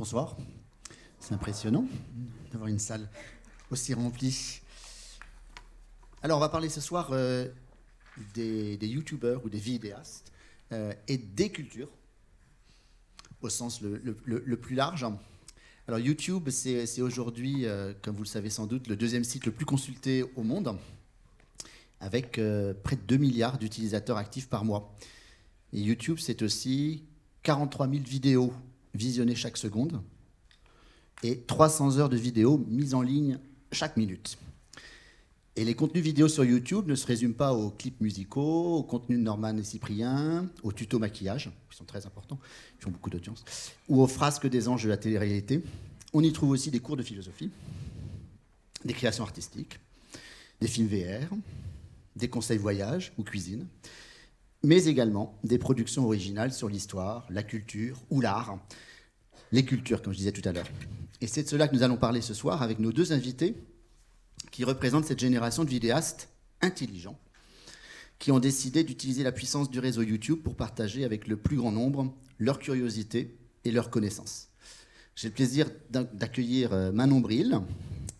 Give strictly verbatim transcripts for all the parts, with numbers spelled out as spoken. Bonsoir. C'est impressionnant d'avoir une salle aussi remplie. Alors, on va parler ce soir euh, des, des youtubeurs ou des vidéastes euh, et des cultures, au sens le, le, le, le plus large. Alors, YouTube, c'est aujourd'hui, euh, comme vous le savez sans doute, le deuxième site le plus consulté au monde, avec euh, près de deux milliards d'utilisateurs actifs par mois. Et YouTube, c'est aussi quarante-trois mille vidéos visionnées chaque seconde et trois cents heures de vidéos mises en ligne chaque minute. Et les contenus vidéo sur YouTube ne se résument pas aux clips musicaux, aux contenus de Norman et Cyprien, aux tutos maquillage, qui sont très importants, qui ont beaucoup d'audience, ou aux frasques des anges de la télé-réalité. On y trouve aussi des cours de philosophie, des créations artistiques, des films V R, des conseils voyage ou cuisine, mais également des productions originales sur l'histoire, la culture ou l'art, les cultures, comme je disais tout à l'heure. Et c'est de cela que nous allons parler ce soir avec nos deux invités qui représentent cette génération de vidéastes intelligents qui ont décidé d'utiliser la puissance du réseau YouTube pour partager avec le plus grand nombre leur curiosité et leurs connaissances. J'ai le plaisir d'accueillir Manon Bril,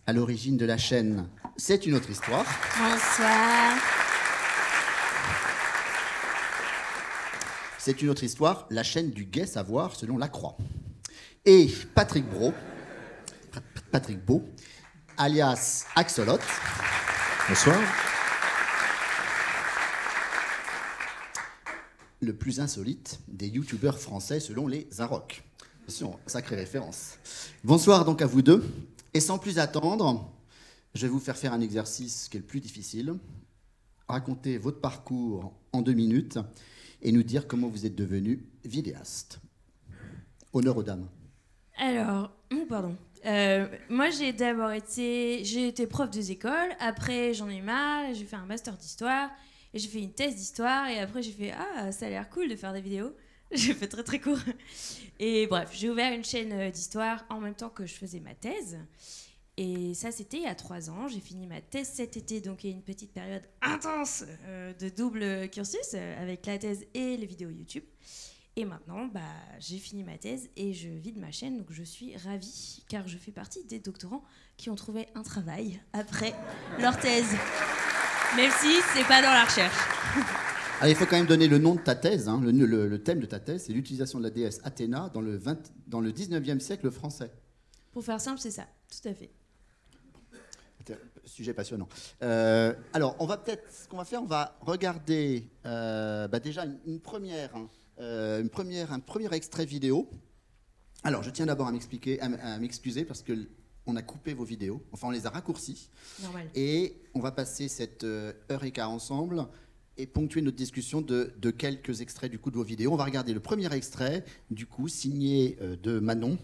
à l'origine de la chaîne C'est une autre histoire. Bonsoir. C'est une autre histoire, la chaîne du gai savoir selon La Croix. Et Patrick Baud, Patrick Baud, alias Axolot. Bonsoir. Le plus insolite des youtubeurs français selon les Arocs. Attention, sacrée référence. Bonsoir donc à vous deux. Et sans plus attendre, je vais vous faire faire un exercice qui est le plus difficile. Racontez votre parcours en deux minutes et nous dire comment vous êtes devenu vidéaste. Honneur aux dames. Alors, pardon. Euh, moi, j'ai d'abord été, j'ai été prof de écoles. Après, j'en ai marre. J'ai fait un master d'histoire. Et j'ai fait une thèse d'histoire. Et après, j'ai fait ah, ça a l'air cool de faire des vidéos. J'ai fait très très court. Et bref, j'ai ouvert une chaîne d'histoire en même temps que je faisais ma thèse. Et ça, c'était il y a trois ans. J'ai fini ma thèse cet été, donc il y a une petite période intense euh, de double cursus euh, avec la thèse et les vidéos YouTube. Et maintenant, bah, j'ai fini ma thèse et je vide ma chaîne, donc je suis ravie, car je fais partie des doctorants qui ont trouvé un travail après leur thèse. Même si c'est pas dans la recherche. Alors, il faut quand même donner le nom de ta thèse, hein. le, le, le thème de ta thèse, c'est l'utilisation de la déesse Athéna dans le, vingt, dans le dix-neuvième siècle français. Pour faire simple, c'est ça, tout à fait. Sujet passionnant. Euh, alors, on va peut-être, ce qu'on va faire, on va regarder euh, bah déjà une, une, première, hein, euh, une première, un premier extrait vidéo. Alors, je tiens d'abord à m'expliquer, à m'excuser parce que on a coupé vos vidéos, enfin on les a raccourcies. Normal. Et on va passer cette euh, heure et quart ensemble et ponctuer notre discussion de, de quelques extraits du coup de vos vidéos. On va regarder le premier extrait, du coup, signé euh, de Manon.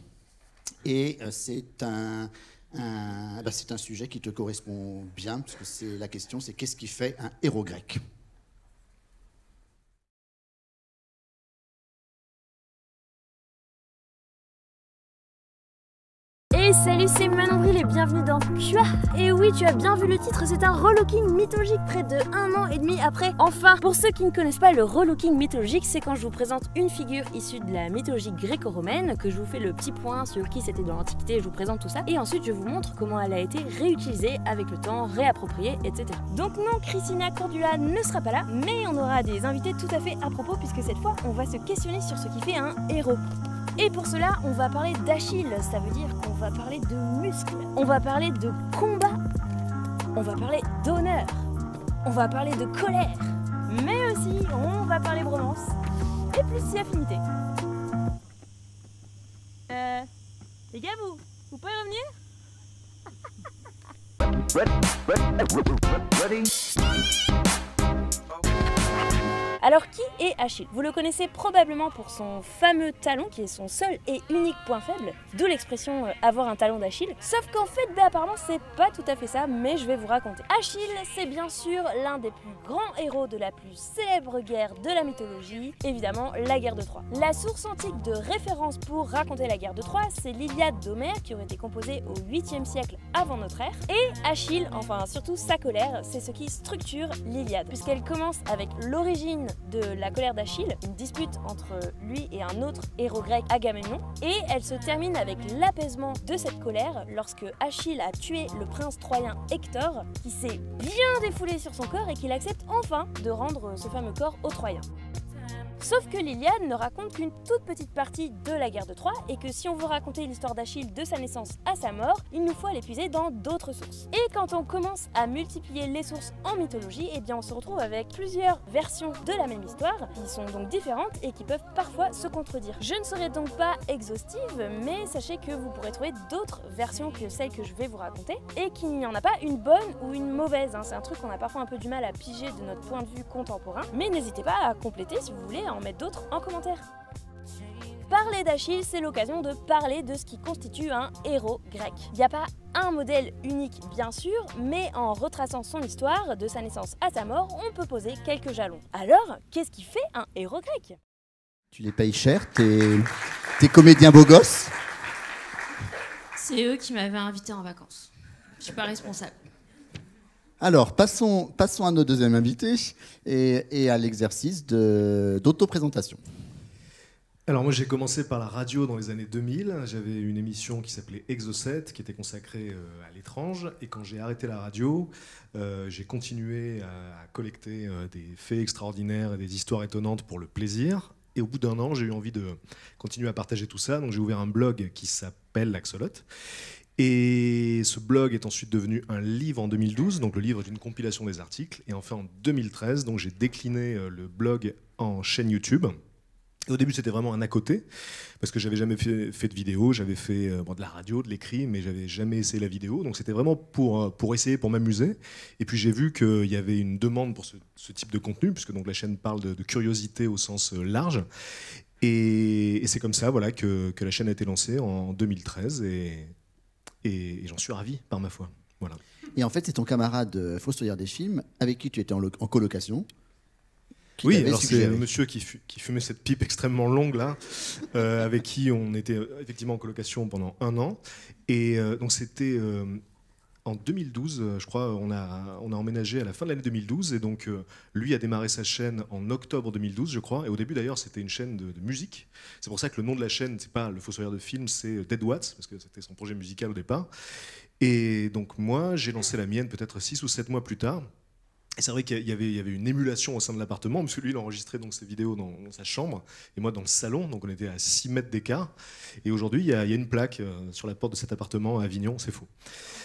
Et euh, c'est un, un, bah, c'est un sujet qui te correspond bien, parce que c'est la question, c'est qu'est-ce qui fait un héros grec ? Hey, salut, c'est Manon Bril et bienvenue dans Q A. Et oui, tu as bien vu le titre, c'est un relooking mythologique près de un an et demi après. Enfin, pour ceux qui ne connaissent pas le relooking mythologique, c'est quand je vous présente une figure issue de la mythologie gréco-romaine, que je vous fais le petit point sur qui c'était dans l'Antiquité, je vous présente tout ça, et ensuite je vous montre comment elle a été réutilisée avec le temps, réappropriée, et cetera. Donc non, Christina Cordula ne sera pas là, mais on aura des invités tout à fait à propos, puisque cette fois, on va se questionner sur ce qui fait un héros. Et pour cela, on va parler d'Achille, ça veut dire qu'on va parler de muscles, on va parler de combat, on va parler d'honneur, on va parler de colère, mais aussi on va parler bromance, et plus si affinité. Euh... Les gars, vous, vous pouvez revenir? Alors qui est Achille? Vous le connaissez probablement pour son fameux talon qui est son seul et unique point faible, d'où l'expression euh, avoir un talon d'Achille. Sauf qu'en fait, bah, apparemment c'est pas tout à fait ça, mais je vais vous raconter. Achille, c'est bien sûr l'un des plus grands héros de la plus célèbre guerre de la mythologie, évidemment la guerre de Troie. La source antique de référence pour raconter la guerre de Troie, c'est l'Iliade d'Homère qui aurait été composée au huitième siècle avant notre ère. Et Achille, enfin surtout sa colère, c'est ce qui structure l'Iliade, puisqu'elle commence avec l'origine de la colère d'Achille, une dispute entre lui et un autre héros grec, Agamemnon, et elle se termine avec l'apaisement de cette colère lorsque Achille a tué le prince troyen Hector, qui s'est bien défoulé sur son corps et qu'il accepte enfin de rendre ce fameux corps aux Troyens. Sauf que l'Iliade ne raconte qu'une toute petite partie de la guerre de Troie et que si on veut raconter l'histoire d'Achille de sa naissance à sa mort, il nous faut l'épuiser dans d'autres sources. Et quand on commence à multiplier les sources en mythologie, eh bien on se retrouve avec plusieurs versions de la même histoire qui sont donc différentes et qui peuvent parfois se contredire. Je ne serai donc pas exhaustive, mais sachez que vous pourrez trouver d'autres versions que celles que je vais vous raconter et qu'il n'y en a pas une bonne ou une mauvaise. C'est un truc qu'on a parfois un peu du mal à piger de notre point de vue contemporain, mais n'hésitez pas à compléter si vous voulez en mettre d'autres en commentaire. Parler d'Achille, c'est l'occasion de parler de ce qui constitue un héros grec. Il n'y a pas un modèle unique bien sûr, mais en retraçant son histoire, de sa naissance à sa mort, on peut poser quelques jalons. Alors, qu'est-ce qui fait un héros grec? Tu les payes cher, t'es, t'es comédien beau gosse. C'est eux qui m'avaient invité en vacances. Je suis pas responsable. Alors, passons, passons à nos deuxièmes invités et, et à l'exercice d'autoprésentation. Alors moi j'ai commencé par la radio dans les années deux mille, j'avais une émission qui s'appelait Exocet, qui était consacrée à l'étrange, et quand j'ai arrêté la radio, euh, j'ai continué à, à collecter des faits extraordinaires et des histoires étonnantes pour le plaisir, et au bout d'un an j'ai eu envie de continuer à partager tout ça, donc j'ai ouvert un blog qui s'appelle l'Axolote. Et ce blog est ensuite devenu un livre en deux mille douze, donc le livre est une compilation des articles. Et enfin en deux mille treize, donc j'ai décliné le blog en chaîne YouTube. Et au début c'était vraiment un à côté, parce que j'avais jamais fait, fait de vidéo, j'avais fait bon, de la radio, de l'écrit, mais j'avais jamais essayé la vidéo. Donc c'était vraiment pour, pour essayer, pour m'amuser. Et puis j'ai vu qu'il y avait une demande pour ce, ce type de contenu, puisque donc la chaîne parle de, de curiosité au sens large. Et, et c'est comme ça voilà, que, que la chaîne a été lancée en deux mille treize. Et... et j'en suis ravi par ma foi. Voilà. Et en fait, c'est ton camarade Faustoyard des films avec qui tu étais en, en colocation. Oui, alors c'est un monsieur qui, fu qui fumait cette pipe extrêmement longue là, euh, avec qui on était effectivement en colocation pendant un an. Et euh, donc c'était euh, en deux mille douze, je crois, on a, on a emménagé à la fin de l'année deux mille douze. Et donc euh, lui a démarré sa chaîne en octobre deux mille douze, je crois. Et au début d'ailleurs, c'était une chaîne de, de musique. C'est pour ça que le nom de la chaîne, c'est pas le Fossoyeur de film, c'est Dead Watts, parce que c'était son projet musical au départ. Et donc moi, j'ai lancé la mienne peut-être six ou sept mois plus tard. Et c'est vrai qu'il y avait, il y avait une émulation au sein de l'appartement, parce que lui, il enregistrait donc ses vidéos dans, dans sa chambre, et moi dans le salon, donc on était à six mètres d'écart. Et aujourd'hui, il y, y a une plaque sur la porte de cet appartement à Avignon, c'est fou.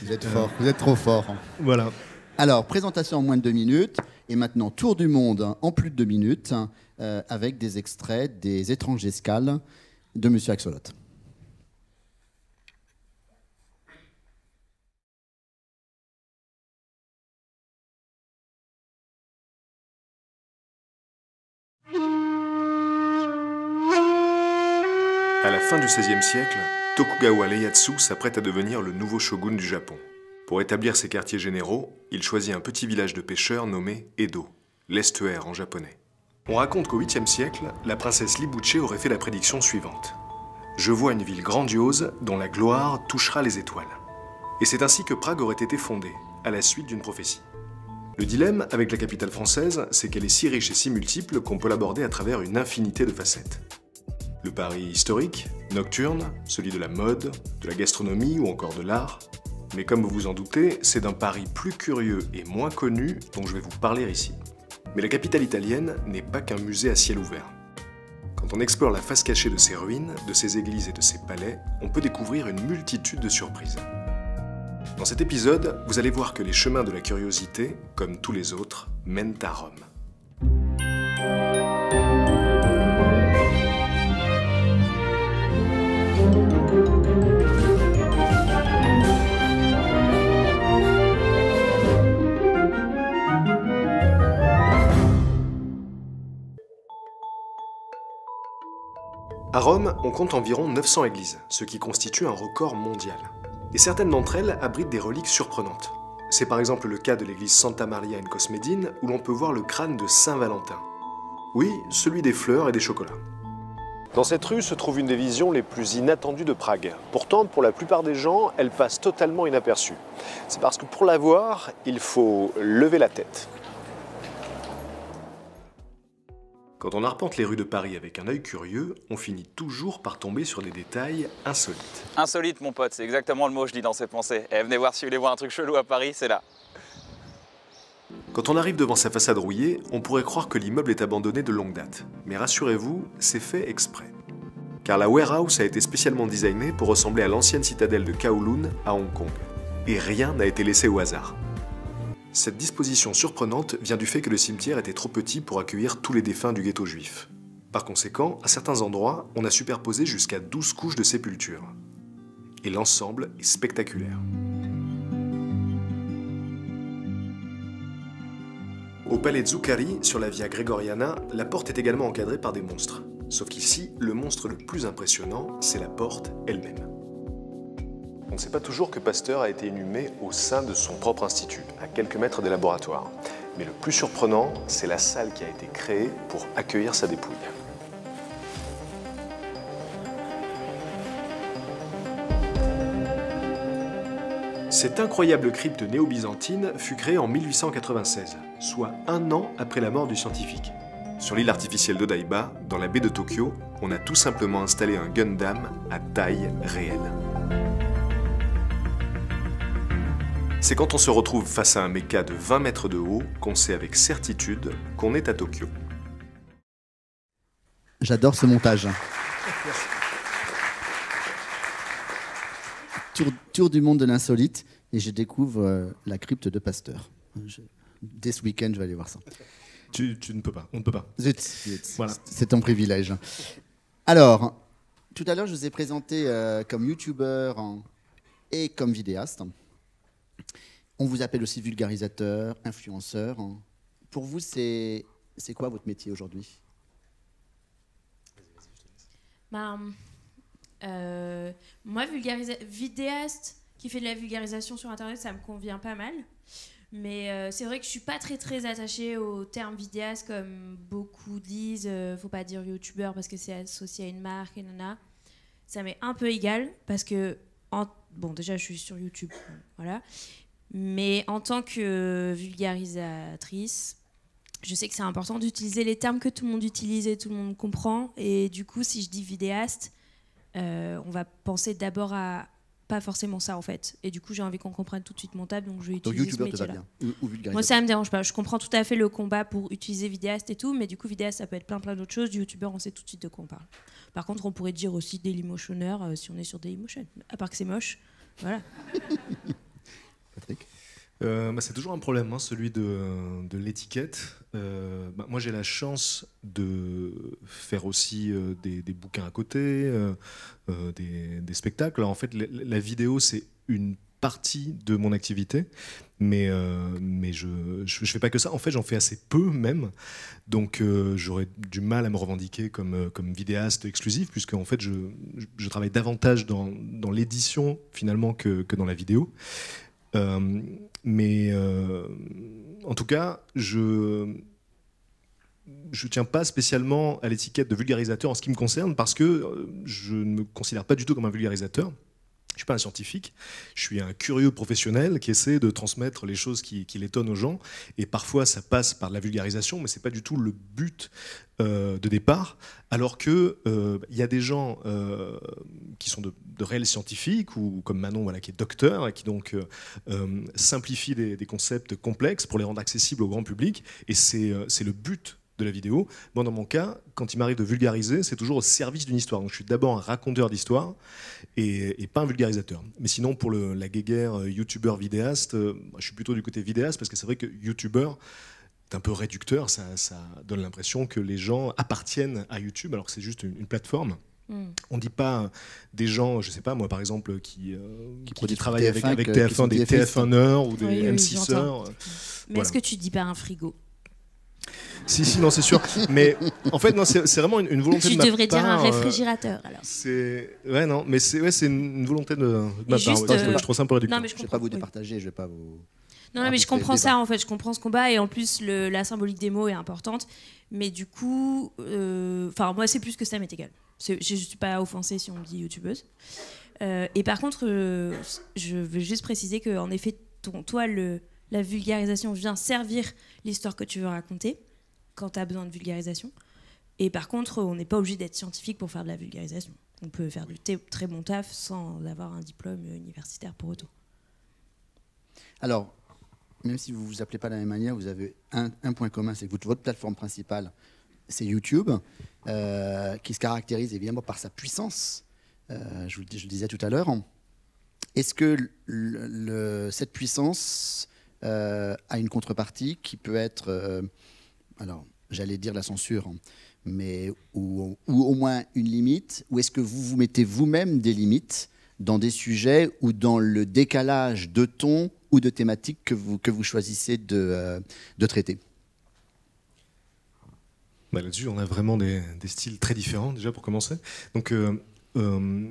Vous êtes fort, vous êtes trop fort. Voilà. Alors, présentation en moins de deux minutes, et maintenant tour du monde hein, en plus de deux minutes, hein, euh, avec des extraits des étranges escales de Monsieur Axolote. À la fin du seizième siècle, Tokugawa Ieyasu s'apprête à devenir le nouveau shogun du Japon. Pour établir ses quartiers généraux, il choisit un petit village de pêcheurs nommé Edo, l'estuaire en japonais. On raconte qu'au huitième siècle, la princesse Libuche aurait fait la prédiction suivante. « Je vois une ville grandiose dont la gloire touchera les étoiles. » Et c'est ainsi que Prague aurait été fondée, à la suite d'une prophétie. Le dilemme avec la capitale française, c'est qu'elle est si riche et si multiple qu'on peut l'aborder à travers une infinité de facettes. Le pari historique, nocturne, celui de la mode, de la gastronomie ou encore de l'art. Mais comme vous vous en doutez, c'est d'un pari plus curieux et moins connu dont je vais vous parler ici. Mais la capitale italienne n'est pas qu'un musée à ciel ouvert. Quand on explore la face cachée de ses ruines, de ses églises et de ses palais, on peut découvrir une multitude de surprises. Dans cet épisode, vous allez voir que les chemins de la curiosité, comme tous les autres, mènent à Rome. À Rome, on compte environ neuf cents églises, ce qui constitue un record mondial. Et certaines d'entre elles abritent des reliques surprenantes. C'est par exemple le cas de l'église Santa Maria in Cosmedine, où l'on peut voir le crâne de Saint Valentin. Oui, celui des fleurs et des chocolats. Dans cette rue se trouve une des visions les plus inattendues de Prague. Pourtant, pour la plupart des gens, elle passe totalement inaperçue. C'est parce que pour la voir, il faut lever la tête. Quand on arpente les rues de Paris avec un œil curieux, on finit toujours par tomber sur des détails insolites. Insolite, mon pote, c'est exactement le mot que je dis dans ses pensées. Eh, venez voir si vous voulez voir un truc chelou à Paris, c'est là. Quand on arrive devant sa façade rouillée, on pourrait croire que l'immeuble est abandonné de longue date. Mais rassurez-vous, c'est fait exprès. Car la warehouse a été spécialement designée pour ressembler à l'ancienne citadelle de Kowloon à Hong Kong. Et rien n'a été laissé au hasard. Cette disposition surprenante vient du fait que le cimetière était trop petit pour accueillir tous les défunts du ghetto juif. Par conséquent, à certains endroits, on a superposé jusqu'à douze couches de sépultures. Et l'ensemble est spectaculaire. Au palais de Zuccari, sur la Via Gregoriana, la porte est également encadrée par des monstres. Sauf qu'ici, le monstre le plus impressionnant, c'est la porte elle-même. On ne sait pas toujours que Pasteur a été inhumé au sein de son propre institut, à quelques mètres des laboratoires. Mais le plus surprenant, c'est la salle qui a été créée pour accueillir sa dépouille. Cette incroyable crypte néo-byzantine fut créée en mille huit cent quatre-vingt-seize, soit un an après la mort du scientifique. Sur l'île artificielle d'Odaiba, dans la baie de Tokyo, on a tout simplement installé un Gundam à taille réelle. C'est quand on se retrouve face à un méca de vingt mètres de haut qu'on sait avec certitude qu'on est à Tokyo. J'adore ce montage. Merci. Tour, tour du monde de l'insolite, et je découvre euh, la crypte de Pasteur. Je, dès ce week-end, je vais aller voir ça. Tu, tu ne peux pas, on ne peut pas. Zut, zut. Voilà. C'est ton privilège. Alors, tout à l'heure, je vous ai présenté euh, comme youtubeur hein, et comme vidéaste. On vous appelle aussi vulgarisateur, influenceur. Pour vous, c'est quoi votre métier aujourd'hui? bah, euh, Moi, vidéaste qui fait de la vulgarisation sur Internet, ça me convient pas mal. Mais euh, c'est vrai que je suis pas très, très attachée au terme vidéaste, comme beaucoup disent. Euh, faut pas dire youtubeur parce que c'est associé à une marque, et nanana. Ça m'est un peu égal parce que... En, bon, déjà, je suis sur YouTube, voilà. Mais en tant que vulgarisatrice, je sais que c'est important d'utiliser les termes que tout le monde utilise et tout le monde comprend. Et du coup, si je dis vidéaste, euh, on va penser d'abord à pas forcément ça, en fait. Et du coup, j'ai envie qu'on comprenne tout de suite mon table, donc je vais utiliser ce métier-là. Moi, ça me dérange pas. Je comprends tout à fait le combat pour utiliser vidéaste et tout, mais du coup, vidéaste, ça peut être plein plein d'autres choses. Du youtubeur, on sait tout de suite de quoi on parle. Par contre, on pourrait dire aussi Dailymotioneur euh, si on est sur Dailymotion, à part que c'est moche. Voilà. Patrick? Euh, bah, c'est toujours un problème, hein, celui de, de l'étiquette. Euh, bah, moi, j'ai la chance de faire aussi euh, des, des bouquins à côté, euh, euh, des, des spectacles. Alors, en fait, la, la vidéo, c'est une partie de mon activité, mais, euh, mais je ne fais pas que ça. En fait, j'en fais assez peu même, donc euh, j'aurais du mal à me revendiquer comme, comme vidéaste exclusif, puisque en fait, je, je travaille davantage dans, dans l'édition, finalement, que, que dans la vidéo. Euh, mais euh, en tout cas, je je tiens pas spécialement à l'étiquette de vulgarisateur en ce qui me concerne, parce que je ne me considère pas du tout comme un vulgarisateur. Je suis pas un scientifique, je suis un curieux professionnel qui essaie de transmettre les choses qui, qui l'étonnent aux gens, et parfois ça passe par la vulgarisation, mais c'est pas du tout le but euh, de départ, alors que euh, y a des gens euh, qui sont de, de réels scientifiques, ou comme Manon, voilà, qui est docteur, et qui donc euh, simplifie des, des concepts complexes pour les rendre accessibles au grand public, et c'est euh, c'est le but de la vidéo. Bon, dans mon cas, quand il m'arrive de vulgariser, c'est toujours au service d'une histoire. Donc je suis d'abord un raconteur d'histoire et, et pas un vulgarisateur. Mais sinon, pour le, la guéguerre youtubeur-vidéaste, euh, je suis plutôt du côté vidéaste, parce que c'est vrai que youtubeur est un peu réducteur. Ça, ça donne l'impression que les gens appartiennent à YouTube, alors que c'est juste une, une plateforme. Mm. On ne dit pas des gens, je ne sais pas moi, par exemple, qui, euh, qui, qui, qui travaillent avec, avec T F un, des T F un heures ou des oui, oui, M six heures. Mais voilà. Est-ce que tu dis pas un frigo? Si, si, non, c'est sûr. Mais en fait, non, c'est vraiment une, une volonté tu de ma part. Tu devrais dire un réfrigérateur, alors. Ouais, non, mais c'est ouais, une volonté de, de ma part. Ouais, euh... je trouve ça un peu réducteur. Non, mais je ne vais pas vous départager, je vais pas vous... Non, non, mais je comprends ça, en fait. Je comprends ce combat. Et en plus, le, la symbolique des mots est importante. Mais du coup, euh, moi, c'est plus que ça m'est égal. Je ne suis pas offensée si on me dit youtubeuse. Euh, et par contre, euh, je veux juste préciser qu'en effet, ton, toi, le, la vulgarisation vient servir l'histoire que tu veux raconter, quand tu as besoin de vulgarisation, Et par contre, on n'est pas obligé d'être scientifique pour faire de la vulgarisation. On peut faire du très bon taf sans avoir un diplôme universitaire pour autant. Alors, même si vous ne vous appelez pas de la même manière, vous avez un, un point commun, c'est que votre, votre plateforme principale, c'est YouTube, euh, qui se caractérise évidemment par sa puissance. Euh, je vous je le disais tout à l'heure. Est-ce que le, le, cette puissance euh, a une contrepartie qui peut être, euh, alors j'allais dire la censure, mais, ou, ou au moins une limite, ou est-ce que vous vous mettez vous-même des limites dans des sujets ou dans le décalage de ton ou de thématique que vous, que vous choisissez de, euh, de traiter? Bah là-dessus, on a vraiment des, des styles très différents, déjà, pour commencer. Donc, euh, euh,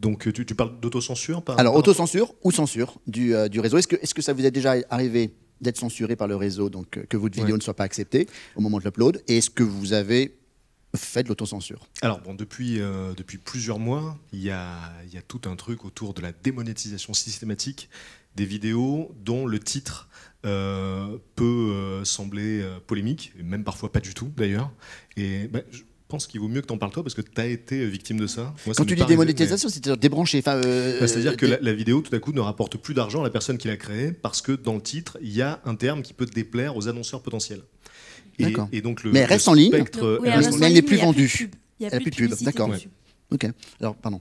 donc tu, tu parles d'autocensure par, Alors, par autocensure ou censure du, euh, du réseau. Est-ce que, est-ce que ça vous est déjà arrivé d'être censuré par le réseau, donc que votre vidéo ouais. ne soit pas acceptée au moment de l'upload? Et est-ce que vous avez fait de l'autocensure? Alors, bon, depuis, euh, depuis plusieurs mois, il y a, y a tout un truc autour de la démonétisation systématique des vidéos dont le titre... Euh, peut euh, sembler euh, polémique, et même parfois pas du tout d'ailleurs. Et bah, je pense qu'il vaut mieux que t'en parles toi parce que t'as été victime de ça. Moi, Quand ça tu dis démonétisation, mais... c'est-à-dire débrancher. Euh, bah, c'est-à-dire euh, que dé... la, la vidéo tout à coup ne rapporte plus d'argent à la personne qui l'a créée parce que dans le titre, il y a un terme qui peut déplaire aux annonceurs potentiels. Et, et donc le, mais elle reste en ligne, mais elle n'est plus vendue. Il n'y a plus de pub. D'accord. Ouais. Ok. Alors, pardon.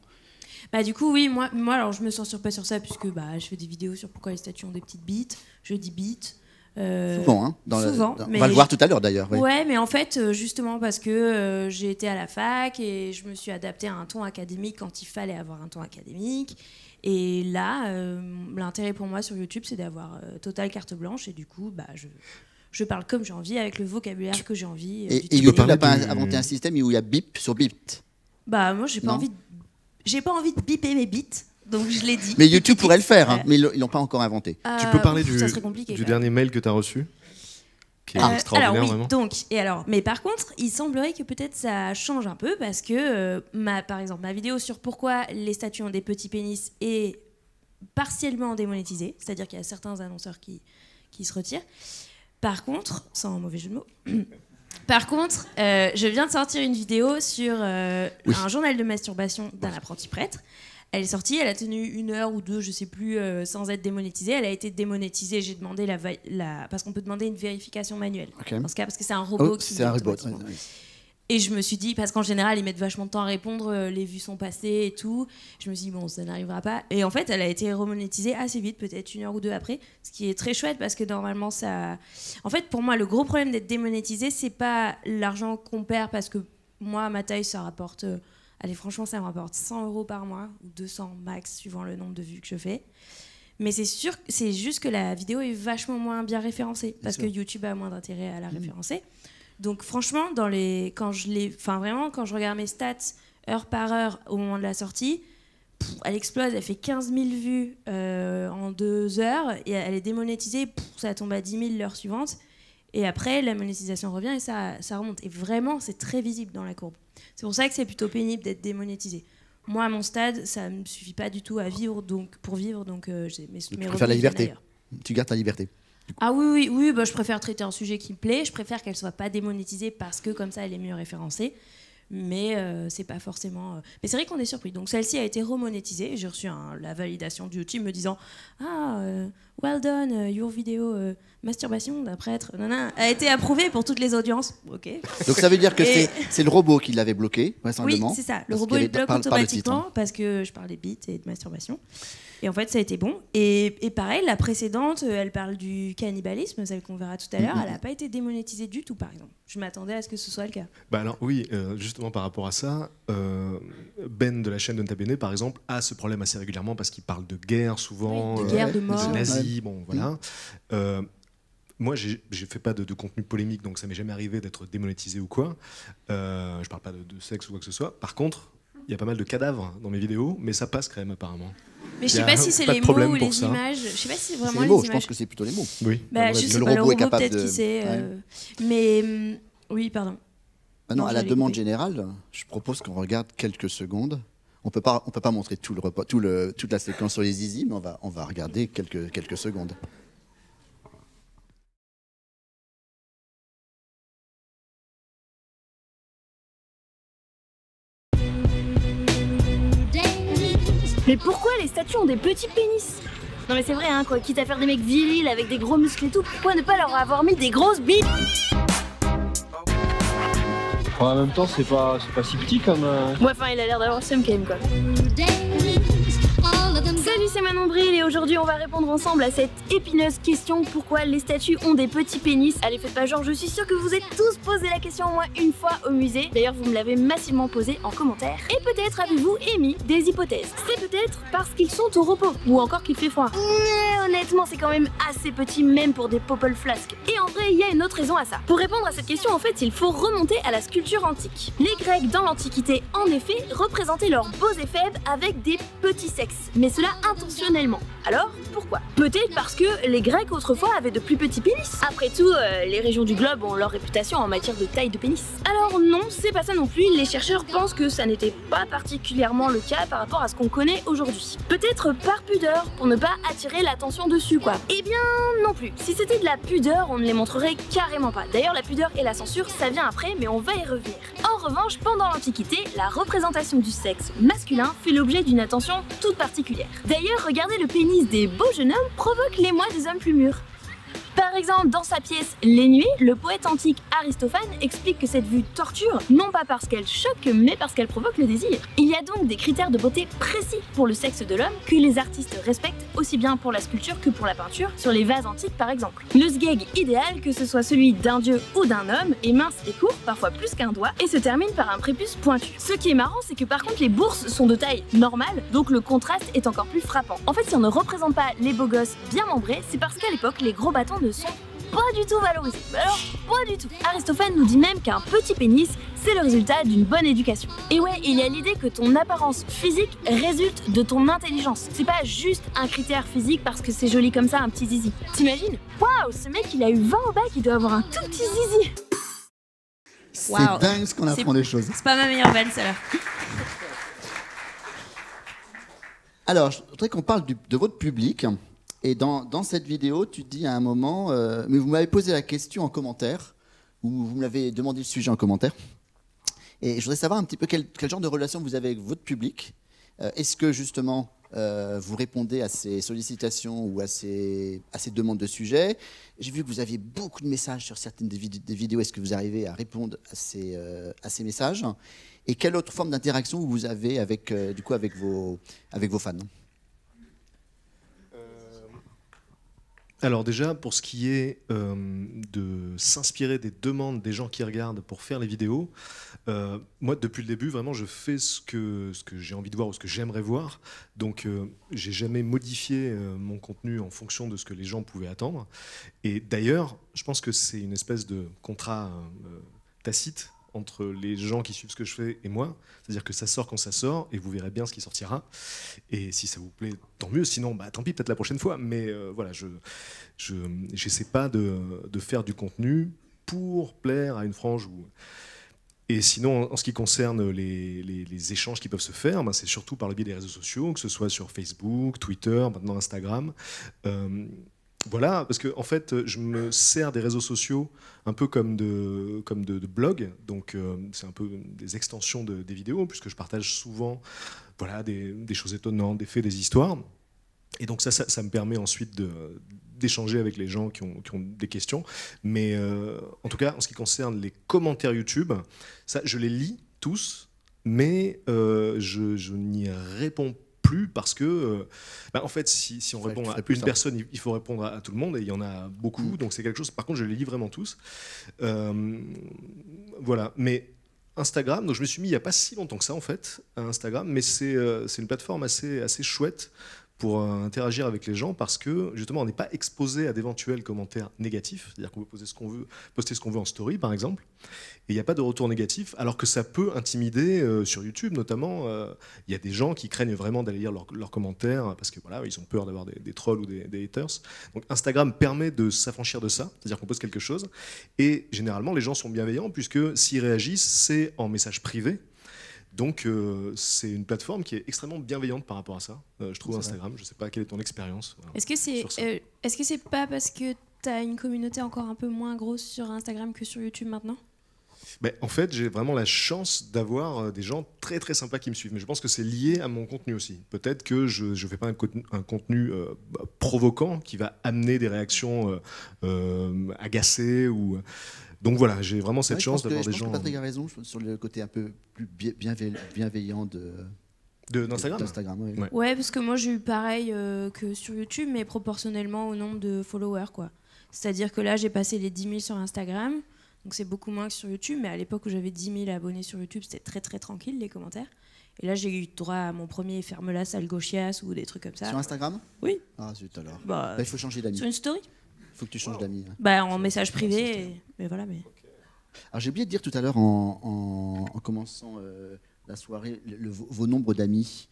Bah du coup oui, moi, moi alors je me censure pas sur ça puisque bah, je fais des vidéos sur pourquoi les statues ont des petites bites, je dis bites. Euh, souvent, hein, dans souvent la, dans, on va le voir tout à l'heure d'ailleurs. Oui. Ouais, mais en fait justement parce que euh, j'ai été à la fac et je me suis adaptée à un ton académique quand il fallait avoir un ton académique. Et là, euh, l'intérêt pour moi sur YouTube c'est d'avoir euh, totale carte blanche et du coup bah, je... Je parle comme j'ai envie, avec le vocabulaire que j'ai envie. Euh, et YouTube n'a pas inventé un système où il y a bip sur bipt? Bah moi j'ai pas non. envie de... J'ai pas envie de biper mes bits, donc je l'ai dit. Mais YouTube pourrait le faire, hein, mais ils l'ont pas encore inventé. Euh, tu peux parler du, du dernier mail que tu as reçu, qui est ah, extraordinaire alors, oui, vraiment. Donc, et alors, mais par contre, il semblerait que peut-être ça change un peu parce que, euh, ma, par exemple, ma vidéo sur pourquoi les statues ont des petits pénis est partiellement démonétisée, c'est-à-dire qu'il y a certains annonceurs qui, qui se retirent. Par contre, sans mauvais jeu de mots... Par contre, euh, je viens de sortir une vidéo sur euh, oui. un journal de masturbation d'un apprenti prêtre. Elle est sortie, elle a tenu une heure ou deux, je sais plus, euh, sans être démonétisée. Elle a été démonétisée, j'ai demandé la, la... Parce qu'on peut demander une vérification manuelle. Okay. Dans ce cas, parce que c'est un robot oh, qui... C'est un robot, oui, oui. Et je me suis dit, parce qu'en général, ils mettent vachement de temps à répondre, euh, les vues sont passées et tout. Je me suis dit, bon, ça n'arrivera pas. Et en fait, elle a été remonétisée assez vite, peut-être une heure ou deux après, ce qui est très chouette parce que normalement, ça... En fait, pour moi, le gros problème d'être démonétisé, c'est pas l'argent qu'on perd parce que moi, à ma taille, ça rapporte... Euh, allez, franchement, ça me rapporte cent euros par mois ou deux cents max, suivant le nombre de vues que je fais. Mais c'est sûr, c'est juste que la vidéo est vachement moins bien référencée parce que YouTube a moins d'intérêt à la référencer. Mmh. Donc franchement, dans les, quand je les, enfin vraiment, quand je regarde mes stats heure par heure au moment de la sortie, pff, elle explose, elle fait quinze mille vues euh, en deux heures et elle est démonétisée, pff, ça tombe à dix mille l'heure suivante et après la monétisation revient et ça, ça remonte. Et vraiment, c'est très visible dans la courbe. C'est pour ça que c'est plutôt pénible d'être démonétisé. Moi, à mon stade, ça ne me suffit pas du tout à vivre, donc pour vivre, donc euh, j'ai mes, mes revenus. Tu préfères la liberté. Tu gardes ta liberté. Ah oui, oui, oui bah, je préfère traiter un sujet qui me plaît, je préfère qu'elle ne soit pas démonétisée parce que comme ça elle est mieux référencée, mais euh, c'est pas forcément... Euh... Mais c'est vrai qu'on est surpris, donc celle-ci a été remonétisée, j'ai reçu un, la validation de YouTube me disant « Ah, euh, well done, your vidéo euh, masturbation d'un prêtre nanana, a été approuvée pour toutes les audiences. » Ok. Donc ça veut dire que et... c'est le robot qui l'avait bloqué, vraisemblablement. Oui, c'est ça, le robot il bloque par, automatiquement par le titre, hein. Parce que je parlais bite et de masturbation. Et en fait, ça a été bon. Et, et pareil, la précédente, elle parle du cannibalisme, celle qu'on verra tout à l'heure, elle n'a pas été démonétisée du tout, par exemple. Je m'attendais à ce que ce soit le cas. Bah alors oui, euh, justement par rapport à ça, euh, Ben de la chaîne de Nota Bene, par exemple, a ce problème assez régulièrement parce qu'il parle de guerre souvent, oui, de, guerre, euh, de, mort, de nazis, ouais. Bon voilà. Mmh. Euh, moi, je ne fais pas de, de contenu polémique, donc ça m'est jamais arrivé d'être démonétisé ou quoi. Euh, je ne parle pas de, de sexe ou quoi que ce soit. Par contre, il y a pas mal de cadavres dans mes vidéos, mais ça passe quand même apparemment. Mais je sais pas si c'est les mots ou les images. Je sais pas si c'est vraiment les mots. Je pense que c'est plutôt les mots. Oui. Bah, je sais pas, le robot est capable de... Euh... Mais euh... oui, pardon. Bah non, non, à la demande générale, je propose qu'on regarde quelques secondes. On peut pas, on peut pas montrer tout le repas, tout le, toute la séquence sur les zizi, mais on va, on va regarder quelques, quelques secondes. Mais pourquoi les statues ont des petits pénis? Non mais c'est vrai hein, quoi, quitte à faire des mecs virils avec des gros muscles et tout, pourquoi ne pas leur avoir mis des grosses bites? En même temps, c'est pas, pas si petit comme... Euh... Ouais, enfin, il a l'air d'avoir le seum quand même, quoi. Salut, c'est Manon Bril et aujourd'hui, on va répondre ensemble à cette épineuse question: pourquoi les statues ont des petits pénis? Allez, faites pas genre, je suis sûre que vous êtes tous posé la question au moins une fois au musée. D'ailleurs, vous me l'avez massivement posée en commentaire. Et peut-être avez-vous émis des hypothèses. C'est peut-être parce qu'ils sont au repos ou encore qu'il fait froid. Mais honnêtement, c'est quand même assez petit, même pour des popole flasques. Et en vrai, il y a une autre raison à ça. Pour répondre à cette question, en fait, il faut remonter à la sculpture antique. Les Grecs dans l'Antiquité, en effet, représentaient leurs beaux et faibles avec des petits sexes, mais cela intentionnellement. Alors, pourquoi? Peut-être parce que les Grecs autrefois avaient de plus petits pénis. Après tout, euh, les régions du globe ont leur réputation en matière de taille de pénis. Alors non, c'est pas ça non plus, les chercheurs pensent que ça n'était pas particulièrement le cas par rapport à ce qu'on connaît aujourd'hui. Peut-être par pudeur, pour ne pas attirer l'attention dessus, quoi. Eh bien, non plus. Si c'était de la pudeur, on ne les montrerait carrément pas. D'ailleurs, la pudeur et la censure, ça vient après, mais on va y revenir. En revanche, pendant l'Antiquité, la représentation du sexe masculin fait l'objet d'une attention toute particulière. D'ailleurs, regarder le pénis des beaux jeunes hommes provoque l'émoi des hommes plus mûrs. Par exemple, dans sa pièce Les Nuées, le poète antique Aristophane explique que cette vue torture, non pas parce qu'elle choque, mais parce qu'elle provoque le désir. Il y a donc des critères de beauté précis pour le sexe de l'homme que les artistes respectent, aussi bien pour la sculpture que pour la peinture, sur les vases antiques par exemple. Le sgeg idéal, que ce soit celui d'un dieu ou d'un homme, est mince et court, parfois plus qu'un doigt, et se termine par un prépuce pointu. Ce qui est marrant, c'est que par contre les bourses sont de taille normale, donc le contraste est encore plus frappant. En fait, si on ne représente pas les beaux gosses bien membrés, c'est parce qu'à l'époque, les gros bâtons ne sont pas du tout valorisés. Alors, pas du tout. Aristophane nous dit même qu'un petit pénis, c'est le résultat d'une bonne éducation. Et ouais, il y a l'idée que ton apparence physique résulte de ton intelligence. C'est pas juste un critère physique parce que c'est joli comme ça, un petit zizi. T'imagines? Waouh, ce mec, il a eu vingt au bac, il doit avoir un tout petit zizi. C'est wow. Dingue ce qu'on apprend des choses. C'est pas ma meilleure belle, celle-là. Alors, je voudrais qu'on parle du, de votre public. Et dans, dans cette vidéo, tu dis à un moment, euh, mais vous m'avez posé la question en commentaire, ou vous me l'avez demandé le sujet en commentaire, et je voudrais savoir un petit peu quel, quel genre de relation vous avez avec votre public. Euh, Est-ce que justement, euh, vous répondez à ces sollicitations ou à ces, à ces demandes de sujets? J'ai vu que vous aviez beaucoup de messages sur certaines des, vid des vidéos. Est-ce que vous arrivez à répondre à ces, euh, à ces messages? Et quelle autre forme d'interaction vous avez avec, euh, du coup, avec, vos, avec vos fans? Alors déjà, pour ce qui est euh, de s'inspirer des demandes des gens qui regardent pour faire les vidéos, euh, moi, depuis le début, vraiment, je fais ce que, ce que j'ai envie de voir ou ce que j'aimerais voir. Donc, euh, j'ai jamais modifié euh, mon contenu en fonction de ce que les gens pouvaient attendre. Et d'ailleurs, je pense que c'est une espèce de contrat euh, tacite entre les gens qui suivent ce que je fais et moi. C'est-à-dire que ça sort quand ça sort, et vous verrez bien ce qui sortira. Et si ça vous plaît, tant mieux. Sinon, bah, tant pis, peut-être la prochaine fois. Mais euh, voilà, je n'essaie pas de, de faire du contenu pour plaire à une frange. Ou... Et sinon, en ce qui concerne les, les, les échanges qui peuvent se faire, bah, c'est surtout par le biais des réseaux sociaux, que ce soit sur Facebook, Twitter, maintenant Instagram. Euh, Voilà, parce que en fait, je me sers des réseaux sociaux un peu comme de, comme de, de blogs, donc euh, c'est un peu des extensions de, des vidéos, puisque je partage souvent voilà, des, des choses étonnantes, des faits, des histoires. Et donc ça, ça, ça me permet ensuite d'échanger avec les gens qui ont, qui ont des questions. Mais euh, en tout cas, en ce qui concerne les commentaires YouTube, ça, je les lis tous, mais euh, je, je n'y réponds pas. Parce que, bah en fait, si, si on répond à une personne, il faut répondre à, à tout le monde, et il y en a beaucoup, donc c'est quelque chose. Par contre, je les lis vraiment tous. Euh, voilà. Mais Instagram, donc je me suis mis il n'y a pas si longtemps que ça, en fait, à Instagram, mais c'est euh, une plateforme assez, assez chouette pour euh, interagir avec les gens, parce que, justement, on n'est pas exposé à d'éventuels commentaires négatifs, c'est-à-dire qu'on peut poser ce qu'on veut, poster ce qu'on veut en story, par exemple, et il n'y a pas de retour négatif, alors que ça peut intimider euh, sur YouTube, notamment, il euh, y a des gens qui craignent vraiment d'aller lire leurs leur commentaires, parce que voilà, ils ont peur d'avoir des, des trolls ou des, des haters. Donc Instagram permet de s'affranchir de ça, c'est-à-dire qu'on pose quelque chose, et généralement, les gens sont bienveillants, puisque s'ils réagissent, c'est en message privé. Donc, euh, c'est une plateforme qui est extrêmement bienveillante par rapport à ça. Euh, je trouve Instagram, je ne sais pas quelle est ton expérience. Est-ce que c'est euh, est-ce que c'est pas parce que tu as une communauté encore un peu moins grosse sur Instagram que sur YouTube maintenant? Mais en fait, j'ai vraiment la chance d'avoir des gens très très sympas qui me suivent. Mais je pense que c'est lié à mon contenu aussi. Peut-être que je ne fais pas un contenu, un contenu euh, provoquant qui va amener des réactions euh, euh, agacées ou... Donc voilà, j'ai vraiment cette ouais, chance d'avoir des gens... Je pense que Patrick a raison sur le côté un peu plus bienveillant de... d'Instagram. Oui. Ouais. Ouais, parce que moi j'ai eu pareil euh, que sur YouTube, mais proportionnellement au nombre de followers, quoi. C'est-à-dire que là j'ai passé les dix mille sur Instagram, donc c'est beaucoup moins que sur YouTube, mais à l'époque où j'avais dix mille abonnés sur YouTube, c'était très très tranquille les commentaires. Et là j'ai eu droit à mon premier ferme-la sale gauchias ou des trucs comme ça. Sur Instagram ? Oui. Ah zut alors. Bah, bah, il faut changer d'amis. Sur une story ? Il faut que tu changes wow. d'amis. Hein. Bah, en message privé, et... mais voilà. Mais... Okay. Alors j'ai oublié de dire tout à l'heure en, en, en commençant... Euh, la soirée, le, le, vos nombres d'amis.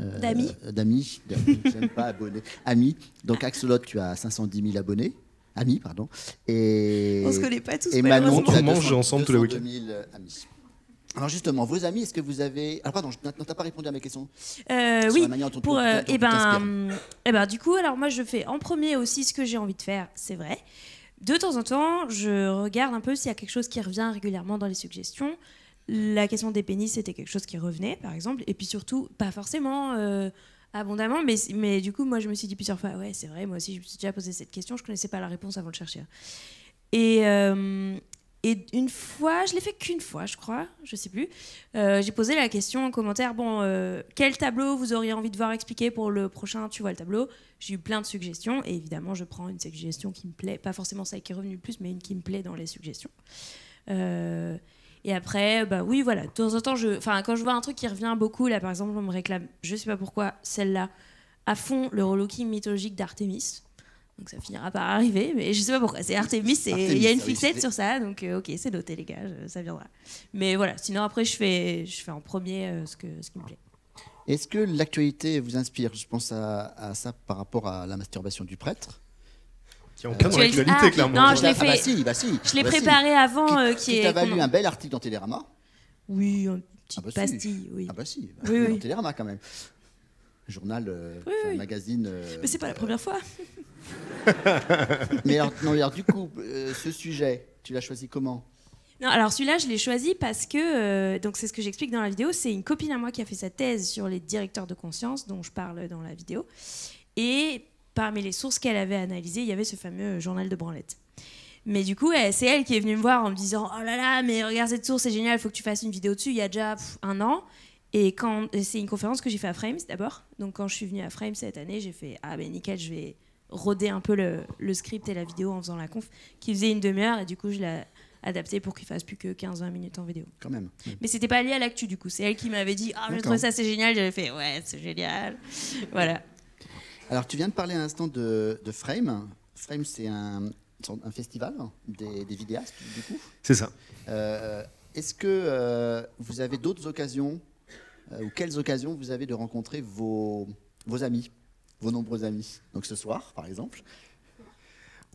Euh, d'amis D'amis, j'aime pas abonnés. Amis. Donc Axolot, tu as cinq cent dix mille abonnés. Amis, pardon. Et, on se connaît pas tous. Et Manon, on mange ensemble tous les week-ends. Amis. Alors justement, vos amis, est-ce que vous avez... Alors pardon, tu n'as pas répondu à mes questions. Euh, oui, pour... Euh, et ben, et ben, du coup, alors moi, je fais en premier aussi ce que j'ai envie de faire, c'est vrai. De temps en temps, je regarde un peu s'il y a quelque chose qui revient régulièrement dans les suggestions. La question des pénis, c'était quelque chose qui revenait, par exemple. Et puis surtout, pas forcément euh, abondamment, mais, mais du coup, moi, je me suis dit plusieurs fois, ouais, c'est vrai, moi aussi, je me suis déjà posé cette question, je connaissais pas la réponse avant de chercher. Et, euh, et une fois, je l'ai fait qu'une fois, je crois, je sais plus, euh, j'ai posé la question en commentaire, bon, euh, quel tableau vous auriez envie de voir expliqué pour le prochain, tu vois, le tableau. J'ai eu plein de suggestions, et évidemment, je prends une suggestion qui me plaît, pas forcément celle qui est revenue le plus, mais une qui me plaît dans les suggestions. Euh... Et après, bah oui, voilà, de temps en temps, je, enfin, quand je vois un truc qui revient beaucoup, là, par exemple, on me réclame, je sais pas pourquoi, celle-là, à fond, le relooking mythologique d'Artémis. Donc ça finira par arriver, mais je sais pas pourquoi. C'est Artémis, et il y a une fixette oui, sur ça, donc euh, ok, c'est noté, les gars, je, ça viendra. Mais voilà, sinon après, je fais, je fais en premier euh, ce que, ce qui me plaît. Est-ce que l'actualité vous inspire? Je pense à, à ça par rapport à la masturbation du prêtre. Qui est en cas euh, dans l'actualité, ah, clairement. Non, je l'ai fait. Ah bah si, bah si, je l'ai bah préparé si. avant. Euh, qui, qui t'a valu un bel article dans Télérama. Oui, une petite ah bah pastille. Si. Oui. Ah bah si, bah oui, oui. Dans Télérama quand même. Journal, euh, oui, oui. magazine. Euh, Mais c'est pas euh, la première fois. Mais alors, non, alors, du coup, euh, ce sujet, tu l'as choisi comment? Non, alors celui-là, je l'ai choisi parce que, euh, donc c'est ce que j'explique dans la vidéo, c'est une copine à moi qui a fait sa thèse sur les directeurs de conscience dont je parle dans la vidéo. Et parmi les sources qu'elle avait analysées, il y avait ce fameux journal de branlette. Mais du coup, c'est elle qui est venue me voir en me disant « Oh là là, mais regarde cette source, c'est génial, il faut que tu fasses une vidéo dessus, il y a déjà pff, un an. » Et quand c'est une conférence que j'ai fait à Frames d'abord. Donc quand je suis venue à Frames cette année, j'ai fait « Ah ben nickel, je vais roder un peu le, le script et la vidéo en faisant la conf » qui faisait une demi-heure et du coup, je l'ai adaptée pour qu'il fasse plus que quinze à vingt minutes en vidéo. Quand même. Mais c'était pas lié à l'actu du coup. C'est elle qui m'avait dit « Ah, oh, je trouve ça, c'est génial. » J'avais fait « Ouais, c'est génial. » Voilà. Alors, tu viens de parler à l'instant de, de Frames. Frames, c'est un, un festival des, des vidéastes, du coup. C'est ça. Euh, Est-ce que euh, vous avez d'autres occasions, euh, ou quelles occasions vous avez de rencontrer vos, vos amis, vos nombreux amis? Donc, ce soir, par exemple.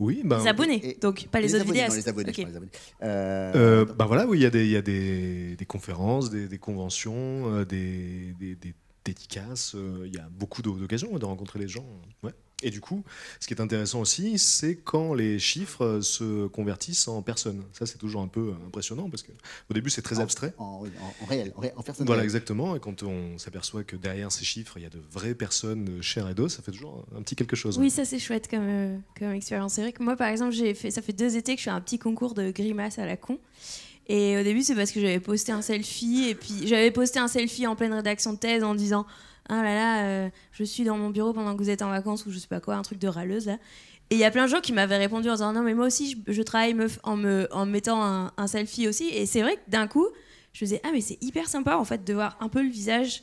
Oui, ben, les abonnés, et, donc pas les, les autres abonnés, vidéastes. Non, les abonnés, okay. Les abonnés. Euh, euh, ben voilà, oui, il y a des, y a des, des conférences, des, des conventions, euh, des... des, des dédicaces, il euh, y a beaucoup d'occasions de rencontrer les gens. Ouais. Et du coup, ce qui est intéressant aussi, c'est quand les chiffres se convertissent en personnes. Ça, c'est toujours un peu impressionnant, parce qu'au début, c'est très en, abstrait. En, en, en réel, en, en personne. Voilà, réelle. Exactement. Et quand on s'aperçoit que derrière ces chiffres, il y a de vraies personnes chères et d'os, ça fait toujours un petit quelque chose. Oui, hein. Ça, c'est chouette comme, euh, comme expérience. C'est vrai que moi, par exemple, j'ai fait, ça fait deux étés que je fais un petit concours de grimaces à la con. Et au début, c'est parce que j'avais posté un selfie, et puis j'avais posté un selfie en pleine rédaction de thèse en disant « Ah là là, euh, je suis dans mon bureau pendant que vous êtes en vacances » ou je sais pas quoi, un truc de râleuse là. Et il y a plein de gens qui m'avaient répondu en disant « Non mais moi aussi, je, je travaille meuf, en, me, en mettant un, un selfie aussi. » Et c'est vrai que d'un coup, je me disais « Ah mais c'est hyper sympa en fait de voir un peu le visage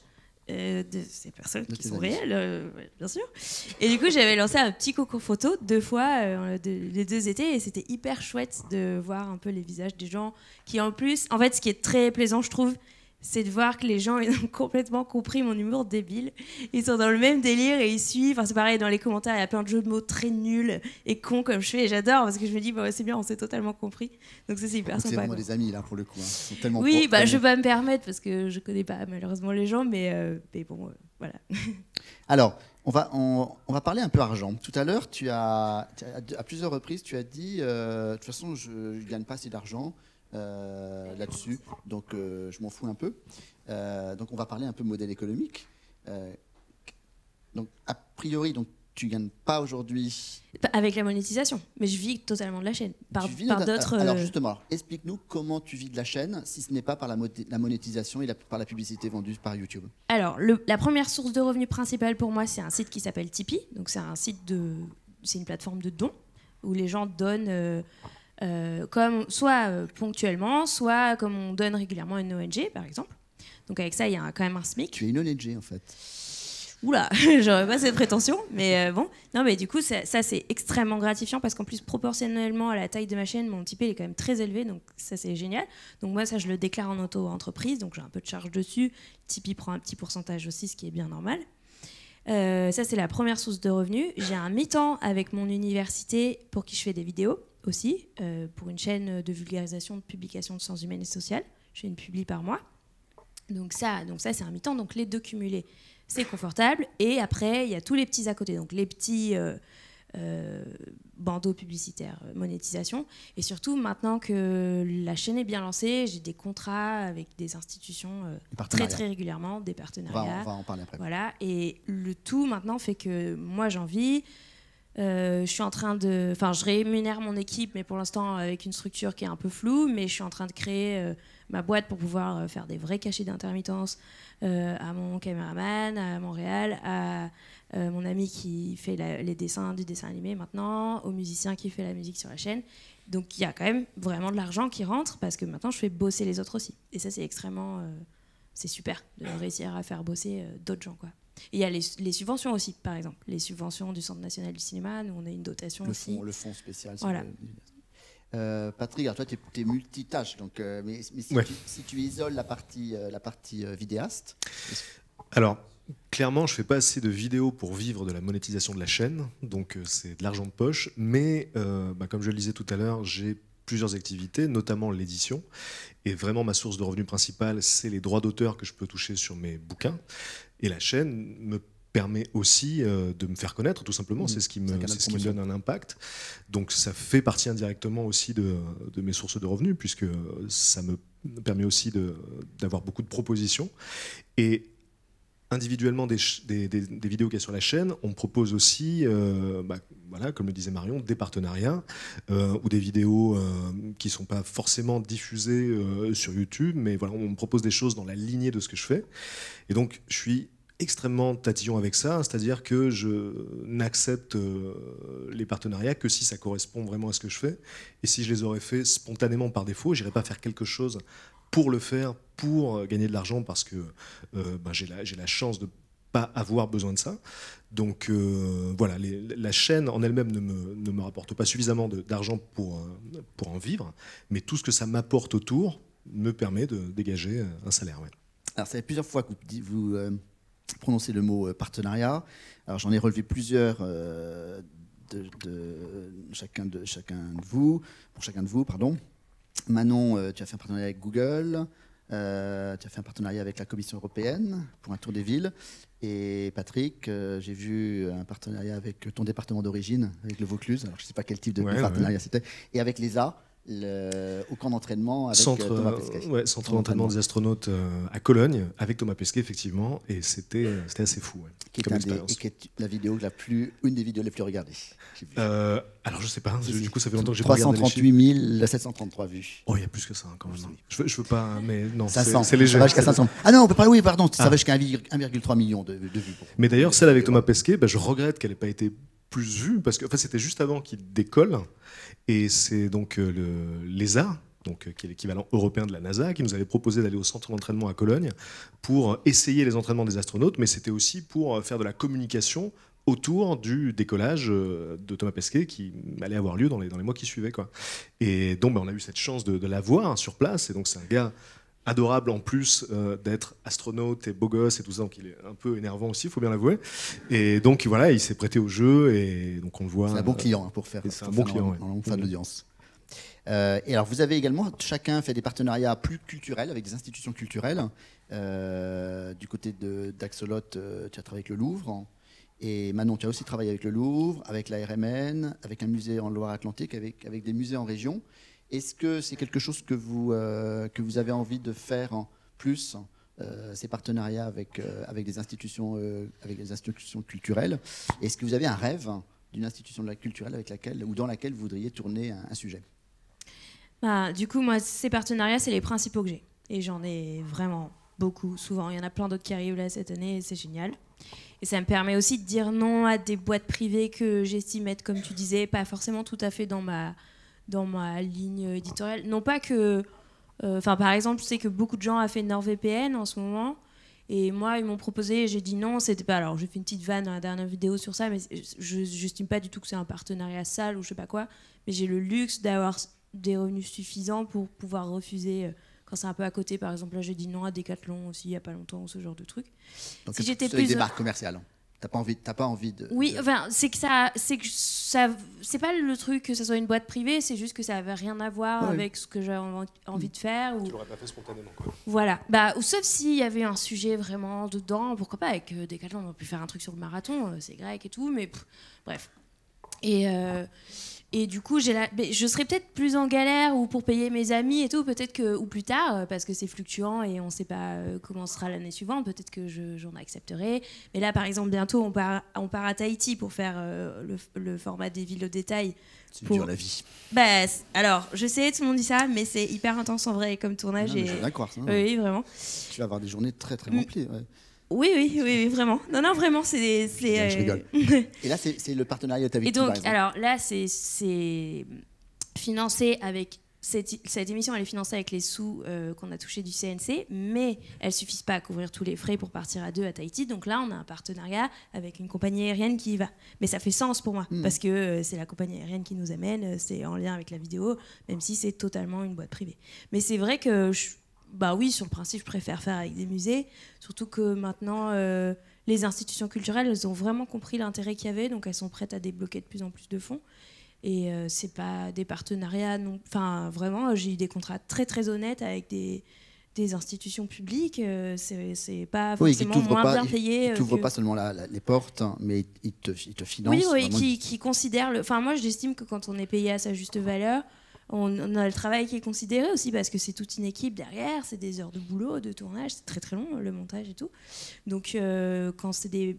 euh, de ces personnes qui sont réelles, euh, bien sûr. » Et du coup, j'avais lancé un petit concours photo deux fois euh, de, les deux étés, et c'était hyper chouette de voir un peu les visages des gens qui en plus... En fait, ce qui est très plaisant, je trouve, c'est de voir que les gens ils ont complètement compris mon humour débile. Ils sont dans le même délire et ils suivent. Enfin, c'est pareil, dans les commentaires, il y a plein de jeux de mots très nuls et cons comme je fais. Et j'adore parce que je me dis, bah, c'est bien, on s'est totalement compris. Donc ça, c'est hyper sympa. C'est vraiment des amis, là, pour le coup. Hein. Ils sont tellement oui, bah, je ne vais pas me permettre parce que je ne connais pas malheureusement les gens, mais, euh, mais bon, euh, voilà. Alors, on va, on, on va parler un peu argent. Tout à l'heure, tu as, à plusieurs reprises, tu as dit, euh, de toute façon, je ne gagne pas assez d'argent. euh, là-dessus, donc euh, je m'en fous un peu. Euh, donc on va parler un peu modèle économique. Euh, donc a priori, donc, tu ne gagnes pas aujourd'hui... Avec la monétisation, mais je vis totalement de la chaîne, par, par d'autres... Alors justement, explique-nous comment tu vis de la chaîne, si ce n'est pas par la, la monétisation et la, par la publicité vendue par YouTube. Alors, le, la première source de revenus principale pour moi, c'est un site qui s'appelle Tipeee, donc c'est un site de... c'est une plateforme de dons, où les gens donnent euh, euh, comme, soit euh, ponctuellement, soit comme on donne régulièrement à une O N G, par exemple. Donc avec ça, il y a quand même un SMIC. Tu es une O N G, en fait. Oula, j'aurais pas cette prétention, mais euh, bon. Non, mais du coup, ça, ça c'est extrêmement gratifiant parce qu'en plus, proportionnellement à la taille de ma chaîne, mon Tipeee il est quand même très élevé, donc ça c'est génial. Donc moi, ça je le déclare en auto-entreprise, donc j'ai un peu de charge dessus. Tipeee prend un petit pourcentage aussi, ce qui est bien normal. Euh, ça c'est la première source de revenus. J'ai un mi-temps avec mon université pour qui je fais des vidéos aussi, euh, pour une chaîne de vulgarisation, de publication de sciences humaines et sociales. Je fais une publi par mois. Donc ça, donc ça c'est un mi-temps, donc les deux cumulés. C'est confortable, et après il y a tous les petits à côté, donc les petits euh, euh, bandeaux publicitaires, monétisation, et surtout maintenant que la chaîne est bien lancée, j'ai des contrats avec des institutions euh, très très régulièrement, des partenariats, on va, on va en parler après. Voilà, et le tout maintenant fait que moi j'en vis, euh, je suis en train de, enfin je rémunère mon équipe, mais pour l'instant avec une structure qui est un peu floue, mais je suis en train de créer euh, ma boîte pour pouvoir faire des vrais cachets d'intermittence euh, à mon caméraman, à Montréal, à euh, mon ami qui fait la, les dessins du dessin animé maintenant, au musicien qui fait la musique sur la chaîne. Donc il y a quand même vraiment de l'argent qui rentre parce que maintenant je fais bosser les autres aussi. Et ça c'est extrêmement... Euh, c'est super de réussir à faire bosser euh, d'autres gens, quoi. Il y a les, les subventions aussi, par exemple. Les subventions du Centre National du Cinéma, nous on a une dotation le aussi. Fonds, le fonds spécial. Voilà. Euh, Patrick, alors toi tu es, es multitâche, donc, euh, mais, mais si, ouais. tu, si tu isoles la partie, euh, la partie euh, vidéaste... Alors, clairement, je ne fais pas assez de vidéos pour vivre de la monétisation de la chaîne, donc euh, c'est de l'argent de poche, mais euh, bah, comme je le disais tout à l'heure, j'ai plusieurs activités, notamment l'édition, et vraiment ma source de revenus principale, c'est les droits d'auteur que je peux toucher sur mes bouquins, et la chaîne me permet aussi euh, de me faire connaître, tout simplement. Mmh, c'est ce qui me, c'est ce qui me donne un impact. Donc ça fait partie indirectement aussi de, de mes sources de revenus, puisque ça me permet aussi d'avoir beaucoup de propositions. Et individuellement, des, des, des, des vidéos qu'il y a sur la chaîne, on propose aussi, euh, bah, voilà, comme le disait Marion, des partenariats euh, ou des vidéos euh, qui ne sont pas forcément diffusées euh, sur YouTube, mais voilà, on propose des choses dans la lignée de ce que je fais. Et donc, je suis extrêmement tatillon avec ça, c'est-à-dire que je n'accepte les partenariats que si ça correspond vraiment à ce que je fais, et si je les aurais fait spontanément par défaut, j'irais pas faire quelque chose pour le faire, pour gagner de l'argent, parce que euh, ben, j'ai la, j'ai la chance de pas avoir besoin de ça. Donc euh, voilà, les, la chaîne en elle-même ne me, ne me rapporte pas suffisamment d'argent pour, pour en vivre, mais tout ce que ça m'apporte autour me permet de dégager un salaire. Ouais. Alors ça fait plusieurs fois que vous... vous euh prononcer le mot euh, partenariat. Alors j'en ai relevé plusieurs euh, de, de, chacun de chacun de vous, pour chacun de vous, pardon. Manon, euh, tu as fait un partenariat avec Google, euh, tu as fait un partenariat avec la Commission européenne pour un tour des villes. Et Patrick, euh, j'ai vu un partenariat avec ton département d'origine, avec le Vaucluse. Alors je ne sais pas quel type de ouais, partenariat ouais. c'était. Et avec l'E S A. Le, au camp d'entraînement avec centre, Thomas Pesquet. Ouais, centre d'entraînement des astronautes euh, à Cologne avec Thomas Pesquet, effectivement, et c'était assez fou. Ouais, qui est, un des, et qui est la vidéo la plus, une des vidéos les plus regardées. Euh, alors je sais pas, du coup ça fait longtemps que j'ai pas regardé. trois cent trente-huit mille sept cent trente-trois vues. Oh, il y a plus que ça quand même. Oui. Je, je veux pas, mais non, c'est léger. cinq cents. Ah non, on peut pas, oui, pardon, ça ah. va jusqu'à un virgule trois million de, de vues. Pour mais d'ailleurs, celle avec Thomas Pesquet, bah, je regrette qu'elle n'ait pas été plus vue, parce que enfin, c'était juste avant qu'il décolle. Et c'est donc l'E S A, donc qui est l'équivalent européen de la NASA, qui nous avait proposé d'aller au centre d'entraînement à Cologne pour essayer les entraînements des astronautes, mais c'était aussi pour faire de la communication autour du décollage de Thomas Pesquet qui allait avoir lieu dans les, dans les mois qui suivaient, quoi. Et donc ben, on a eu cette chance de, de la voir sur place, et donc c'est un gars adorable en plus euh, d'être astronaute et beau gosse et tout ça, donc il est un peu énervant aussi, il faut bien l'avouer. Et donc voilà, il s'est prêté au jeu et donc on le voit. C'est un bon client pour faire un bon client en fin d'audience. Euh, et alors vous avez également, chacun fait des partenariats plus culturels avec des institutions culturelles. Euh, du côté d'Axolot, euh, tu as travaillé avec le Louvre. Et Manon, tu as aussi travaillé avec le Louvre, avec la R M N, avec un musée en Loire-Atlantique, avec, avec des musées en région. Est-ce que c'est quelque chose que vous, euh, que vous avez envie de faire en plus, euh, ces partenariats avec, euh, avec, des institutions, euh, avec des institutions culturelles? Est-ce que vous avez un rêve d'une institution culturelle avec laquelle, ou dans laquelle vous voudriez tourner un, un sujet? Bah, du coup, moi, ces partenariats, c'est les principaux que j'ai. Et j'en ai vraiment beaucoup, souvent. Il y en a plein d'autres qui arrivent là cette année et c'est génial. Et ça me permet aussi de dire non à des boîtes privées que j'estime être, comme tu disais, pas forcément tout à fait dans ma, dans ma ligne éditoriale. Non pas que... Enfin, euh, par exemple, je sais que beaucoup de gens ont fait NordVPN en ce moment. Et moi, ils m'ont proposé, j'ai dit non. C'était pas... Alors, j'ai fait une petite vanne dans la dernière vidéo sur ça, mais je n'estime pas du tout que c'est un partenariat sale ou je sais pas quoi. Mais j'ai le luxe d'avoir des revenus suffisants pour pouvoir refuser... Quand c'est un peu à côté, par exemple, là j'ai dit non à Decathlon aussi il n'y a pas longtemps, ce genre de truc. Donc si j'étais plus des marques commerciales, hein. T'as pas envie, t'as pas envie de. Oui, de... enfin c'est que ça, c'est que ça, c'est pas le truc que ça soit une boîte privée, c'est juste que ça avait rien à voir, ouais, avec ce que j'avais envie de faire. Ou... Tu l'aurais pas fait spontanément, quoi. Voilà, bah ou sauf s'il y avait un sujet vraiment dedans, pourquoi pas avec Decathlon, on aurait pu faire un truc sur le marathon, c'est grec et tout, mais pff, bref. Et euh, Et du coup, j'ai la... je serais peut-être plus en galère ou pour payer mes amis et tout, peut-être que, ou plus tard, parce que c'est fluctuant et on ne sait pas comment sera l'année suivante, peut-être que je, j'en accepterai. Mais là, par exemple, bientôt, on part, on part à Tahiti pour faire euh, le, le format des villes au détail. C'est pour... dur la vie. Bah, alors, je sais, tout le monde dit ça, mais c'est hyper intense en vrai comme tournage. Non, et... Je suis d'accord. Ça, oui, vraiment. Tu vas avoir des journées très, très remplies. Ouais. Oui, oui, oui, oui, vraiment. Non, non, vraiment, c'est... Je rigole. Et là, c'est le partenariat avec... Et donc, alors là, c'est financé avec... Cette, cette émission, elle est financée avec les sous euh, qu'on a touchés du C N C, mais elle ne suffit pas à couvrir tous les frais pour partir à deux à Tahiti. Donc là, on a un partenariat avec une compagnie aérienne qui y va. Mais ça fait sens pour moi, mmh. parce que euh, c'est la compagnie aérienne qui nous amène, c'est en lien avec la vidéo, même si c'est totalement une boîte privée. Mais c'est vrai que... Je, Bah oui, sur le principe, je préfère faire avec des musées, surtout que maintenant, euh, les institutions culturelles, elles ont vraiment compris l'intérêt qu'il y avait, donc elles sont prêtes à débloquer de plus en plus de fonds. Et euh, c'est pas des partenariats, non. Enfin, vraiment, j'ai eu des contrats très très honnêtes avec des, des institutions publiques. Euh, c'est pas forcément oui, moins pas, bien payé. Ils t'ouvrent que... pas seulement la, la, les portes, hein, mais ils te, ils te financent. Oui, oui, qui, qui considèrent. Enfin, moi, j'estime que quand on est payé à sa juste valeur, on a le travail qui est considéré aussi parce que c'est toute une équipe derrière, c'est des heures de boulot, de tournage, c'est très très long le montage et tout. Donc euh, quand c'est des...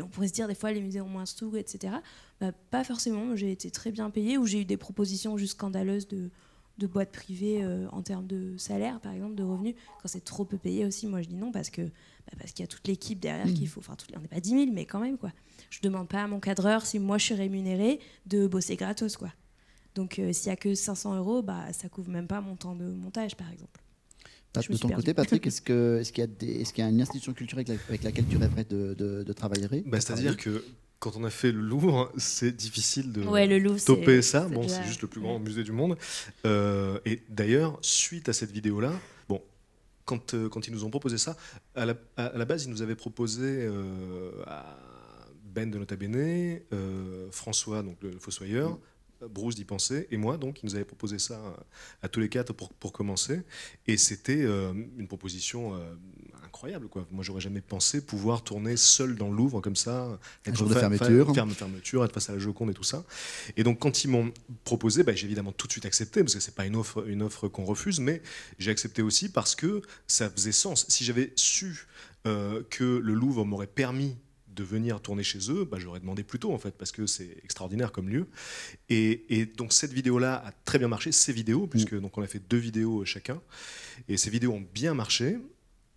On pourrait se dire des fois les musées ont moins de sous, et cetera. Bah, pas forcément, j'ai été très bien payée ou j'ai eu des propositions juste scandaleuses de, de boîtes privées euh, en termes de salaire par exemple, de revenus. Quand c'est trop peu payé aussi, moi je dis non parce que bah, parce qu'il y a toute l'équipe derrière mmh. qu'il faut... Enfin, tout, on n'est pas dix mille mais quand même quoi. Je demande pas à mon cadreur si moi je suis rémunérée de bosser gratos quoi. Donc, euh, s'il n'y a que cinq cents euros, bah, ça ne couvre même pas mon temps de montage, par exemple. Pat, de ton perdue. Côté, Patrick, est-ce qu'il est qu'il y a des, est-ce qu'il y a une institution culturelle avec laquelle tu rêverais de, de, de travailler bah, C'est-à-dire que quand on a fait le Louvre, c'est difficile de ouais, Louvre, toper ça. Bon, c'est juste le plus grand ouais. musée du monde. Euh, et d'ailleurs, suite à cette vidéo-là, bon, quand, euh, quand ils nous ont proposé ça, à la, à la base, ils nous avaient proposé... Euh, à Ben de Nota Bene, euh, François, donc le Fossoyeur, mmh. Bruce d'y penser, et moi, donc, il nous avait proposé ça à tous les quatre pour, pour commencer. Et c'était euh, une proposition euh, incroyable, quoi. Moi, j'aurais jamais pensé pouvoir tourner seul dans le Louvre, comme ça, être de fermeture. Ferme, fermeture, être face à la Joconde et tout ça. Et donc, quand ils m'ont proposé, bah, j'ai évidemment tout de suite accepté, parce que c'est pas une offre, une offre qu'on refuse, mais j'ai accepté aussi parce que ça faisait sens. Si j'avais su euh, que le Louvre m'aurait permis de venir tourner chez eux, bah, j'aurais demandé plus tôt en fait, parce que c'est extraordinaire comme lieu. Et, et donc cette vidéo-là a très bien marché, ces vidéos, puisque donc, on a fait deux vidéos chacun, et ces vidéos ont bien marché.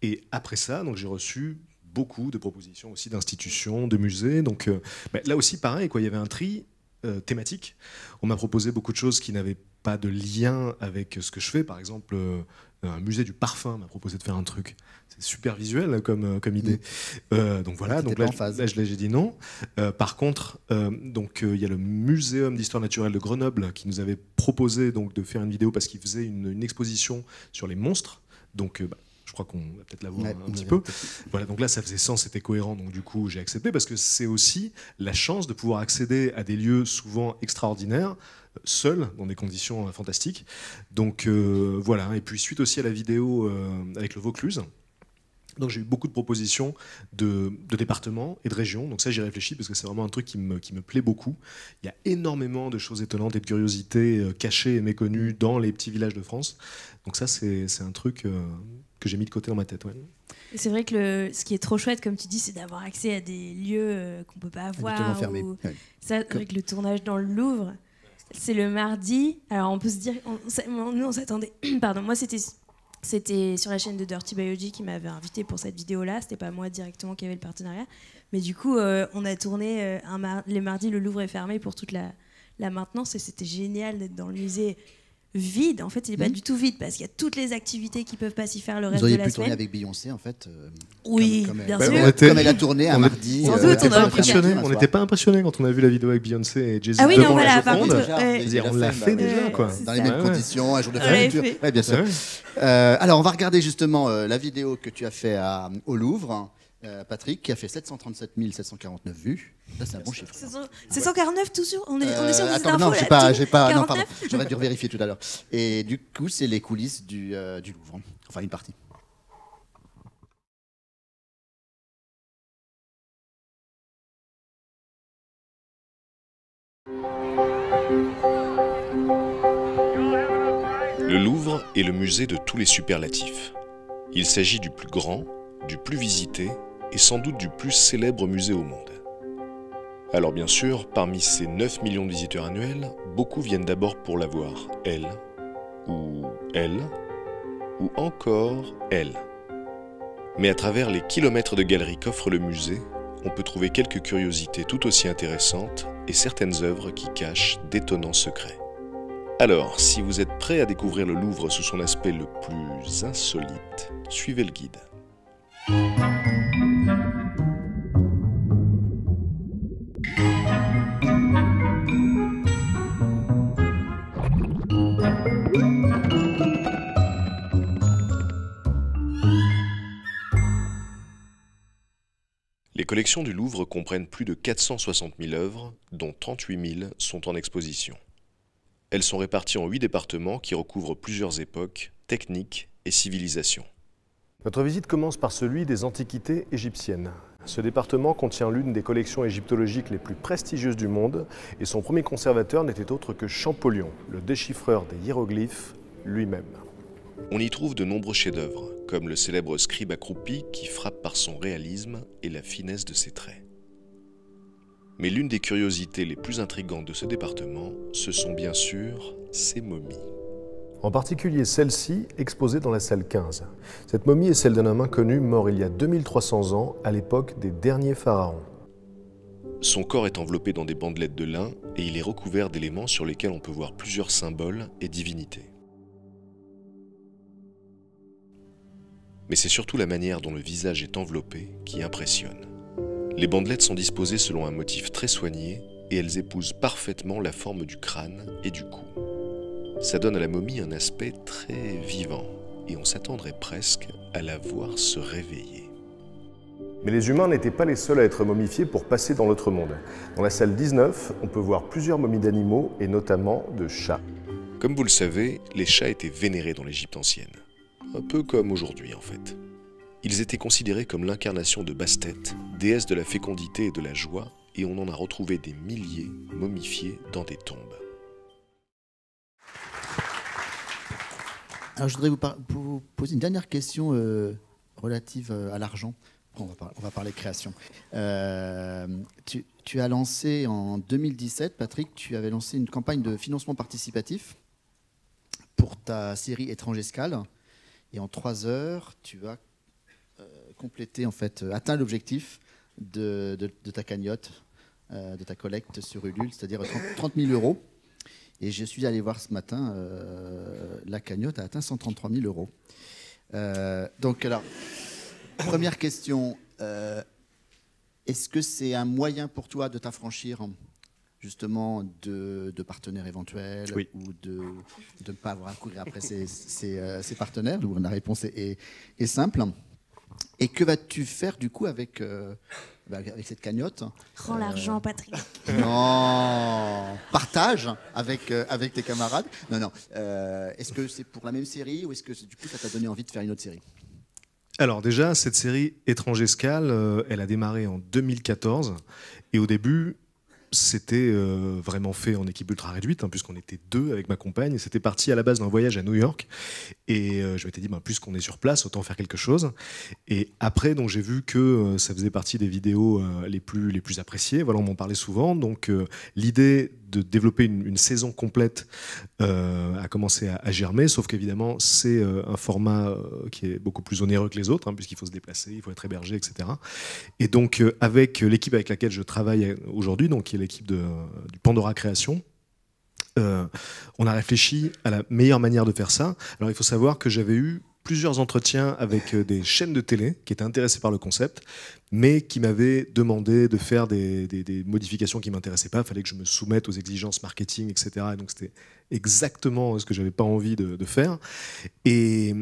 Et après ça, donc j'ai reçu beaucoup de propositions aussi d'institutions, de musées. Donc euh, bah, là aussi pareil, quoi, il y avait un tri euh, thématique. On m'a proposé beaucoup de choses qui n'avaient pas de lien avec ce que je fais, par exemple. Euh, Un musée du parfum m'a proposé de faire un truc. C'est super visuel comme, comme idée. Mmh. Euh, donc voilà, donc là, là j'ai dit non. Euh, par contre, euh, donc il euh, y a le Muséum d'histoire naturelle de Grenoble qui nous avait proposé donc, de faire une vidéo parce qu'il faisait une, une exposition sur les monstres. Donc euh, bah, je crois qu'on va peut-être la voir ouais, un petit peu. Voilà, donc là ça faisait sens, c'était cohérent. Donc du coup j'ai accepté parce que c'est aussi la chance de pouvoir accéder à des lieux souvent extraordinaires seul, dans des conditions fantastiques. Donc euh, voilà, et puis suite aussi à la vidéo euh, avec le Vaucluse, Donc j'ai eu beaucoup de propositions de, de départements et de régions, donc ça j'y réfléchis parce que c'est vraiment un truc qui me, qui me plaît beaucoup. Il y a énormément de choses étonnantes et de curiosités cachées et méconnues dans les petits villages de France, donc ça c'est un truc que j'ai mis de côté dans ma tête. Ouais. C'est vrai que le, ce qui est trop chouette, comme tu dis, c'est d'avoir accès à des lieux qu'on ne peut pas avoir. Ou... Ouais. Ça, avec le tournage dans le Louvre, c'est le mardi, alors on peut se dire, on, nous on s'attendait, pardon, moi c'était... C'était sur la chaîne de Dirty Biology qui m'avait invité pour cette vidéo-là. C'était pas moi directement qui avait le partenariat. Mais du coup, euh, on a tourné euh, un mar les mardis, le Louvre est fermé pour toute la, la maintenance. Et c'était génial d'être dans le musée vide. En fait, il n'est mmh. pas du tout vide parce qu'il y a toutes les activités qui ne peuvent pas s'y faire le reste de la semaine. Vous auriez pu tourner avec Beyoncé, en fait. Euh, oui, comme, comme bien elle, sûr. Comme, était, comme elle a tourné un mardi. Sans doute, on n'était pas impressionnés quand on a vu la vidéo avec Beyoncé et Jay-Z ah oui, devant non, voilà, la seconde. Euh, on l'a fait déjà, quoi. Dans les mêmes conditions, un jour de fermeture. Oui, bien sûr. Euh, alors, on va regarder justement euh, la vidéo que tu as fait à, au Louvre, euh, Patrick, qui a fait sept cent trente-sept mille sept cent quarante-neuf vues. Ça, c'est un bon chiffre. sept cent quarante-neuf, tout sûr. On est, euh, on est sur des attends, infos. Non, j'ai pas, j'ai pas. quarante-neuf. Non, pardon. J'aurais dû vérifier tout à l'heure. Et du coup, c'est les coulisses du, euh, du Louvre. Enfin, une partie. Le Louvre est le musée de tous les superlatifs. Il s'agit du plus grand, du plus visité et sans doute du plus célèbre musée au monde. Alors bien sûr, parmi ces neuf millions de visiteurs annuels, beaucoup viennent d'abord pour la voir, elle, ou elle, ou encore elle. Mais à travers les kilomètres de galeries qu'offre le musée, on peut trouver quelques curiosités tout aussi intéressantes et certaines œuvres qui cachent d'étonnants secrets. Alors, si vous êtes prêt à découvrir le Louvre sous son aspect le plus insolite, suivez le guide. Les collections du Louvre comprennent plus de quatre cent soixante mille œuvres, dont trente-huit mille sont en exposition. Elles sont réparties en huit départements qui recouvrent plusieurs époques, techniques et civilisations. Notre visite commence par celui des antiquités égyptiennes. Ce département contient l'une des collections égyptologiques les plus prestigieuses du monde et son premier conservateur n'était autre que Champollion, le déchiffreur des hiéroglyphes lui-même. On y trouve de nombreux chefs-d'œuvre, comme le célèbre scribe accroupi qui frappe par son réalisme et la finesse de ses traits. Mais l'une des curiosités les plus intrigantes de ce département, ce sont bien sûr ces momies. En particulier celle-ci, exposée dans la salle quinze. Cette momie est celle d'un homme inconnu mort il y a deux mille trois cents ans, à l'époque des derniers pharaons. Son corps est enveloppé dans des bandelettes de lin et il est recouvert d'éléments sur lesquels on peut voir plusieurs symboles et divinités. Mais c'est surtout la manière dont le visage est enveloppé qui impressionne. Les bandelettes sont disposées selon un motif très soigné et elles épousent parfaitement la forme du crâne et du cou. Ça donne à la momie un aspect très vivant et on s'attendrait presque à la voir se réveiller. Mais les humains n'étaient pas les seuls à être momifiés pour passer dans l'autre monde. Dans la salle dix-neuf, on peut voir plusieurs momies d'animaux et notamment de chats. Comme vous le savez, les chats étaient vénérés dans l'Égypte ancienne. Un peu comme aujourd'hui en fait. Ils étaient considérés comme l'incarnation de Bastet, déesse de la fécondité et de la joie, et on en a retrouvé des milliers momifiés dans des tombes. Alors je voudrais vous, vous poser une dernière question euh, relative à l'argent. On, on va parler création. Euh, tu, tu as lancé en deux mille dix-sept, Patrick, tu avais lancé une campagne de financement participatif pour ta série Étrangescale, et en trois heures, tu as compléter en fait, euh, atteint l'objectif de, de, de ta cagnotte, euh, de ta collecte sur Ulule, c'est-à-dire trente mille euros. Et je suis allé voir ce matin, euh, la cagnotte a atteint cent trente-trois mille euros. Euh, donc alors, première question, euh, est-ce que c'est un moyen pour toi de t'affranchir justement de, de partenaires éventuels oui. ou de, de ne pas avoir à courir après ces, ces, euh, ces partenaires? Donc, la réponse est, est simple. Et que vas-tu faire du coup avec, euh, avec cette cagnotte? Rends euh... l'argent, Patrick. Non. Partage avec, euh, avec tes camarades. Non, non. Euh, est-ce que c'est pour la même série ou est-ce que du coup ça t'a donné envie de faire une autre série? Alors déjà, cette série Étrange Escale, euh, elle a démarré en deux mille quatorze. Et au début, c'était euh, vraiment fait en équipe ultra réduite, hein, puisqu'on était deux avec ma compagne. C'était parti à la base d'un voyage à New York. Et euh, je m'étais dit, ben, puisqu'on est sur place, autant faire quelque chose. Et après, j'ai vu que euh, ça faisait partie des vidéos euh, les plus, les plus appréciées. Voilà, on m'en parlait souvent. Donc euh, l'idée de développer une, une saison complète euh, a commencé à, à germer, sauf qu'évidemment c'est euh, un format euh, qui est beaucoup plus onéreux que les autres, hein, puisqu'il faut se déplacer, il faut être hébergé, et cetera. Et donc euh, avec l'équipe avec laquelle je travaille aujourd'hui, donc qui est l'équipe euh, du Pandora Création, euh, on a réfléchi à la meilleure manière de faire ça. Alors il faut savoir que j'avais eu plusieurs entretiens avec des chaînes de télé qui étaient intéressées par le concept, mais qui m'avaient demandé de faire des, des, des modifications qui ne m'intéressaient pas. Il fallait que je me soumette aux exigences marketing, et cetera. Et donc c'était exactement ce que je n'avais pas envie de, de faire. Et,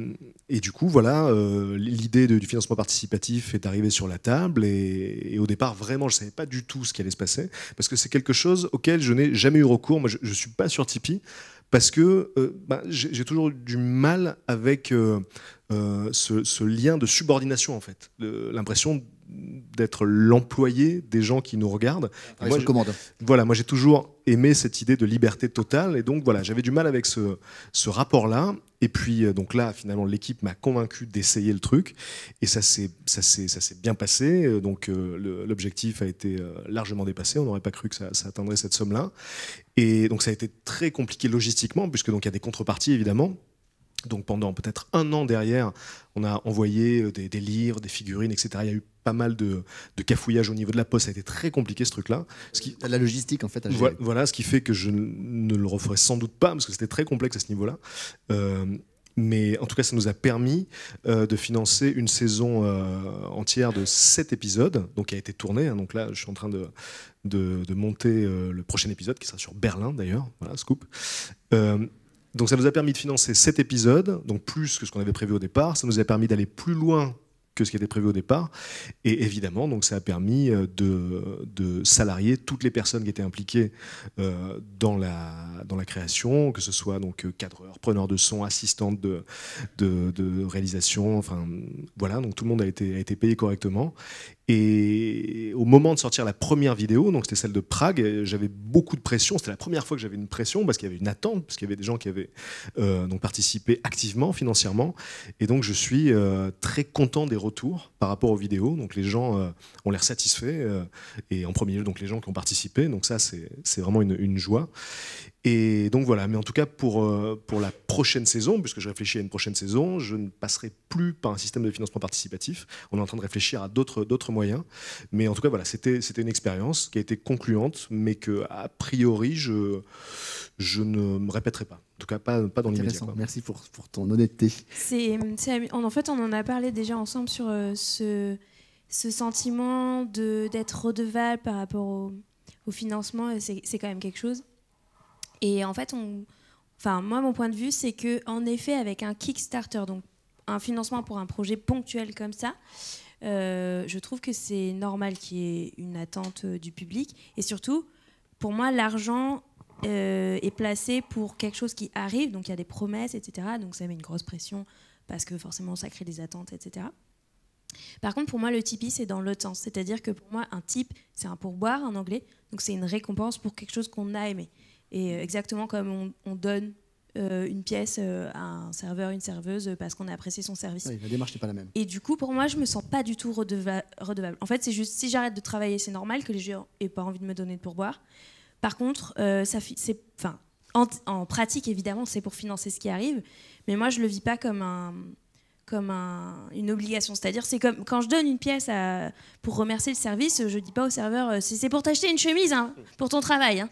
et du coup, voilà, euh, l'idée du financement participatif est arrivée sur la table. Et, et au départ, vraiment, je ne savais pas du tout ce qui allait se passer, parce que c'est quelque chose auquel je n'ai jamais eu recours. Moi, je ne suis pas sur Tipeee, parce que euh, bah, j'ai toujours du mal avec euh, euh, ce, ce lien de subordination, en fait. L'impression d'être l'employé des gens qui nous regardent. Ah, moi, je commande. Voilà, moi j'ai toujours aimé cette idée de liberté totale, et donc voilà, j'avais du mal avec ce, ce rapport-là. Et puis donc là, finalement, l'équipe m'a convaincu d'essayer le truc, et ça s'est bien passé. Donc euh, l'objectif a été largement dépassé. On n'aurait pas cru que ça, ça atteindrait cette somme-là. Et donc ça a été très compliqué logistiquement, puisque donc il y a des contreparties évidemment. Donc pendant peut-être un an derrière, on a envoyé des, des livres, des figurines, et cetera. Il y a eu pas mal de, de cafouillage au niveau de la poste. Ça a été très compliqué, ce truc-là. Ce qui, la logistique, en fait. À gérer. Voilà, ce qui fait que je ne le referai sans doute pas, parce que c'était très complexe à ce niveau-là. Euh, mais en tout cas, ça nous a permis euh, de financer une saison euh, entière de sept épisodes, donc qui a été tournée. Hein, donc là, je suis en train de, de, de monter euh, le prochain épisode, qui sera sur Berlin, d'ailleurs. Voilà, scoop. Euh, Donc ça nous a permis de financer sept épisodes, donc plus que ce qu'on avait prévu au départ. Ça nous a permis d'aller plus loin que ce qui était prévu au départ. Et évidemment, donc, ça a permis de, de salarier toutes les personnes qui étaient impliquées euh, dans, la, dans la création, que ce soit donc cadreur, preneur de son, assistante de, de, de réalisation. Enfin, voilà, donc tout le monde a été, a été payé correctement. Et au moment de sortir la première vidéo, donc c'était celle de Prague, j'avais beaucoup de pression. C'était la première fois que j'avais une pression, parce qu'il y avait une attente, parce qu'il y avait des gens qui avaient euh, donc participé activement, financièrement. Et donc je suis euh, très content des retours par rapport aux vidéos. Donc les gens euh, ont l'air satisfaits, euh, et en premier lieu donc les gens qui ont participé. Donc ça, c'est vraiment une, une joie. Et donc voilà, mais en tout cas pour, euh, pour la prochaine saison, puisque je réfléchis à une prochaine saison, je ne passerai plus par un système de financement participatif. On est en train de réfléchir à d'autres d'autres moyens, mais en tout cas voilà, c'était c'était une expérience qui a été concluante, mais que a priori je je ne me répéterai pas. En tout cas pas pas dans l'immédiat. Merci pour pour ton honnêteté. C'est en fait on en a parlé déjà ensemble sur euh, ce ce sentiment de d'être redevable par rapport au, au financement. C'est quand même quelque chose. Et en fait, on, enfin, moi, mon point de vue, c'est qu'en effet, avec un Kickstarter, donc un financement pour un projet ponctuel comme ça, euh, je trouve que c'est normal qu'il y ait une attente euh, du public. Et surtout, pour moi, l'argent euh, est placé pour quelque chose qui arrive, donc il y a des promesses, et cetera. Donc ça met une grosse pression, parce que forcément, ça crée des attentes, et cetera. Par contre, pour moi, le Tipeee, c'est dans l'autre sens. C'est-à-dire que pour moi, un tip, c'est un pourboire en anglais, donc c'est une récompense pour quelque chose qu'on a aimé. Et exactement comme on, on donne euh, une pièce euh, à un serveur, une serveuse, parce qu'on a apprécié son service. Oui, la démarche n'est pas la même. Et du coup, pour moi, je ne me sens pas du tout redeva redevable. En fait, c'est juste, si j'arrête de travailler, c'est normal que les gens n'aient pas envie de me donner de pourboire. Par contre, euh, ça, enfin, en, en pratique, évidemment, c'est pour financer ce qui arrive. Mais moi, je ne le vis pas comme, un, comme un, une obligation. C'est-à-dire, c'est comme quand je donne une pièce à, pour remercier le service, je ne dis pas au serveur, c'est pour t'acheter une chemise, hein, pour ton travail. Hein.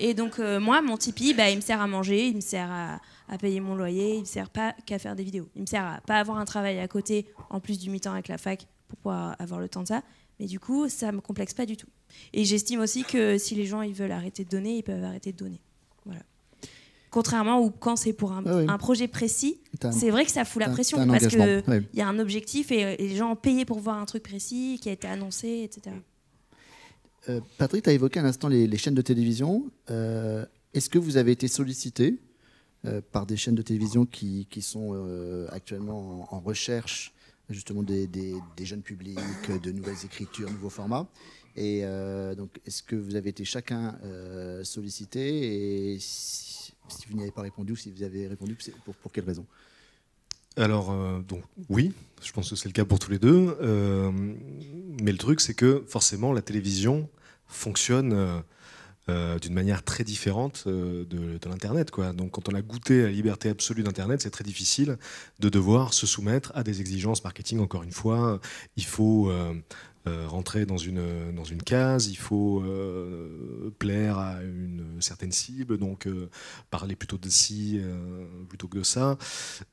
Et donc euh, moi, mon Tipeee, bah, il me sert à manger, il me sert à, à payer mon loyer, il me sert pas qu'à faire des vidéos. Il me sert à pas avoir un travail à côté, en plus du mi-temps avec la fac, pour pouvoir avoir le temps de ça. Mais du coup, ça me complexe pas du tout. Et j'estime aussi que si les gens ils veulent arrêter de donner, ils peuvent arrêter de donner. Voilà. Contrairement ou quand c'est pour un, ah oui. un projet précis, c'est vrai que ça fout la pression, parce qu'il oui. y a un objectif, et, et les gens ont payé pour voir un truc précis qui a été annoncé, et cetera. Euh, Patrick, tu as évoqué à l'instant les, les chaînes de télévision. Euh, Est-ce que vous avez été sollicité euh, par des chaînes de télévision qui, qui sont euh, actuellement en, en recherche justement des, des, des jeunes publics, de nouvelles écritures, nouveaux formats. Et euh, donc, est-ce que vous avez été chacun euh, sollicité, et si, si vous n'y avez pas répondu, ou si vous avez répondu, pour, pour quelles raisons? Alors, euh, donc, oui, je pense que c'est le cas pour tous les deux. Euh, mais le truc, c'est que forcément, la télévision fonctionne euh, euh, d'une manière très différente euh, de, de l'Internet, quoi. Donc, quand on a goûté à la liberté absolue d'Internet, c'est très difficile de devoir se soumettre à des exigences marketing. Encore une fois, il faut... Euh, Euh, rentrer dans une, dans une case, il faut euh, plaire à une certaine cible, donc euh, parler plutôt de ci euh, plutôt que de ça.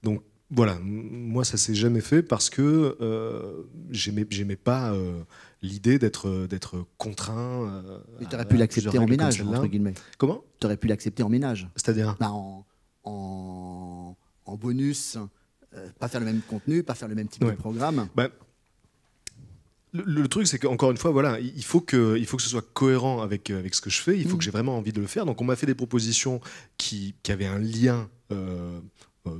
Donc voilà, moi ça s'est jamais fait parce que euh, j'aimais, j'aimais pas euh, l'idée d'être, d'être contraint. Euh, Mais t'aurais pu l'accepter en ménage, entre guillemets. Comment ? T'aurais pu l'accepter en ménage. C'est-à-dire ? Bah, en, en, en bonus, euh, pas faire le même contenu, pas faire le même type ouais. de programme. Bah, Le, le truc, c'est qu'encore une fois, voilà, il faut que, il faut que ce soit cohérent avec, avec ce que je fais, il faut mmh. que j'ai vraiment envie de le faire. Donc on m'a fait des propositions qui, qui avaient un lien euh,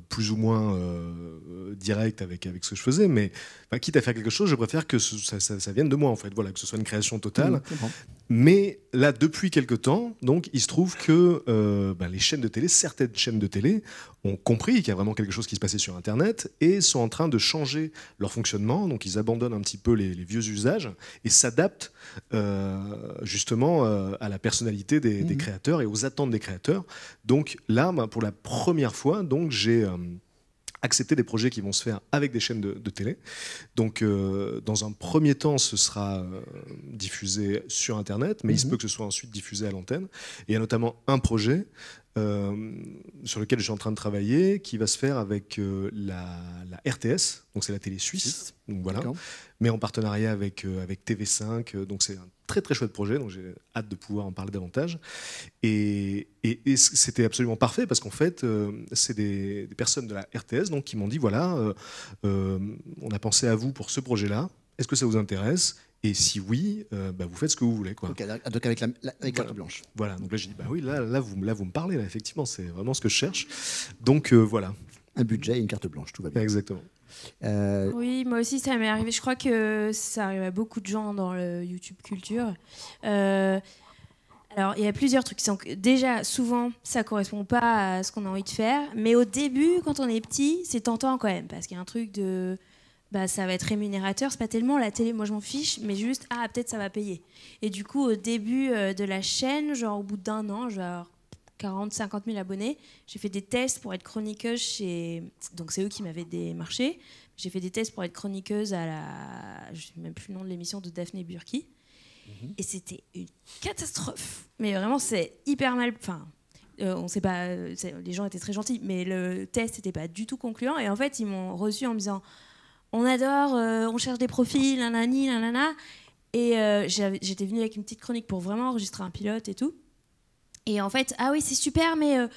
plus ou moins euh, direct avec, avec ce que je faisais, mais bah, quitte à faire quelque chose, je préfère que ce, ça, ça, ça vienne de moi, en fait, voilà, que ce soit une création totale. Mmh. Mais là, depuis quelques temps, donc, il se trouve que euh, bah, les chaînes de télé, certaines chaînes de télé, ont compris qu'il y a vraiment quelque chose qui se passait sur Internet et sont en train de changer leur fonctionnement. Donc, ils abandonnent un petit peu les, les vieux usages et s'adaptent euh, justement euh, à la personnalité des, mmh. des créateurs et aux attentes des créateurs. Donc là, bah, pour la première fois, donc, j'ai... Euh, accepter des projets qui vont se faire avec des chaînes de, de télé. Donc, euh, dans un premier temps, ce sera euh, diffusé sur Internet, mais mm-hmm. il se peut que ce soit ensuite diffusé à l'antenne. Et il y a notamment un projet euh, sur lequel je suis en train de travailler, qui va se faire avec euh, la, la R T S, donc c'est la télé suisse, donc voilà, mais en partenariat avec, euh, avec T V cinq, euh, donc c'est un très très chouette projet, donc j'ai hâte de pouvoir en parler davantage. Et, et, et c'était absolument parfait parce qu'en fait, euh, c'est des, des personnes de la R T S donc, qui m'ont dit, voilà, euh, euh, on a pensé à vous pour ce projet-là, est-ce que ça vous intéresse ? Et si oui, euh, bah vous faites ce que vous voulez, quoi. Okay, donc avec la, la avec voilà. carte blanche. Voilà, donc là j'ai dit, bah oui, là, là, vous, là vous me parlez, là, effectivement, c'est vraiment ce que je cherche. Donc euh, voilà. Un budget et une carte blanche, tout va bien. Exactement. Euh... Oui, moi aussi ça m'est arrivé. Je crois que ça arrive à beaucoup de gens dans le YouTube culture. Euh, alors il y a plusieurs trucs qui sont déjà souvent ça correspond pas à ce qu'on a envie de faire, mais au début quand on est petit c'est tentant quand même parce qu'il y a un truc de bah ça va être rémunérateur. C'est pas tellement la télé, moi je m'en fiche, mais juste ah peut-être ça va payer. Et du coup au début de la chaîne, genre au bout d'un an, genre quarante, cinquante mille abonnés. J'ai fait des tests pour être chroniqueuse chez... Donc c'est eux qui m'avaient démarché. J'ai fait des tests pour être chroniqueuse à la... Je ne sais même plus le nom de l'émission de Daphné Burki. Mm-hmm. Et c'était une catastrophe. Mais vraiment, c'est hyper mal... Enfin, euh, on sait pas... Les gens étaient très gentils, mais le test n'était pas du tout concluant. Et en fait, ils m'ont reçu en me disant « On adore, euh, on cherche des profils, nanani, nanana. » Et euh, j'étais venue avec une petite chronique pour vraiment enregistrer un pilote et tout. Et en fait, ah oui, c'est super, mais euh,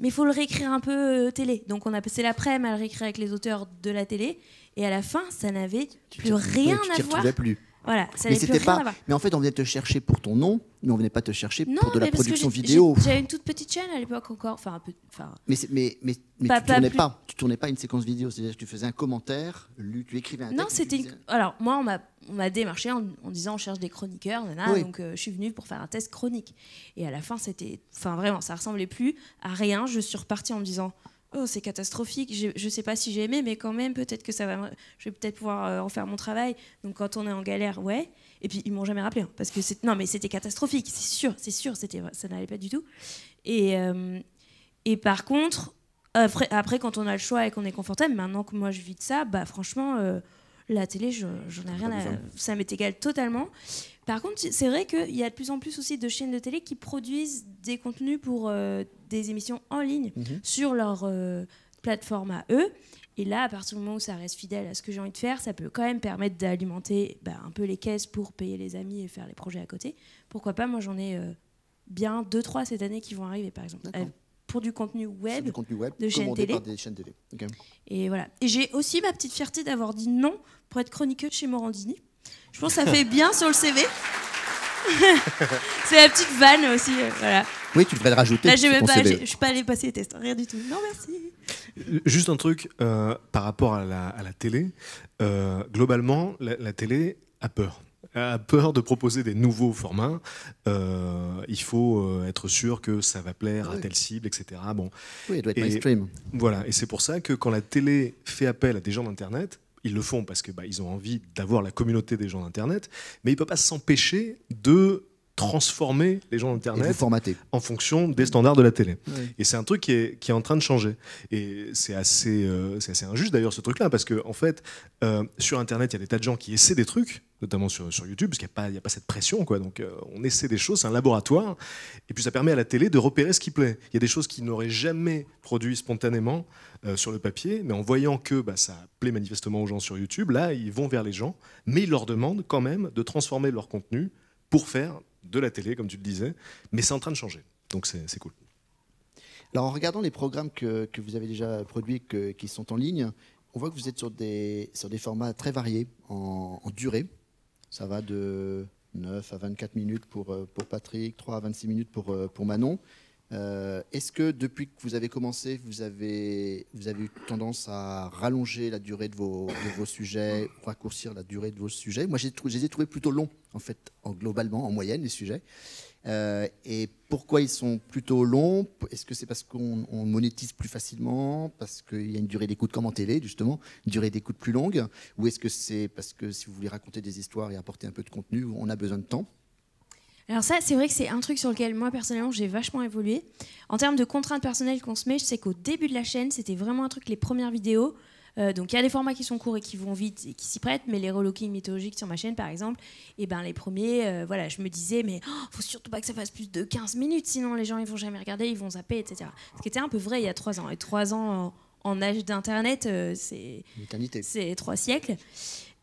mais faut le réécrire un peu euh, télé. Donc on a passé l'après-midi à le réécrire avec les auteurs de la télé. Et à la fin, ça n'avait plus rien à voir. Plus. Voilà, ça n'avait plus rien à voir. Mais en fait, on venait te chercher pour ton nom, mais on venait pas te chercher non, pour de la production vidéo. J'avais une toute petite chaîne à l'époque encore. Enfin, un peu, enfin, mais mais, mais, mais pas, tu ne tournais, pas, tu tournais pas une séquence vidéo. C'est-à-dire que tu faisais un commentaire, lu, tu écrivais un texte. Non, c'était une... Alors, moi, on m'a... On m'a démarché en, en disant on cherche des chroniqueurs, nana, oui. donc euh, je suis venue pour faire un test chronique. Et à la fin, c'était, enfin vraiment, ça ressemblait plus à rien. Je suis repartie en me disant oh c'est catastrophique, je, je sais pas si j'ai aimé, mais quand même peut-être que ça va, je vais peut-être pouvoir euh, en faire mon travail. Donc quand on est en galère, ouais. Et puis ils m'ont jamais rappelé hein, parce que c'est, non mais c'était catastrophique, c'est sûr, c'est sûr, c'était, ça n'allait pas du tout. Et euh, et par contre après, après quand on a le choix et qu'on est confortable, maintenant que moi je vis de ça, bah franchement. Euh, La télé, j'en ai rien à... Ça m'est égal totalement. Par contre, c'est vrai qu'il y a de plus en plus aussi de chaînes de télé qui produisent des contenus pour euh, des émissions en ligne mm-hmm. sur leur euh, plateforme à eux. Et là, à partir du moment où ça reste fidèle à ce que j'ai envie de faire, ça peut quand même permettre d'alimenter bah, un peu les caisses pour payer les amis et faire les projets à côté. Pourquoi pas ? Moi, j'en ai euh, bien deux, trois cette année qui vont arriver, par exemple. D'accord. Pour du contenu web, du contenu web de chaînes télé. Des chaînes télé. Okay. Et voilà. Et j'ai aussi ma petite fierté d'avoir dit non pour être chroniqueuse chez Morandini. Je pense que ça fait bien sur le C V. C'est la petite vanne aussi. Voilà. Oui, tu devrais le rajouter. Là, je ne suis pas allée passer les tests. Rien du tout. Non, merci. Juste un truc euh, par rapport à la, à la télé. Euh, globalement, la, la télé a peur. a peur de proposer des nouveaux formats. Euh, il faut être sûr que ça va plaire oui. à telle cible, et cetera. Bon. Oui, il doit être mainstream. Voilà, et c'est pour ça que quand la télé fait appel à des gens d'Internet, ils le font parce que bah, ils ont envie d'avoir la communauté des gens d'Internet, mais ils ne peuvent pas s'empêcher de transformer les gens d'Internet en fonction des standards de la télé. Oui. Et c'est un truc qui est, qui est en train de changer. Et c'est assez, euh, c'est assez injuste d'ailleurs ce truc-là, parce que en fait, euh, sur Internet, il y a des tas de gens qui essaient des trucs, notamment sur, sur YouTube, parce qu'il n'y a, a pas cette pression, quoi. Donc euh, on essaie des choses, c'est un laboratoire, et puis ça permet à la télé de repérer ce qui plaît. Il y a des choses qui n'auraient jamais produit spontanément euh, sur le papier, mais en voyant que bah, ça plaît manifestement aux gens sur YouTube, là, ils vont vers les gens, mais ils leur demandent quand même de transformer leur contenu pour faire de la télé, comme tu le disais, mais c'est en train de changer, donc c'est cool. Alors en regardant les programmes que, que vous avez déjà produits, que, qui sont en ligne, on voit que vous êtes sur des, sur des formats très variés en, en durée. Ça va de neuf à vingt-quatre minutes pour, pour Patrick, trois à vingt-six minutes pour, pour Manon. Euh, Est-ce que depuis que vous avez commencé, vous avez, vous avez eu tendance à rallonger la durée de vos, de vos sujets, raccourcir la durée de vos sujets? Moi, je les ai trouvés plutôt longs, en fait, en, globalement, en moyenne, les sujets. Euh, et pourquoi ils sont plutôt longs? Est-ce que c'est parce qu'on monétise plus facilement? Parce qu'il y a une durée d'écoute comme en télé, justement, une durée d'écoute plus longue? Ou est-ce que c'est parce que si vous voulez raconter des histoires et apporter un peu de contenu, on a besoin de temps? Alors ça, c'est vrai que c'est un truc sur lequel moi, personnellement, j'ai vachement évolué. En termes de contraintes personnelles qu'on se met, je sais qu'au début de la chaîne, c'était vraiment un truc, les premières vidéos. Euh, donc il y a des formats qui sont courts et qui vont vite et qui s'y prêtent, mais les relooking mythologiques sur ma chaîne, par exemple, et ben, les premiers, euh, voilà, je me disais, mais oh, faut surtout pas que ça fasse plus de quinze minutes, sinon les gens ils vont jamais regarder, ils vont zapper, et cetera. Ce qui était un peu vrai il y a trois ans. Et trois ans en, en âge d'Internet, euh, c'est trois siècles.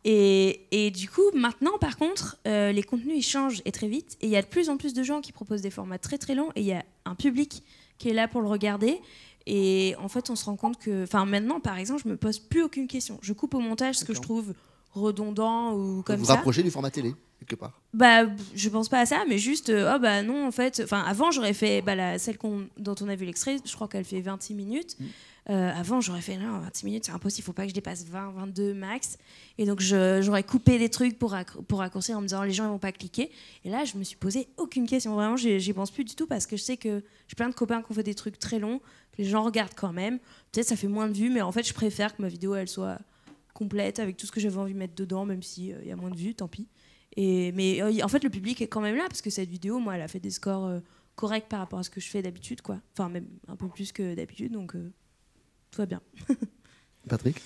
Et, et du coup, maintenant, par contre, euh, les contenus ils changent et très vite. Et il y a de plus en plus de gens qui proposent des formats très très longs. Et il y a un public qui est là pour le regarder. Et en fait, on se rend compte que, enfin, maintenant, par exemple, je me pose plus aucune question. Je coupe au montage ce que je trouve redondant ou comme ça. Vous vous rapprochez du format télé quelque part? Bah, je pense pas à ça, mais juste, euh, oh bah non, en fait, enfin, avant j'aurais fait, bah, la, celle qu'on, dont on a vu l'extrait, je crois qu'elle fait vingt-six minutes. Mmh. Euh, avant, j'aurais fait non, vingt-six minutes, c'est impossible, il ne faut pas que je dépasse vingt, vingt-deux max. Et donc, j'aurais coupé des trucs pour, pour raccourcir en me disant les gens ne vont pas cliquer. Et là, je ne me suis posé aucune question. Vraiment, j'y pense plus du tout parce que je sais que j'ai plein de copains qui ont fait des trucs très longs, que les gens regardent quand même. Peut-être ça fait moins de vues, mais en fait, je préfère que ma vidéo elle soit complète avec tout ce que j'avais envie de mettre dedans, même s'il euh, y a moins de vues, tant pis. Et, mais euh, en fait, le public est quand même là parce que cette vidéo, moi, elle a fait des scores euh, corrects par rapport à ce que je fais d'habitude, quoi. Enfin, même un peu plus que d'habitude, donc... Euh tout va bien. Patrick?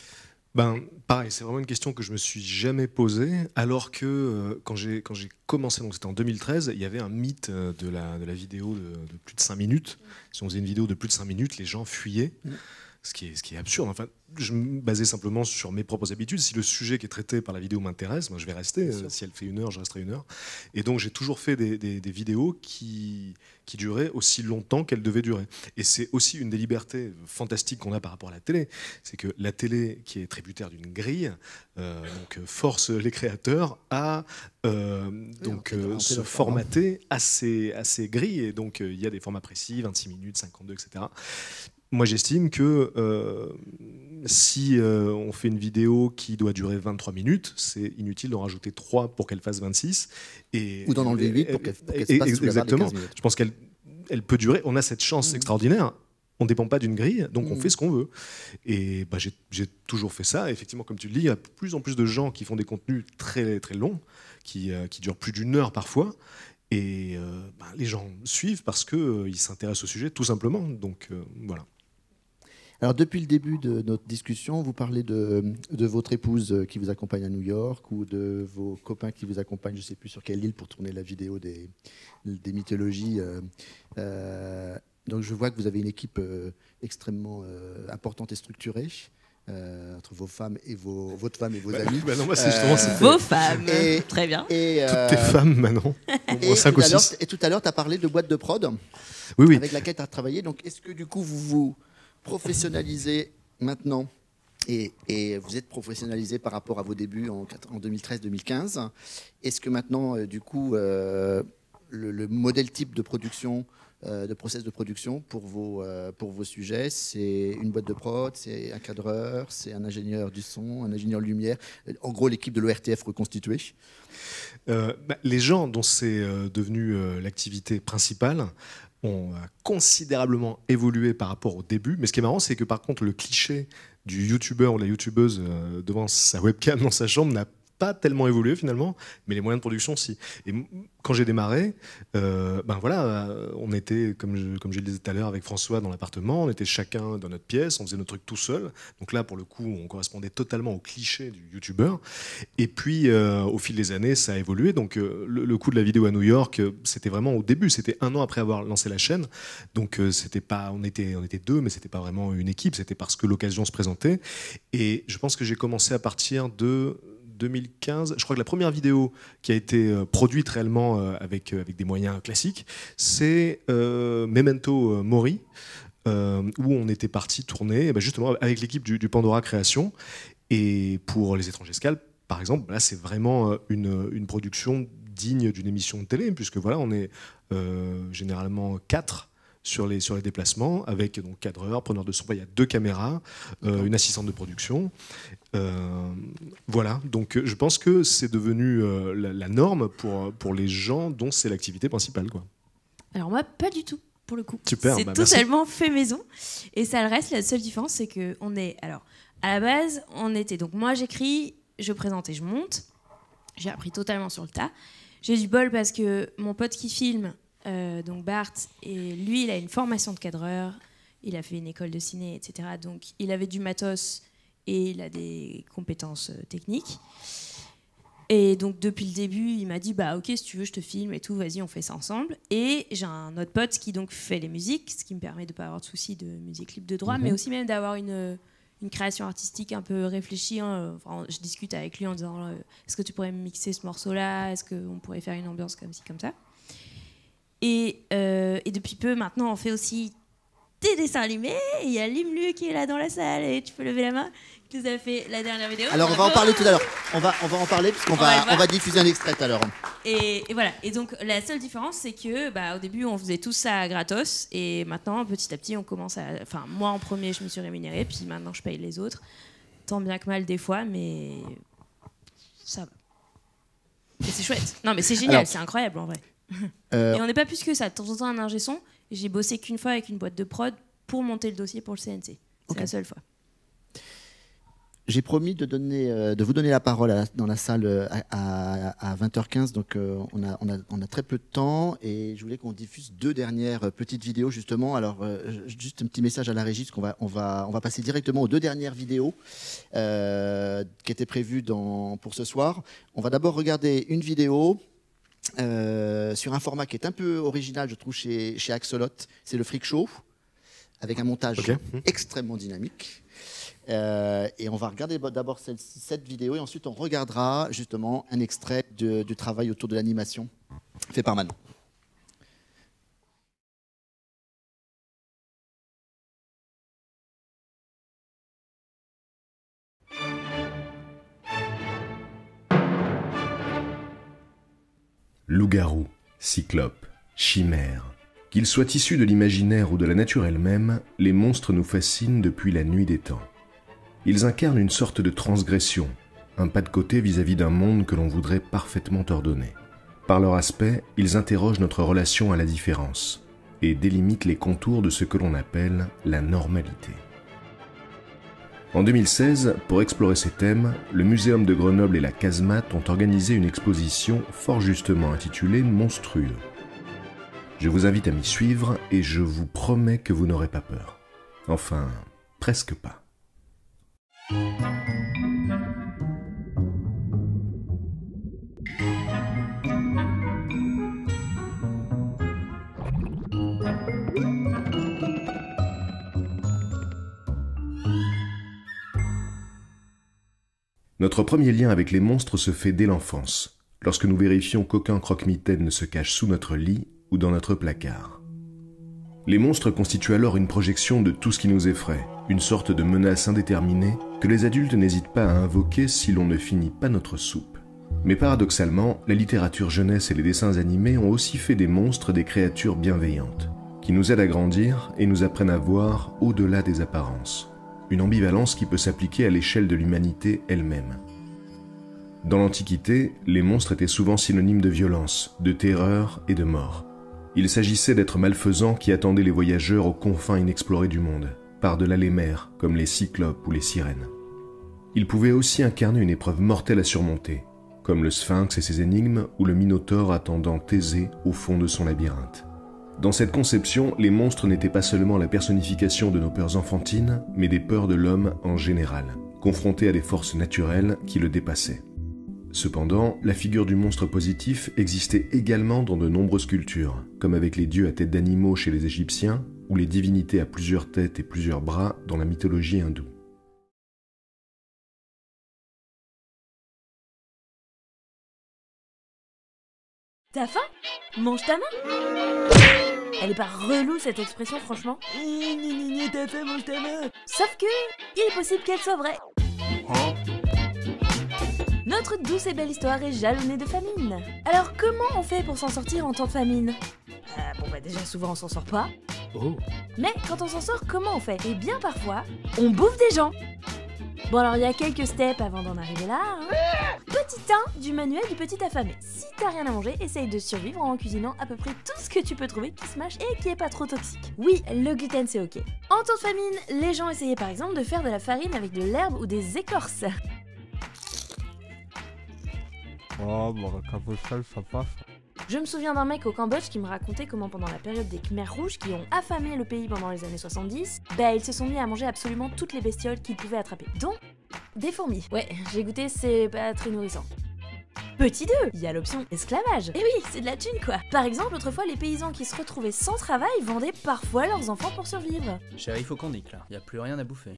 Ben, pareil, c'est vraiment une question que je me suis jamais posée, alors que euh, quand j'ai quand j'ai commencé, donc c'était en deux mille treize, il y avait un mythe de la, de la vidéo de, de plus de cinq minutes. Si on faisait une vidéo de plus de cinq minutes, les gens fuyaient, mmh. ce, qui est, ce qui est absurde. Enfin, je me basais simplement sur mes propres habitudes. Si le sujet qui est traité par la vidéo m'intéresse, ben, je vais rester. Si elle fait une heure, je resterai une heure. Et donc j'ai toujours fait des, des, des vidéos qui... qui durait aussi longtemps qu'elle devait durer. Et c'est aussi une des libertés fantastiques qu'on a par rapport à la télé. C'est que la télé, qui est tributaire d'une grille, euh, donc force les créateurs à euh, donc, euh, se formater à ces, à ces grilles. Et donc, il euh, y a des formats précis, vingt-six minutes, cinquante-deux, et cetera. Moi, j'estime que euh, si euh, on fait une vidéo qui doit durer vingt-trois minutes, c'est inutile d'en rajouter trois pour qu'elle fasse vingt-six. Et, ou d'en enlever huit pour qu'elle qu se passe sous la barre des quinze minutes. Je pense qu'elle elle peut durer. On a cette chance mmh. extraordinaire. On ne dépend pas d'une grille, donc mmh. on fait ce qu'on veut. Et bah, j'ai toujours fait ça. Et effectivement, comme tu le dis, il y a de plus en plus de gens qui font des contenus très, très longs, qui, euh, qui durent plus d'une heure parfois. Et euh, bah, les gens suivent parce qu'ils euh, s'intéressent au sujet, tout simplement. Donc, euh, voilà. Alors depuis le début de notre discussion, vous parlez de, de votre épouse qui vous accompagne à New York ou de vos copains qui vous accompagnent, je ne sais plus sur quelle île, pour tourner la vidéo des, des mythologies. Euh, donc je vois que vous avez une équipe euh, extrêmement euh, importante et structurée. Euh, entre vos femmes et vos votre femme et vos bah, amis. Bah non, moi c'est justement euh, vos femmes. Et, très bien. Et, euh, toutes tes femmes, Manon. Et, cinq tout ou six. Et tout à l'heure, tu as parlé de boîte de prod, oui, oui. avec laquelle tu as travaillé. Donc est-ce que du coup vous vous professionnalisé maintenant et, et vous êtes professionnalisé par rapport à vos débuts en, en deux mille treize deux mille quinze. Est-ce que maintenant, euh, du coup, euh, le, le modèle type de production euh, de process de production pour vos, euh, pour vos sujets. C'est une boîte de prod, c'est un cadreur, c'est un ingénieur du son, un ingénieur lumière. En gros, l'équipe de l'O R T F reconstituée. Euh, bah, les gens dont c'est euh, devenu euh, l'activité principale ont euh, considérablement évolué par rapport au début. Mais ce qui est marrant, c'est que par contre, le cliché du youtubeur ou la youtubeuse euh, devant sa webcam dans sa chambre n'a pas tellement évolué finalement, mais les moyens de production si. Et quand j'ai démarré, euh, ben voilà, on était comme je, comme je le disais tout à l'heure avec François dans l'appartement, on était chacun dans notre pièce, on faisait notre truc tout seul. Donc là pour le coup, on correspondait totalement au cliché du youtubeur. Et puis euh, au fil des années, ça a évolué. Donc euh, le, le coup de la vidéo à New York, c'était vraiment au début, c'était un an après avoir lancé la chaîne. Donc euh, c'était pas, on était, on était deux, mais c'était pas vraiment une équipe. C'était parce que l'occasion se présentait. Et je pense que j'ai commencé à partir de deux mille quinze, je crois que la première vidéo qui a été produite réellement avec, avec des moyens classiques, c'est euh, Memento Mori, euh, où on était parti tourner justement avec l'équipe du, du Pandora Création. Et pour Les Étrangers Scalp, par exemple, là c'est vraiment une, une production digne d'une émission de télé, puisque voilà, on est euh, généralement quatre sur les, sur les déplacements, avec donc cadreur, preneur de son, il y a deux caméras, euh, une assistante de production. Euh, voilà, donc je pense que c'est devenu euh, la, la norme pour, pour les gens dont c'est l'activité principale, quoi. Alors moi, pas du tout, pour le coup. Super, c'est bah totalement merci. Fait maison. Et ça le reste, la seule différence, c'est qu'on est... Alors, à la base, on était... Donc moi, j'écris, je présente et je monte. J'ai appris totalement sur le tas. J'ai du bol parce que mon pote qui filme, Euh, donc Bart, et lui il a une formation de cadreur, il a fait une école de ciné, et cetera. Donc il avait du matos et il a des compétences euh, techniques. Et donc depuis le début, il m'a dit bah ok, si tu veux je te filme et tout, vas-y on fait ça ensemble. Et j'ai un autre pote qui donc fait les musiques, ce qui me permet de ne pas avoir de soucis de musique libre de droit, mmh. mais aussi même d'avoir une, une création artistique un peu réfléchie. Hein. Enfin, je discute avec lui en disant euh, est-ce que tu pourrais mixer ce morceau-là, est-ce qu'on pourrait faire une ambiance comme ci, comme ça. Et, euh, et depuis peu, maintenant, on fait aussi des dessins animés. Il y a Limlu qui est là dans la salle et tu peux lever la main. Qui nous a fait la dernière vidéo. Alors, on va en parler tout à l'heure. On va, on va en parler parce qu'on va, on va diffuser un extrait tout à l'heure. Et, et voilà. Et donc, la seule différence, c'est que, bah, au début, on faisait tout ça gratos. Et maintenant, petit à petit, on commence à... Enfin, moi, en premier, je me suis rémunérée. Puis maintenant, je paye les autres. Tant bien que mal, des fois, mais ça va. Et c'est chouette. Non, mais c'est génial. C'est incroyable, en vrai. Euh... Et on n'est pas plus que ça. De temps en temps, un ingé son, j'ai bossé qu'une fois avec une boîte de prod pour monter le dossier pour le C N C. C'est okay. La seule fois. J'ai promis de, donner, euh, de vous donner la parole à, dans la salle à, à, à vingt heures quinze, donc euh, on, a, on, a, on a très peu de temps et je voulais qu'on diffuse deux dernières petites vidéos justement. Alors euh, juste un petit message à la régie, parce qu'on va, on va, on va passer directement aux deux dernières vidéos euh, qui étaient prévues dans, pour ce soir. On va d'abord regarder une vidéo... Euh, sur un format qui est un peu original, je trouve, chez, chez Axolot, c'est le Freak Show, avec un montage okay. extrêmement dynamique. Euh, et on va regarder d'abord cette vidéo, et ensuite on regardera justement un extrait de, du travail autour de l'animation fait par Manon. Loup-garou, cyclope, chimère. Qu'ils soient issus de l'imaginaire ou de la nature elle-même, les monstres nous fascinent depuis la nuit des temps. Ils incarnent une sorte de transgression, un pas de côté vis-à-vis d'un monde que l'on voudrait parfaitement ordonner. Par leur aspect, ils interrogent notre relation à la différence et délimitent les contours de ce que l'on appelle la normalité. En deux mille seize, pour explorer ces thèmes, le Muséum de Grenoble et la Casemate ont organisé une exposition fort justement intitulée « Monstrueux ». Je vous invite à m'y suivre et je vous promets que vous n'aurez pas peur. Enfin, presque pas. Notre premier lien avec les monstres se fait dès l'enfance, lorsque nous vérifions qu'aucun croque-mitaine ne se cache sous notre lit ou dans notre placard. Les monstres constituent alors une projection de tout ce qui nous effraie, une sorte de menace indéterminée que les adultes n'hésitent pas à invoquer si l'on ne finit pas notre soupe. Mais paradoxalement, la littérature jeunesse et les dessins animés ont aussi fait des monstres des créatures bienveillantes, qui nous aident à grandir et nous apprennent à voir au-delà des apparences, une ambivalence qui peut s'appliquer à l'échelle de l'humanité elle-même. Dans l'Antiquité, les monstres étaient souvent synonymes de violence, de terreur et de mort. Il s'agissait d'êtres malfaisants qui attendaient les voyageurs aux confins inexplorés du monde, par-delà les mers, comme les cyclopes ou les sirènes. Ils pouvaient aussi incarner une épreuve mortelle à surmonter, comme le sphinx et ses énigmes ou le minotaure attendant Thésée au fond de son labyrinthe. Dans cette conception, les monstres n'étaient pas seulement la personnification de nos peurs enfantines, mais des peurs de l'homme en général, confronté à des forces naturelles qui le dépassaient. Cependant, la figure du monstre positif existait également dans de nombreuses cultures, comme avec les dieux à tête d'animaux chez les Égyptiens, ou les divinités à plusieurs têtes et plusieurs bras dans la mythologie hindoue. T'as faim? Mange ta main! Elle est pas relou cette expression, franchement. T'as faim, mange ta main! Sauf que, il est possible qu'elle soit vraie. Hein? Notre douce et belle histoire est jalonnée de famine. Alors comment on fait pour s'en sortir en temps de famine? euh, Bon bah déjà souvent on s'en sort pas. Oh. Mais quand on s'en sort, comment on fait? Eh bien parfois, on bouffe des gens. Bon alors il y a quelques steps avant d'en arriver là. Hein. Petit un du manuel du petit affamé. Si t'as rien à manger, essaye de survivre en cuisinant à peu près tout ce que tu peux trouver qui se mâche et qui est pas trop toxique. Oui, le gluten c'est ok. En temps de famine, les gens essayaient par exemple de faire de la farine avec de l'herbe ou des écorces. Oh, bon, le Cambodge, ça passe. Je me souviens d'un mec au Cambodge qui me racontait comment pendant la période des Khmers rouges qui ont affamé le pays pendant les années soixante-dix, bah ils se sont mis à manger absolument toutes les bestioles qu'ils pouvaient attraper, dont des fourmis. Ouais, j'ai goûté, c'est pas très nourrissant. Petit deux, il y a l'option esclavage. Et oui, c'est de la thune quoi. Par exemple, autrefois, les paysans qui se retrouvaient sans travail vendaient parfois leurs enfants pour survivre. Chérie, il faut qu'on nique là, y a plus rien à bouffer.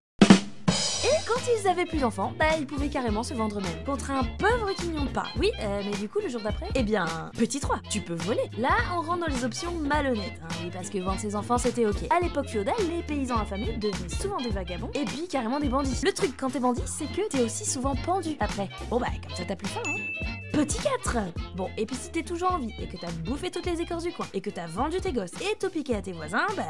Et quand ils avaient plus d'enfants, bah ils pouvaient carrément se vendre eux-mêmes contre un pauvre quignon de pain. Oui, euh, mais du coup le jour d'après, eh bien, petit trois, tu peux voler. Là, on rentre dans les options malhonnêtes, hein, oui, parce que vendre ses enfants c'était ok. À l'époque féodale, les paysans affamés devenaient souvent des vagabonds et puis carrément des bandits. Le truc quand t'es bandit, c'est que t'es aussi souvent pendu après. Bon bah comme ça t'as plus faim, hein. Petit quatre. Bon, et puis si t'es toujours en vie et que t'as bouffé toutes les écorces du coin et que t'as vendu tes gosses et tout piqué à tes voisins, bah...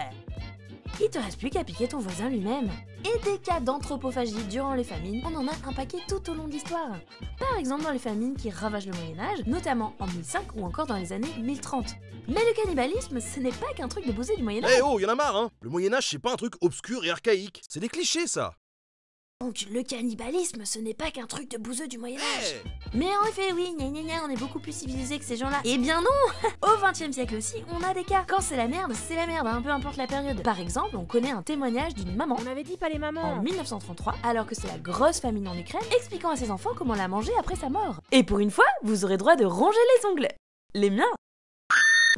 il te reste plus qu'à piquer ton voisin lui-même. Et des cas d'anthropophagie durant les famines, on en a un paquet tout au long de l'histoire. Par exemple dans les famines qui ravagent le Moyen-Âge, notamment en mille cinq ou encore dans les années mille trente. Mais le cannibalisme, ce n'est pas qu'un truc de bousé du Moyen-Âge. Eh hey oh, y'en a marre hein. Le Moyen-Âge c'est pas un truc obscur et archaïque. C'est des clichés ça. Donc le cannibalisme, ce n'est pas qu'un truc de bouseux du Moyen-Âge. Hey. Mais en effet, oui, gna gna gna, on est beaucoup plus civilisés que ces gens-là. Eh bien non. Au vingtième siècle aussi, on a des cas. Quand c'est la merde, c'est la merde, hein, peu importe la période. Par exemple, on connaît un témoignage d'une maman. On avait dit pas les mamans. En mille neuf cent trente-trois, alors que c'est la grosse famine en Ukraine, expliquant à ses enfants comment la manger après sa mort. Et pour une fois, vous aurez droit de ronger les ongles. Les miens.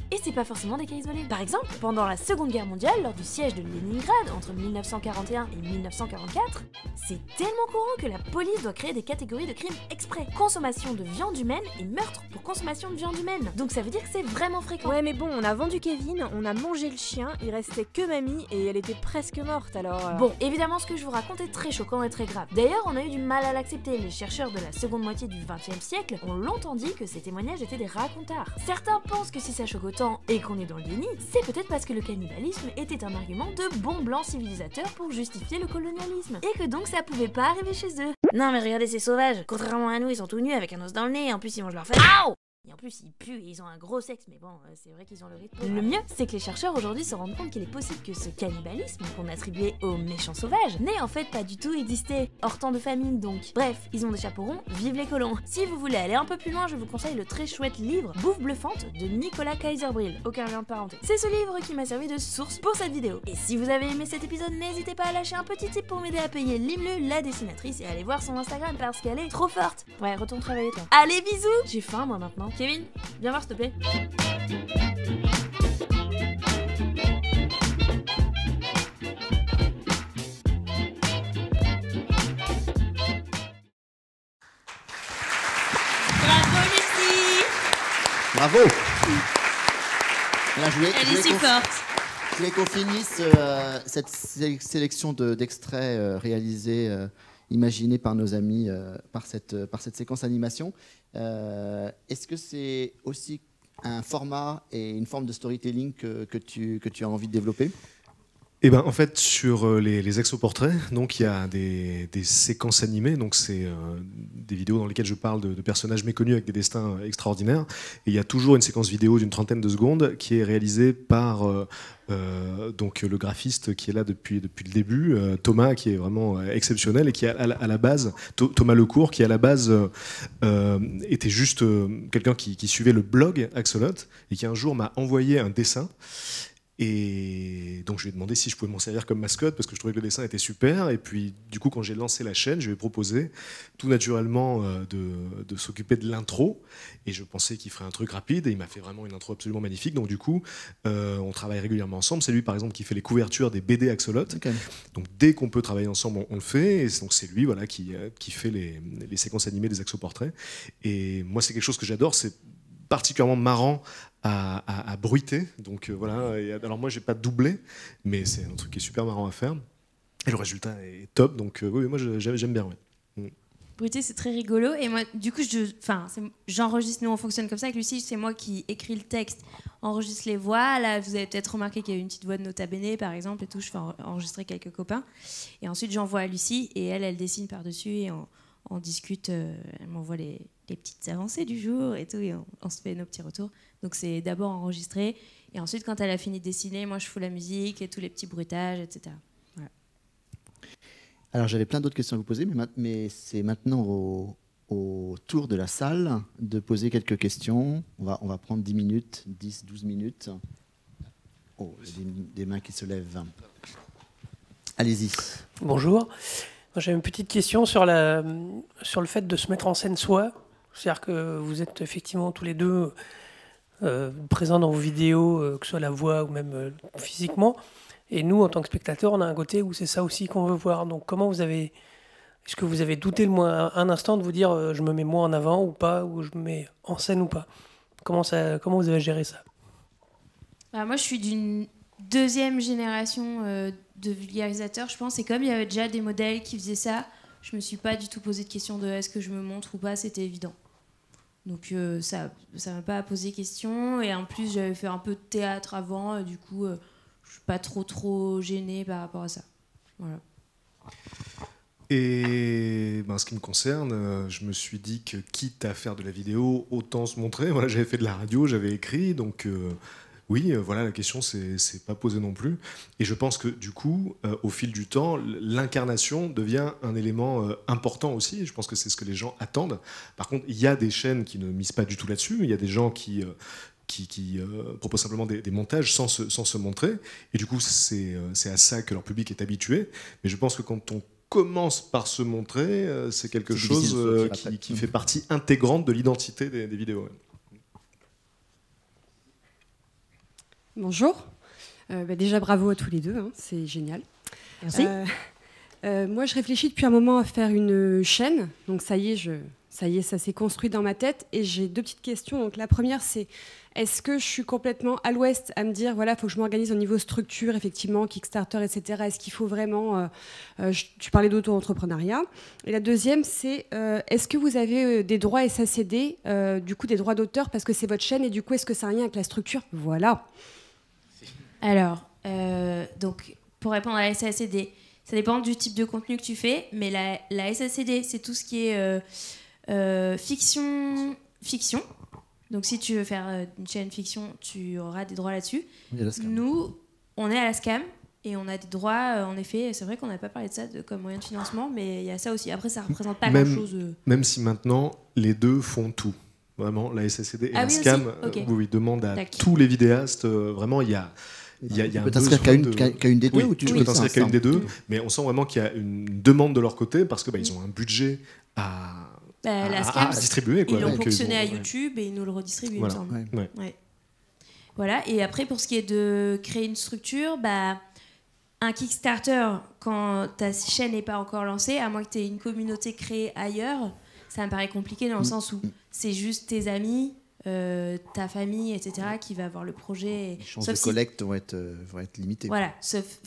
Et c'est pas forcément des cas isolés. Par exemple, pendant la Seconde Guerre mondiale, lors du siège de Leningrad entre mille neuf cent quarante et un et mille neuf cent quarante-quatre, c'est tellement courant que la police doit créer des catégories de crimes exprès. Consommation de viande humaine et meurtre pour consommation de viande humaine. Donc ça veut dire que c'est vraiment fréquent. Ouais mais bon, on a vendu Kevin, on a mangé le chien, il restait que mamie et elle était presque morte alors... Euh... Bon, évidemment ce que je vous raconte est très choquant et très grave. D'ailleurs, on a eu du mal à l'accepter. Les chercheurs de la seconde moitié du vingtième siècle ont longtemps dit que ces témoignages étaient des racontards. Certains pensent que si ça choque et qu'on est dans le déni, c'est peut-être parce que le cannibalisme était un argument de bon blanc civilisateur pour justifier le colonialisme, et que donc ça pouvait pas arriver chez eux. Non mais regardez ces sauvages, contrairement à nous ils sont tout nus avec un os dans le nez, en plus ils mangent leur fête. Aouh! Et en plus ils puent et ils ont un gros sexe, mais bon, c'est vrai qu'ils ont le rythme. Le mieux, c'est que les chercheurs aujourd'hui se rendent compte qu'il est possible que ce cannibalisme qu'on attribuait aux méchants sauvages n'ait en fait pas du tout existé, hors temps de famine donc. Bref, ils ont des chapeaux ronds, vive les colons. Si vous voulez aller un peu plus loin, je vous conseille le très chouette livre Bouffe bluffante de Nicolas Kaiser-Brill, aucun lien de parenté. C'est ce livre qui m'a servi de source pour cette vidéo. Et si vous avez aimé cet épisode, n'hésitez pas à lâcher un petit tip pour m'aider à payer Limlu, la dessinatrice, et à aller voir son Instagram parce qu'elle est trop forte. Ouais, retourne travailler toi. Allez, bisous! J'ai faim moi maintenant. Kevin, viens voir s'il te plaît. Bravo Lucie. Bravo. Là, je voulais, Elle je voulais est si forte. Je voulais qu'on finisse euh, cette sé sélection d'extraits de, euh, réalisés, euh, imaginés par nos amis, euh, par, cette, par cette séquence animation. Euh, Est-ce que c'est aussi un format et une forme de storytelling que, que, tu, que tu as envie de développer? Eh ben, en fait, sur les, les exoportraits, donc il y a des, des séquences animées, donc c'est euh, des vidéos dans lesquelles je parle de, de personnages méconnus avec des destins extraordinaires. Et il y a toujours une séquence vidéo d'une trentaine de secondes qui est réalisée par euh, euh, donc le graphiste qui est là depuis depuis le début, euh, Thomas, qui est vraiment exceptionnel et qui à la, à la base, Thomas Lecourt, qui à la base euh, était juste euh, quelqu'un qui, qui suivait le blog Axolot et qui un jour m'a envoyé un dessin. Et donc je lui ai demandé si je pouvais m'en servir comme mascotte parce que je trouvais que le dessin était super. Et puis du coup, quand j'ai lancé la chaîne, je lui ai proposé tout naturellement de, de s'occuper de l'intro. Et je pensais qu'il ferait un truc rapide et il m'a fait vraiment une intro absolument magnifique. Donc du coup, euh, on travaille régulièrement ensemble. C'est lui par exemple qui fait les couvertures des B D Axolot. Okay. Donc dès qu'on peut travailler ensemble, on, on le fait. Et donc c'est lui voilà, qui, qui fait les, les séquences animées des axoportraits. Et moi, c'est quelque chose que j'adore. C'est particulièrement marrant à, à, à bruiter. Donc euh, voilà. Et alors moi j'ai pas doublé, mais c'est un truc qui est super marrant à faire. Et le résultat est top. Donc euh, oui, moi j'aime bien. Ouais. Bruiter, c'est très rigolo. Et moi, du coup, je, enfin, j'enregistre. Nous, on fonctionne comme ça avec Lucie. C'est moi qui écris le texte, enregistre les voix. Là, vous avez peut-être remarqué qu'il y a une petite voix de Nota Bene, par exemple, et tout. Je fais enregistrer quelques copains. Et ensuite, j'envoie à Lucie. Et elle, elle dessine par-dessus et on, on discute. Euh, elle m'envoie les. les petites avancées du jour et tout, et on, on se fait nos petits retours. Donc c'est d'abord enregistré, et ensuite quand elle a fini de dessiner, moi je fous la musique et tous les petits bruitages, et cetera. Voilà. Alors j'avais plein d'autres questions à vous poser, mais, mais c'est maintenant au, au tour de la salle de poser quelques questions. On va, on va prendre dix minutes, dix, douze minutes. Oh, il y a des, des mains qui se lèvent. Allez-y. Bonjour. J'ai une petite question sur, la, sur le fait de se mettre en scène soi. C'est-à-dire que vous êtes effectivement tous les deux euh, présents dans vos vidéos, euh, que ce soit la voix ou même euh, physiquement. Et nous, en tant que spectateurs, on a un côté où c'est ça aussi qu'on veut voir. Donc comment vous avez... Est-ce que vous avez douté le moins un instant de vous dire euh, je me mets moi en avant ou pas, ou je me mets en scène ou pas? Comment, ça, comment vous avez géré ça? Bah, moi, je suis d'une deuxième génération euh, de vulgarisateurs, je pense. Et comme il y avait déjà des modèles qui faisaient ça, je me suis pas du tout posé de question de est-ce que je me montre ou pas, c'était évident. Donc euh, ça ça m'a pas posé question. Et en plus, j'avais fait un peu de théâtre avant, et du coup, euh, je suis pas trop trop gênée par rapport à ça. Voilà. Et ben, ce qui me concerne, je me suis dit que quitte à faire de la vidéo, autant se montrer. Voilà, j'avais fait de la radio, j'avais écrit, donc... Euh, oui, euh, voilà, la question, c'est pas posée non plus. Et je pense que, du coup, euh, au fil du temps, l'incarnation devient un élément euh, important aussi. Je pense que c'est ce que les gens attendent. Par contre, il y a des chaînes qui ne misent pas du tout là-dessus. Il y a des gens qui... Euh, qui, qui euh, proposent simplement des, des montages sans se, sans se montrer. Et du coup, c'est euh, à ça que leur public est habitué. Mais je pense que quand on commence par se montrer, euh, c'est quelque chose euh, qui, qui fait partie intégrante de l'identité des, des vidéos. Ouais. Bonjour. Euh, bah déjà, bravo à tous les deux, hein, c'est génial. Merci. Euh, euh, moi, je réfléchis depuis un moment à faire une chaîne. Donc, ça y est, je, ça y est, ça s'est construit dans ma tête. Et j'ai deux petites questions. Donc, la première, c'est est-ce que je suis complètement à l'ouest à me dire, voilà, il faut que je m'organise au niveau structure, effectivement, Kickstarter, et cetera. Est-ce qu'il faut vraiment... Euh, euh, je, tu parlais d'auto-entrepreneuriat. Et la deuxième, c'est est-ce euh, que vous avez des droits S A C D, euh, du coup, des droits d'auteur, parce que c'est votre chaîne, et du coup, est-ce que ça a un lien avec la structure? Voilà. Alors, euh, donc, pour répondre à la S A C D, ça dépend du type de contenu que tu fais, mais la, la S A C D, c'est tout ce qui est euh, euh, fiction, fiction. Donc, si tu veux faire une chaîne fiction, tu auras des droits là-dessus. Nous, on est à la SCAM et on a des droits, en effet. C'est vrai qu'on n'a pas parlé de ça de, comme moyen de financement, mais il y a ça aussi. Après, ça ne représente pas grand-chose. De... Même si maintenant, les deux font tout. Vraiment, la S A C D et ah, la oui, SCAM, okay. où ils demandent à Tac. tous les vidéastes, euh, vraiment, il y a... Il y a, il y a tu peux t'inscrire qu'à une, de... qu'à une des deux, oui, ou tu, tu peux t'inscrire qu'à une des deux, mais on sent vraiment qu'il y a une demande de leur côté parce que bah, ils ont un budget à, bah, la à, SCAM, à distribuer. Quoi. Ils l'ont fonctionné à YouTube et ils nous le redistribuent. Voilà. Il me semble. Ouais. Ouais. Voilà. Et après, pour ce qui est de créer une structure, bah, un Kickstarter, quand ta chaîne n'est pas encore lancée, à moins que tu aies une communauté créée ailleurs, ça me paraît compliqué dans le mmh. sens où c'est juste tes amis. Euh, ta famille, et cetera, qui va avoir le projet. Les chances de collecte si... vont, être, euh, vont être limitées. Voilà. Sauf,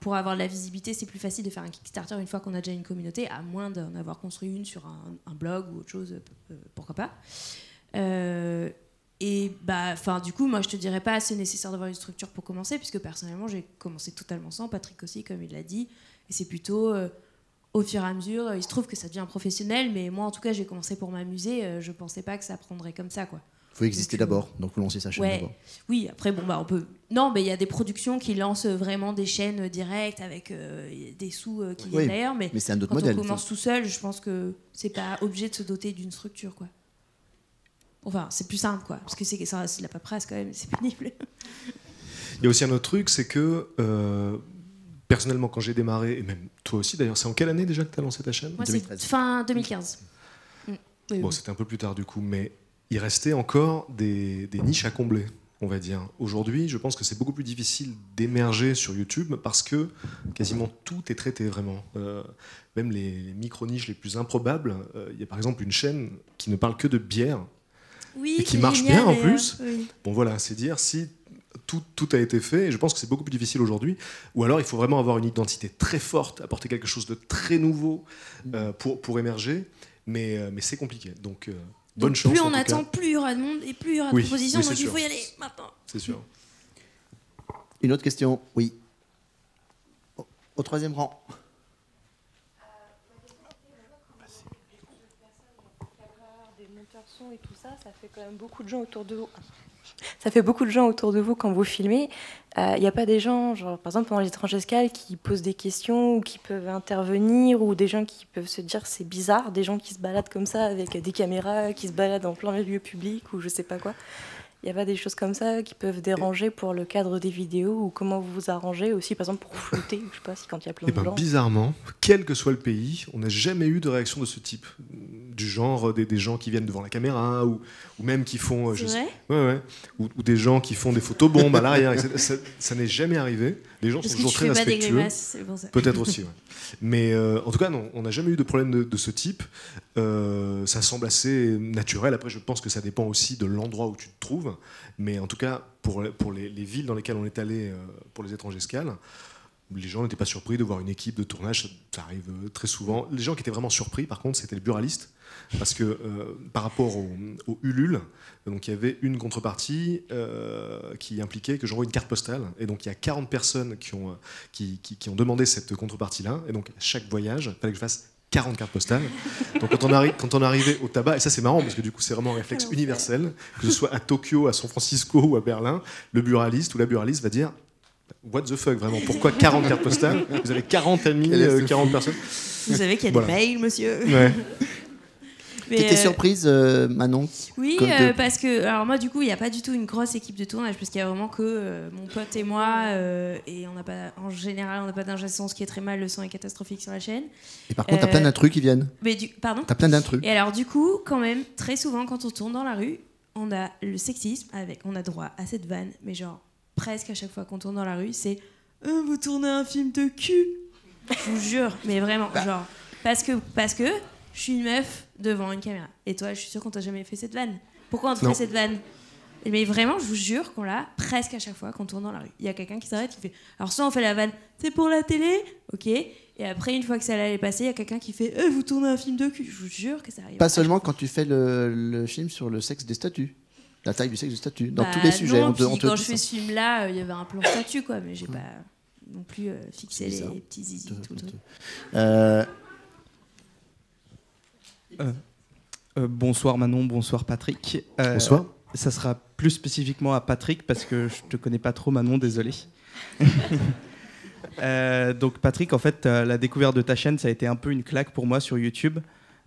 pour avoir de la visibilité, c'est plus facile de faire un Kickstarter une fois qu'on a déjà une communauté, à moins d'en avoir construit une sur un, un blog ou autre chose, euh, pourquoi pas. Euh, Et bah, enfin, du coup, moi, je te dirais pas, c'est nécessaire d'avoir une structure pour commencer, puisque personnellement, j'ai commencé totalement sans. Patrick aussi, comme il l'a dit, et c'est plutôt euh, au fur et à mesure. Il se trouve que ça devient professionnel, mais moi, en tout cas, j'ai commencé pour m'amuser. Euh, je pensais pas que ça prendrait comme ça, quoi. Faut exister d'abord, donc faut lancer sa chaîne, ouais, d'abord. Oui, après bon bah on peut. Non, mais il y a des productions qui lancent vraiment des chaînes directes avec euh, des sous euh, qui viennent d'ailleurs, mais, mais c'est un autre quand modèle, on commence tout seul, je pense que c'est pas obligé de se doter d'une structure, quoi. Enfin, c'est plus simple, quoi, parce que c'est de la paperasse quand même, c'est pénible. Il y a aussi un autre truc, c'est que euh, personnellement, quand j'ai démarré, et même toi aussi d'ailleurs, c'est en quelle année déjà que tu as lancé ta chaîne? Moi, deux mille treize. Fin deux mille quinze. Mmh. Oui, bon, oui. C'était un peu plus tard du coup, mais il restait encore des, des niches à combler, on va dire. Aujourd'hui, je pense que c'est beaucoup plus difficile d'émerger sur YouTube parce que quasiment tout est traité, vraiment. Euh, même les, les micro-niches les plus improbables. Euh, il y a par exemple une chaîne qui ne parle que de bière, oui, et qui marche bien en plus. Oui. Bon voilà, c'est dire si tout, tout a été fait, et je pense que c'est beaucoup plus difficile aujourd'hui. Ou alors, il faut vraiment avoir une identité très forte, apporter quelque chose de très nouveau euh, pour, pour émerger, mais, euh, mais c'est compliqué. Donc... Euh, Donc, bonne chance, plus on attend, cas. plus il y aura de monde et plus il y aura de oui, propositions, oui, donc sûr. Il faut y aller maintenant. C'est sûr. Une autre question, oui. Au, au troisième rang. Des monteurs son et tout ça, ça fait quand même beaucoup de gens autour de vous. Ça fait beaucoup de gens autour de vous quand vous filmez. Il euh, n'y a pas des gens, genre, par exemple pendant les tranches escales, qui posent des questions ou qui peuvent intervenir, ou des gens qui peuvent se dire c'est bizarre, des gens qui se baladent comme ça avec des caméras, qui se baladent en plein lieu public ou je sais pas quoi. Il n'y a pas des choses comme ça qui peuvent déranger pour le cadre des vidéos, ou comment vous vous arrangez aussi, par exemple pour flouter, je sais pas si quand il y a plein de ben, gens. Bizarrement, quel que soit le pays, on n'a jamais eu de réaction de ce type, du genre des, des gens qui viennent devant la caméra ou, ou même qui font, je sais, ouais, ouais, ou, ou des gens qui font des photobombes à l'arrière. Ça, ça n'est jamais arrivé. Les gens Parce sont toujours très respectueux. Peut-être aussi. Ouais. Mais euh, en tout cas, non, on n'a jamais eu de problème de, de ce type. Euh, ça semble assez naturel. Après, je pense que ça dépend aussi de l'endroit où tu te trouves. Mais en tout cas, pour, pour les, les villes dans lesquelles on est allé euh, pour les étranges escales, les gens n'étaient pas surpris de voir une équipe de tournage. Ça, ça arrive euh, très souvent. Les gens qui étaient vraiment surpris, par contre, c'était les buralistes. Parce que euh, par rapport au, au Ulule, donc, il y avait une contrepartie euh, qui impliquait que j'envoie une carte postale. Et donc, il y a quarante personnes qui ont, qui, qui, qui ont demandé cette contrepartie-là. Et donc, à chaque voyage, il fallait que je fasse quarante cartes postales. Donc quand on, arrive, quand on arrivait au tabac, et ça c'est marrant parce que du coup c'est vraiment un réflexe universel, que ce soit à Tokyo, à San Francisco ou à Berlin, le buraliste ou la buraliste va dire what the fuck, vraiment, pourquoi quarante cartes postales? Vous avez quarante amis, quarante personnes. Vous savez qu'il y a voilà. Des mails, monsieur. Ouais. Tu étais euh... surprise, euh, Manon? Oui, euh, de... parce que alors moi du coup il n'y a pas du tout une grosse équipe de tournage, parce qu'il y a vraiment que euh, mon pote et moi, euh, et on n'a pas, en général on n'a pas d'ingé son, ce qui est très mal, le son est catastrophique sur la chaîne. Et par contre euh... t'as plein d'intrus qui viennent. Mais du... Pardon? T'as plein d'intrus. Et alors du coup quand même très souvent quand on tourne dans la rue, on a le sexisme avec, on a droit à cette vanne, mais genre presque à chaque fois qu'on tourne dans la rue c'est euh, vous tournez un film de cul. Je vous jure, mais vraiment bah. Genre parce que parce que je suis une meuf devant une caméra. Et toi, je suis sûre qu'on t'a jamais fait cette vanne. Pourquoi on te fait cette vanne? Mais vraiment, je vous jure qu'on l'a presque à chaque fois qu'on tourne dans la rue. Il y a quelqu'un qui s'arrête, qui fait... Alors soit on fait la vanne, c'est pour la télé, ok. Et après, une fois que ça allait passer, il y a quelqu'un qui fait eh, vous tournez un film de cul. Je vous jure que ça arrive. Pas seulement quand tu fais le, le film sur le sexe des statues. La taille du sexe des statues. Dans bah, tous les non, sujets. On te, on te quand je fais ce film-là, il euh, y avait un plan statue, quoi. Mais j'ai pas non plus euh, fixé les, les petits zizis. Tout, tout, tout. Euh... Euh, euh, bonsoir Manon, bonsoir Patrick. Euh, bonsoir. Ça sera plus spécifiquement à Patrick parce que je te connais pas trop Manon, désolé. euh, donc Patrick, en fait, euh, la découverte de ta chaîne, ça a été un peu une claque pour moi sur YouTube.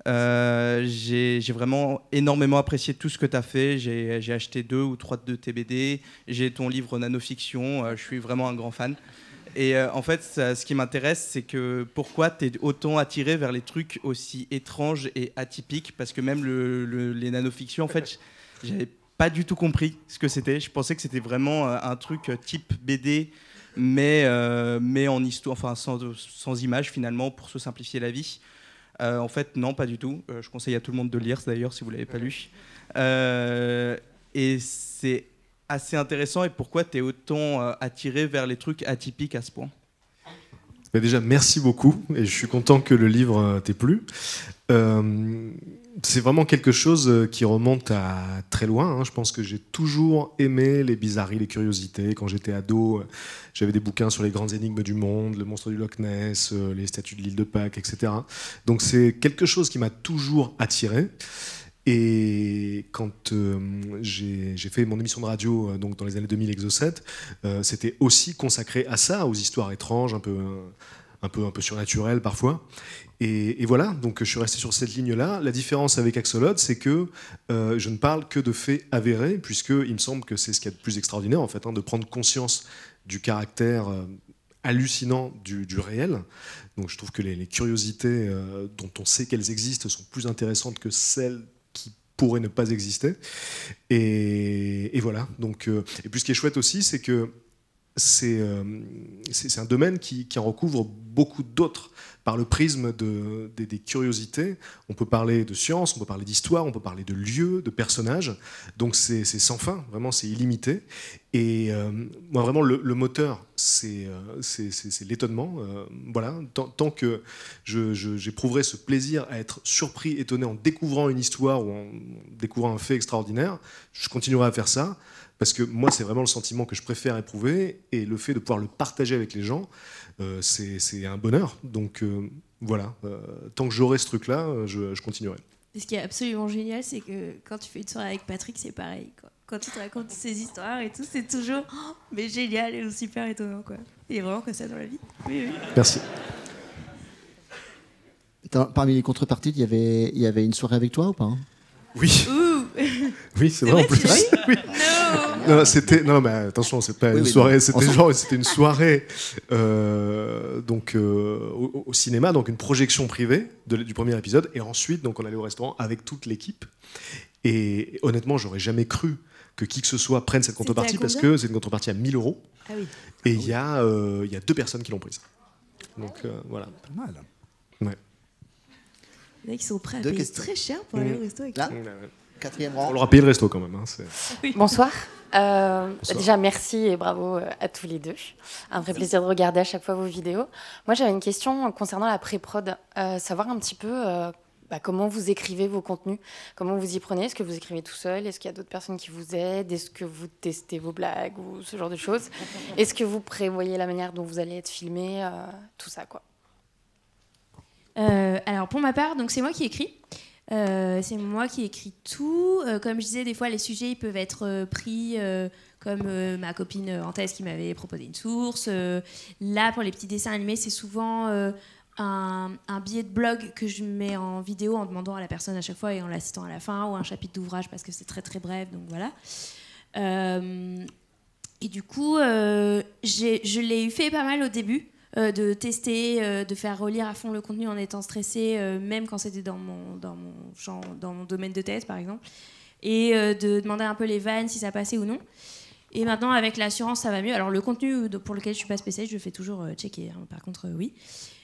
Euh, j'ai vraiment énormément apprécié tout ce que tu as fait. J'ai acheté deux ou trois de tes B D. J'ai ton livre Nanofiction. Euh, je suis vraiment un grand fan. Et euh, en fait, ça, ce qui m'intéresse, c'est que pourquoi tu es autant attiré vers les trucs aussi étranges et atypiques, parce que même le, le, les nanofictions, en fait, j'avais pas du tout compris ce que c'était. Je pensais que c'était vraiment un truc type B D, mais, euh, mais en histoire, enfin, sans, sans image finalement, pour se simplifier la vie. Euh, en fait, non, pas du tout. Euh, je conseille à tout le monde de le lire, d'ailleurs, si vous ne l'avez pas lu. Euh, et c'est... assez intéressant. Et pourquoi tu es autant euh, attiré vers les trucs atypiques à ce point? Mais déjà, merci beaucoup et je suis content que le livre euh, t'ait plu. Euh, c'est vraiment quelque chose qui remonte à très loin. Hein. Je pense que j'ai toujours aimé les bizarreries, les curiosités. Quand j'étais ado, j'avais des bouquins sur les grandes énigmes du monde, le monstre du Loch Ness, les statues de l'île de Pâques, et cetera. Donc c'est quelque chose qui m'a toujours attiré. Et quand euh, j'ai fait mon émission de radio euh, donc dans les années deux mille, Exocet, euh, c'était aussi consacré à ça, aux histoires étranges, un peu, un peu, un peu surnaturelles parfois. Et, et voilà, donc je suis resté sur cette ligne-là. La différence avec Axolot, c'est que euh, je ne parle que de faits avérés, puisqu'il me semble que c'est ce qu'il y a de plus extraordinaire, en fait, hein, de prendre conscience du caractère euh, hallucinant du, du réel. Donc je trouve que les, les curiosités euh, dont on sait qu'elles existent sont plus intéressantes que celles pourrait ne pas exister, et, et voilà. Donc, euh, et puis ce qui est chouette aussi, c'est que c'est euh, un domaine qui, qui en recouvre beaucoup d'autres, par le prisme de, des, des curiosités. On peut parler de science, on peut parler d'histoire, on peut parler de lieux, de personnages, donc c'est sans fin, vraiment c'est illimité. Et euh, moi vraiment le, le moteur, c'est l'étonnement, euh, voilà, tant, tant que j'éprouverai ce plaisir à être surpris, étonné en découvrant une histoire ou en découvrant un fait extraordinaire, je continuerai à faire ça, parce que moi c'est vraiment le sentiment que je préfère éprouver, et le fait de pouvoir le partager avec les gens, euh, c'est un bonheur. Donc euh, voilà, euh, tant que j'aurai ce truc là, je, je continuerai. Et ce qui est absolument génial, c'est que quand tu fais une soirée avec Patrick, c'est pareil, quoi. Quand il te raconte ses histoires et tout, c'est toujours oh, mais génial et super étonnant, quoi. Il est vraiment comme ça dans la vie. Oui, oui. Merci. Parmi les contreparties, il y avait, il y avait une soirée avec toi ou pas? Oui. Ouh. Oui, c'est vrai, en plus. Oui. Non, non c'était non, mais attention, c'est pas oui, une soirée, c'était genre, c'était une soirée euh, donc euh, au, au cinéma, donc une projection privée de, du premier épisode, et ensuite donc on allait au restaurant avec toute l'équipe. Et honnêtement, j'aurais jamais cru que qui que ce soit prenne cette contrepartie, parce que c'est une contrepartie à mille euros. Ah oui. Et il ah oui. y, euh, y a deux personnes qui l'ont prise. Donc euh, voilà. Pas mal. Ouais. Il y en a qui sont prêts à deux payer très cher pour mmh. aller au resto avec là. Quatrième rang. On leur a payé le resto quand même. Hein, oui. Bonsoir. Euh, Bonsoir. Déjà, merci et bravo à tous les deux. Un vrai plaisir de regarder à chaque fois vos vidéos. Moi, j'avais une question concernant la pré-prod. Euh, savoir un petit peu... Euh, Bah, comment vous écrivez vos contenus? Comment vous y prenez? Est-ce que vous écrivez tout seul? Est-ce qu'il y a d'autres personnes qui vous aident? Est-ce que vous testez vos blagues ou ce genre de choses? Est-ce que vous prévoyez la manière dont vous allez être filmé? euh, Tout ça, quoi. Euh, alors, pour ma part, donc c'est moi qui écris. Euh, c'est moi qui écris tout. Euh, comme je disais, des fois, les sujets ils peuvent être euh, pris... Euh, comme euh, ma copine euh, en thèse qui m'avait proposé une source. Euh, là, pour les petits dessins animés, c'est souvent... Euh, Un, un billet de blog que je mets en vidéo en demandant à la personne à chaque fois et en la citant à la fin, ou un chapitre d'ouvrage parce que c'est très très bref, donc voilà. Euh, et du coup, euh, je l'ai eu fait pas mal au début, euh, de tester, euh, de faire relire à fond le contenu en étant stressée, euh, même quand c'était dans mon, dans, mon genre, dans mon domaine de thèse par exemple, et euh, de demander un peu les vannes si ça passait ou non. Et maintenant, avec l'assurance, ça va mieux. Alors le contenu pour lequel je suis pas spécialiste, je fais toujours euh, checker, hein, par contre, euh, oui.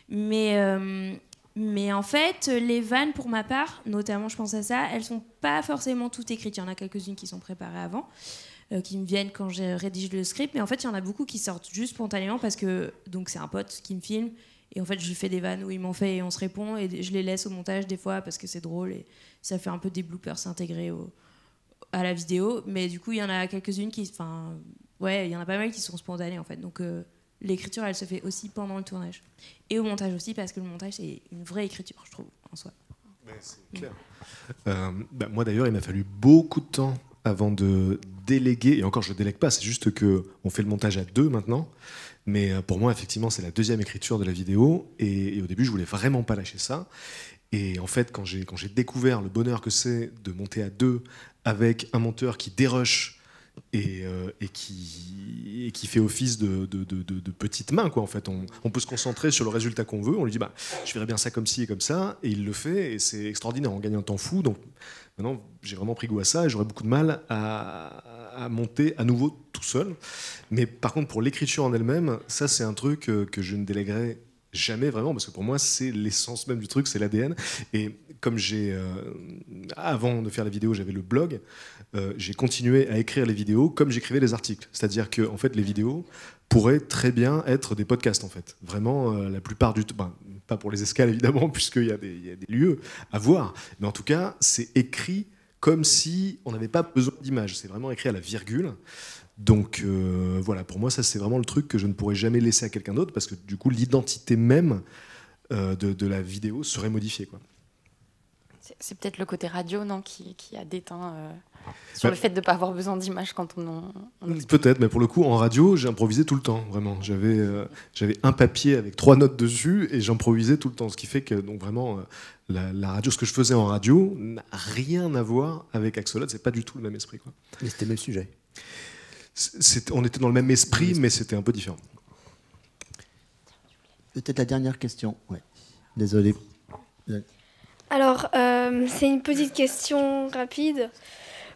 Mais, euh, mais en fait, les vannes, pour ma part, notamment je pense à ça, elles ne sont pas forcément toutes écrites. Il y en a quelques-unes qui sont préparées avant, euh, qui me viennent quand je rédige le script. Mais en fait, il y en a beaucoup qui sortent juste spontanément parce que c'est un pote qui me filme. Et en fait, je fais des vannes où il m'en fait et on se répond. Et je les laisse au montage des fois parce que c'est drôle. Et ça fait un peu des bloopers intégrés au, à la vidéo. Mais du coup, il y en a quelques-unes qui... Enfin, ouais, il y en a pas mal qui sont spontanées en fait. Donc... Euh, l'écriture, elle se fait aussi pendant le tournage. Et au montage aussi, parce que le montage, c'est une vraie écriture, je trouve, en soi. C'est clair. Euh, bah, moi, d'ailleurs, il m'a fallu beaucoup de temps avant de déléguer. Et encore, je ne délègue pas, c'est juste qu'on fait le montage à deux maintenant. Mais pour moi, effectivement, c'est la deuxième écriture de la vidéo. Et, et au début, je ne voulais vraiment pas lâcher ça. Et en fait, quand j'ai quand j'ai découvert le bonheur que c'est de monter à deux avec un monteur qui dérush, Et, euh, et, qui, et qui fait office de, de, de, de, de petite main, quoi, en fait. On, on peut se concentrer sur le résultat qu'on veut, on lui dit bah, je verrais bien ça comme ci et comme ça, et il le fait, et c'est extraordinaire, on gagne un temps fou. Donc maintenant j'ai vraiment pris goût à ça, et j'aurais beaucoup de mal à, à monter à nouveau tout seul. Mais par contre, pour l'écriture en elle-même, ça c'est un truc que je ne déléguerai jamais vraiment, parce que pour moi, c'est l'essence même du truc, c'est l'A D N. Et comme j'ai... Euh, avant de faire la vidéo, j'avais le blog, euh, j'ai continué à écrire les vidéos comme j'écrivais les articles. C'est-à-dire que, en fait, les vidéos pourraient très bien être des podcasts, en fait. Vraiment, euh, la plupart du temps... Ben, pas pour les escales, évidemment, puisqu'il y a des, y a des lieux à voir. Mais en tout cas, c'est écrit comme si on n'avait pas besoin d'images. C'est vraiment écrit à la virgule. Donc euh, voilà, pour moi, ça, c'est vraiment le truc que je ne pourrais jamais laisser à quelqu'un d'autre, parce que du coup, l'identité même euh, de, de la vidéo serait modifiée, quoi. C'est peut-être le côté radio, non, qui, qui a déteint euh, sur bah, le fait de ne pas avoir besoin d'images quand on... En, on... Peut-être, mais pour le coup, en radio, j'improvisais tout le temps, vraiment. J'avais euh, j'avais un papier avec trois notes dessus et j'improvisais tout le temps, ce qui fait que donc, vraiment, euh, la, la radio, ce que je faisais en radio n'a rien à voir avec Axolot, c'est pas du tout le même esprit, quoi. Mais c'était le même sujet. C'est, on était dans le même esprit, mais c'était un peu différent. Peut-être la dernière question. Ouais. Désolé. Alors, euh, c'est une petite question rapide,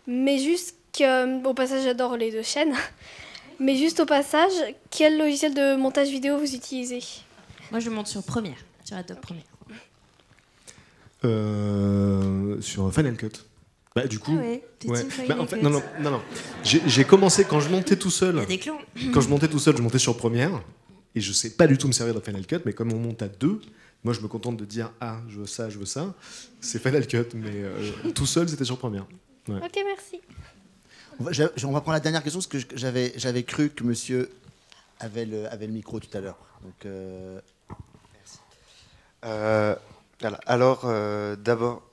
mais juste que, au passage, j'adore les deux chaînes. Mais juste au passage, quel logiciel de montage vidéo vous utilisez? Moi, je monte sur Premiere, sur Adobe Premiere. Euh, sur Final Cut. Bah, du coup, ah ouais, ouais. Bah, en fait, non, non, non, non. J'ai commencé quand je montais tout seul. Quand je montais tout seul, je montais sur Premiere et je sais pas du tout me servir de Final Cut, mais comme on monte à deux, moi je me contente de dire ah je veux ça, je veux ça. C'est Final Cut, mais euh, tout seul c'était sur Premiere. Ouais. Ok, merci. On va, on va prendre la dernière question parce que j'avais j'avais cru que Monsieur avait le avait le micro tout à l'heure. Donc euh... merci. Euh, voilà. Alors euh, d'abord.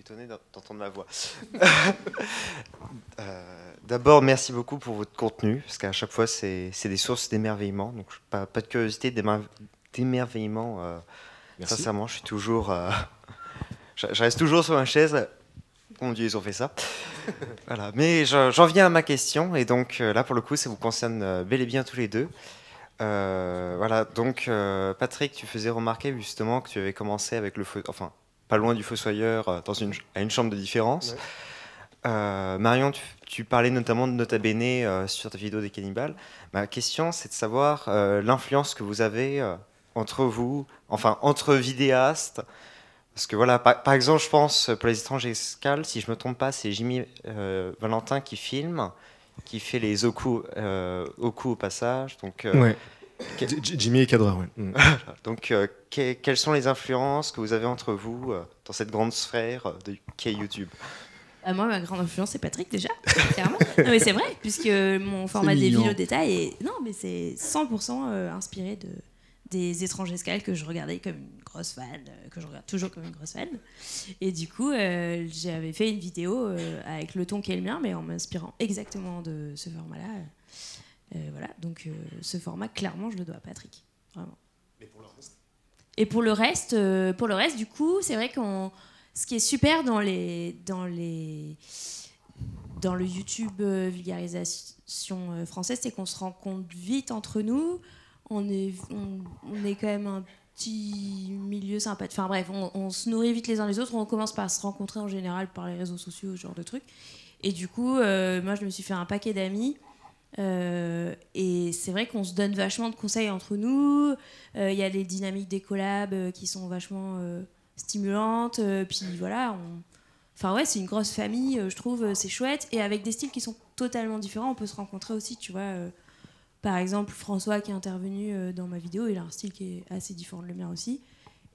Étonné d'entendre ma voix. euh, D'abord, merci beaucoup pour votre contenu, parce qu'à chaque fois, c'est des sources d'émerveillement. Donc, pas, pas de curiosité, d'émerveillement. Euh, sincèrement, je suis toujours. Euh, je, je reste toujours sur ma chaise. Mon Dieu, ils ont fait ça. Voilà. Mais j'en viens à ma question, et donc là, pour le coup, ça vous concerne bel et bien tous les deux. Euh, voilà. Donc, euh, Patrick, tu faisais remarquer justement que tu avais commencé avec le feu. Enfin, pas loin du Fossoyeur, dans une, à une chambre de différence. Ouais. Euh, Marion, tu, tu parlais notamment de Nota Bene euh, sur ta vidéo des cannibales. Ma question, c'est de savoir euh, l'influence que vous avez euh, entre vous, enfin, entre vidéastes. Parce que voilà, par, par exemple, je pense, pour les étranges escales, si je ne me trompe pas, c'est Jimmy euh, Valentin qui filme, qui fait les oku, euh, oku au passage. Donc, euh, ouais. Jimmy et Cadra, oui. Donc, euh, que, quelles sont les influences que vous avez entre vous euh, dans cette grande sphère euh, qu'est YouTube? euh, Moi, ma grande influence, c'est Patrick, déjà, clairement. Non, mais c'est vrai, puisque mon format des vidéos détail est... Non, mais c'est cent pour cent euh, inspiré de, des étranges escales que je regardais comme une grosse fan, que je regarde toujours comme une grosse fan. Et du coup, euh, j'avais fait une vidéo euh, avec le ton qui est le mien, mais en m'inspirant exactement de ce format-là. Euh. Euh, voilà, donc euh, ce format, clairement, je le dois à Patrick, vraiment. Mais pour le reste. Et pour le reste, euh, pour le reste, du coup, c'est vrai qu'on, ce qui est super dans les, dans les, dans le YouTube euh, vulgarisation euh, française, c'est qu'on se rend compte vite entre nous. On est, on, on est quand même un petit milieu sympa. Enfin bref, on, on se nourrit vite les uns les autres. On commence par se rencontrer en général par les réseaux sociaux, ce genre de trucs. Et du coup, euh, moi, je me suis fait un paquet d'amis. Euh, et c'est vrai qu'on se donne vachement de conseils entre nous. Il euh, y a les dynamiques des collabs euh, qui sont vachement euh, stimulantes. Euh, puis voilà, on... enfin ouais, c'est une grosse famille, euh, je trouve, euh, c'est chouette. Et avec des styles qui sont totalement différents, on peut se rencontrer aussi, tu vois. Euh, par exemple, François qui est intervenu euh, dans ma vidéo, il a un style qui est assez différent de le mien aussi.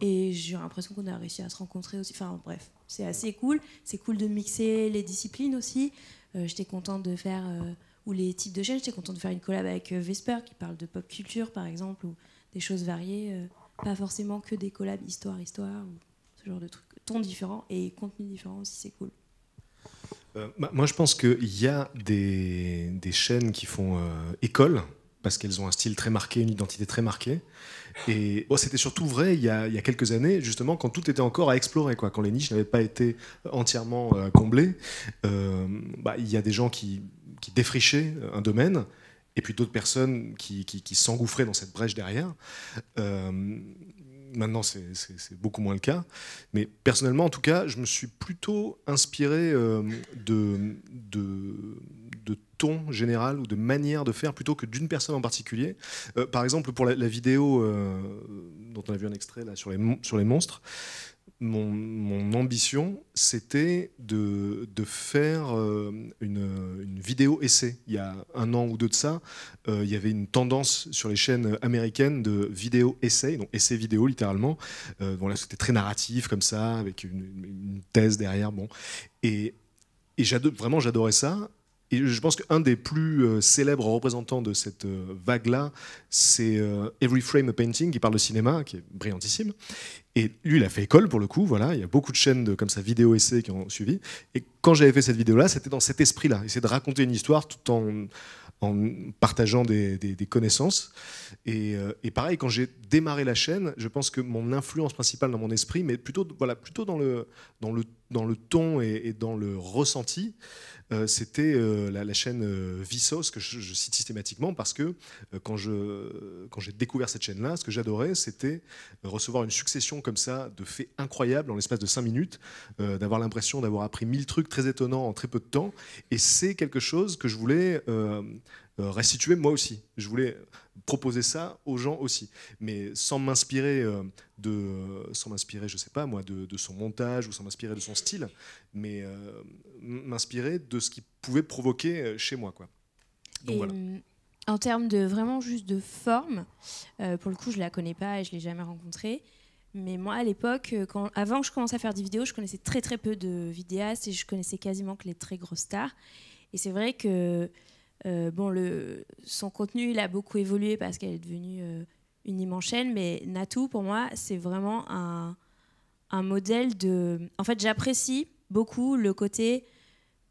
Et j'ai l'impression qu'on a réussi à se rencontrer aussi. Enfin bref, c'est assez cool. C'est cool de mixer les disciplines aussi. Euh, J'étais contente de faire... Euh, ou les types de chaînes, j'étais contente de faire une collab avec Vesper qui parle de pop culture par exemple, ou des choses variées, euh, pas forcément que des collabs histoire-histoire, ou ce genre de trucs, tons différents et contenus différents aussi, c'est cool. Euh, bah, moi je pense qu'il y a des, des chaînes qui font euh, école, parce qu'elles ont un style très marqué, une identité très marquée. Et oh, c'était surtout vrai il y, a, il y a quelques années, justement, quand tout était encore à explorer, quoi, quand les niches n'avaient pas été entièrement euh, comblées. Euh, bah, il y a des gens qui, qui défrichaient un domaine, et puis d'autres personnes qui, qui, qui s'engouffraient dans cette brèche derrière. Euh, Maintenant, c'est beaucoup moins le cas. Mais personnellement, en tout cas, je me suis plutôt inspiré euh, de, de, de ton général ou de manière de faire plutôt que d'une personne en particulier. Euh, par exemple, pour la, la vidéo euh, dont on a vu un extrait là, sur, les sur les monstres, mon, mon ambition, c'était de, de faire euh, une, une vidéo essai. Il y a un an ou deux de ça, euh, il y avait une tendance sur les chaînes américaines de vidéo essai, donc essai vidéo littéralement. Euh, bon, là, c'était très narratif comme ça, avec une, une thèse derrière. Bon. Et, et j'adore, vraiment, j'adorais ça. Et je pense qu'un des plus célèbres représentants de cette vague-là, c'est Every Frame a Painting, qui parle de cinéma, qui est brillantissime. Et lui, il a fait école, pour le coup. Voilà. Il y a beaucoup de chaînes de, comme ça, vidéo-essais qui ont suivi. Et quand j'avais fait cette vidéo-là, c'était dans cet esprit-là. Essayer de raconter une histoire tout en, en partageant des, des, des connaissances. Et, et pareil, quand j'ai démarré la chaîne, je pense que mon influence principale dans mon esprit, mais plutôt, voilà, plutôt dans, le, dans, le, dans le ton et, et dans le ressenti, Euh, c'était euh, la, la chaîne euh, Vsauce, que je, je cite systématiquement, parce que euh, quand j'ai quand j'ai découvert cette chaîne-là, ce que j'adorais, c'était recevoir une succession comme ça de faits incroyables en l'espace de cinq minutes, euh, d'avoir l'impression d'avoir appris mille trucs très étonnants en très peu de temps. Et c'est quelque chose que je voulais euh, restituer moi aussi. Je voulais proposer ça aux gens aussi, mais sans m'inspirer de, sans m'inspirer, je sais pas moi, de, de son montage ou sans m'inspirer de son style, mais euh, m'inspirer de ce qui pouvait provoquer chez moi, quoi. Donc, et voilà. En termes de vraiment juste de forme, euh, pour le coup, je la connais pas et je l'ai jamais rencontrée. Mais moi, à l'époque, avant que je commence à faire des vidéos, je connaissais très très peu de vidéastes et je connaissais quasiment que les très grosses stars. Et c'est vrai que Euh, bon, le, son contenu, il a beaucoup évolué parce qu'elle est devenue euh, une immense chaîne, mais Natou, pour moi, c'est vraiment un, un modèle de... En fait, j'apprécie beaucoup le côté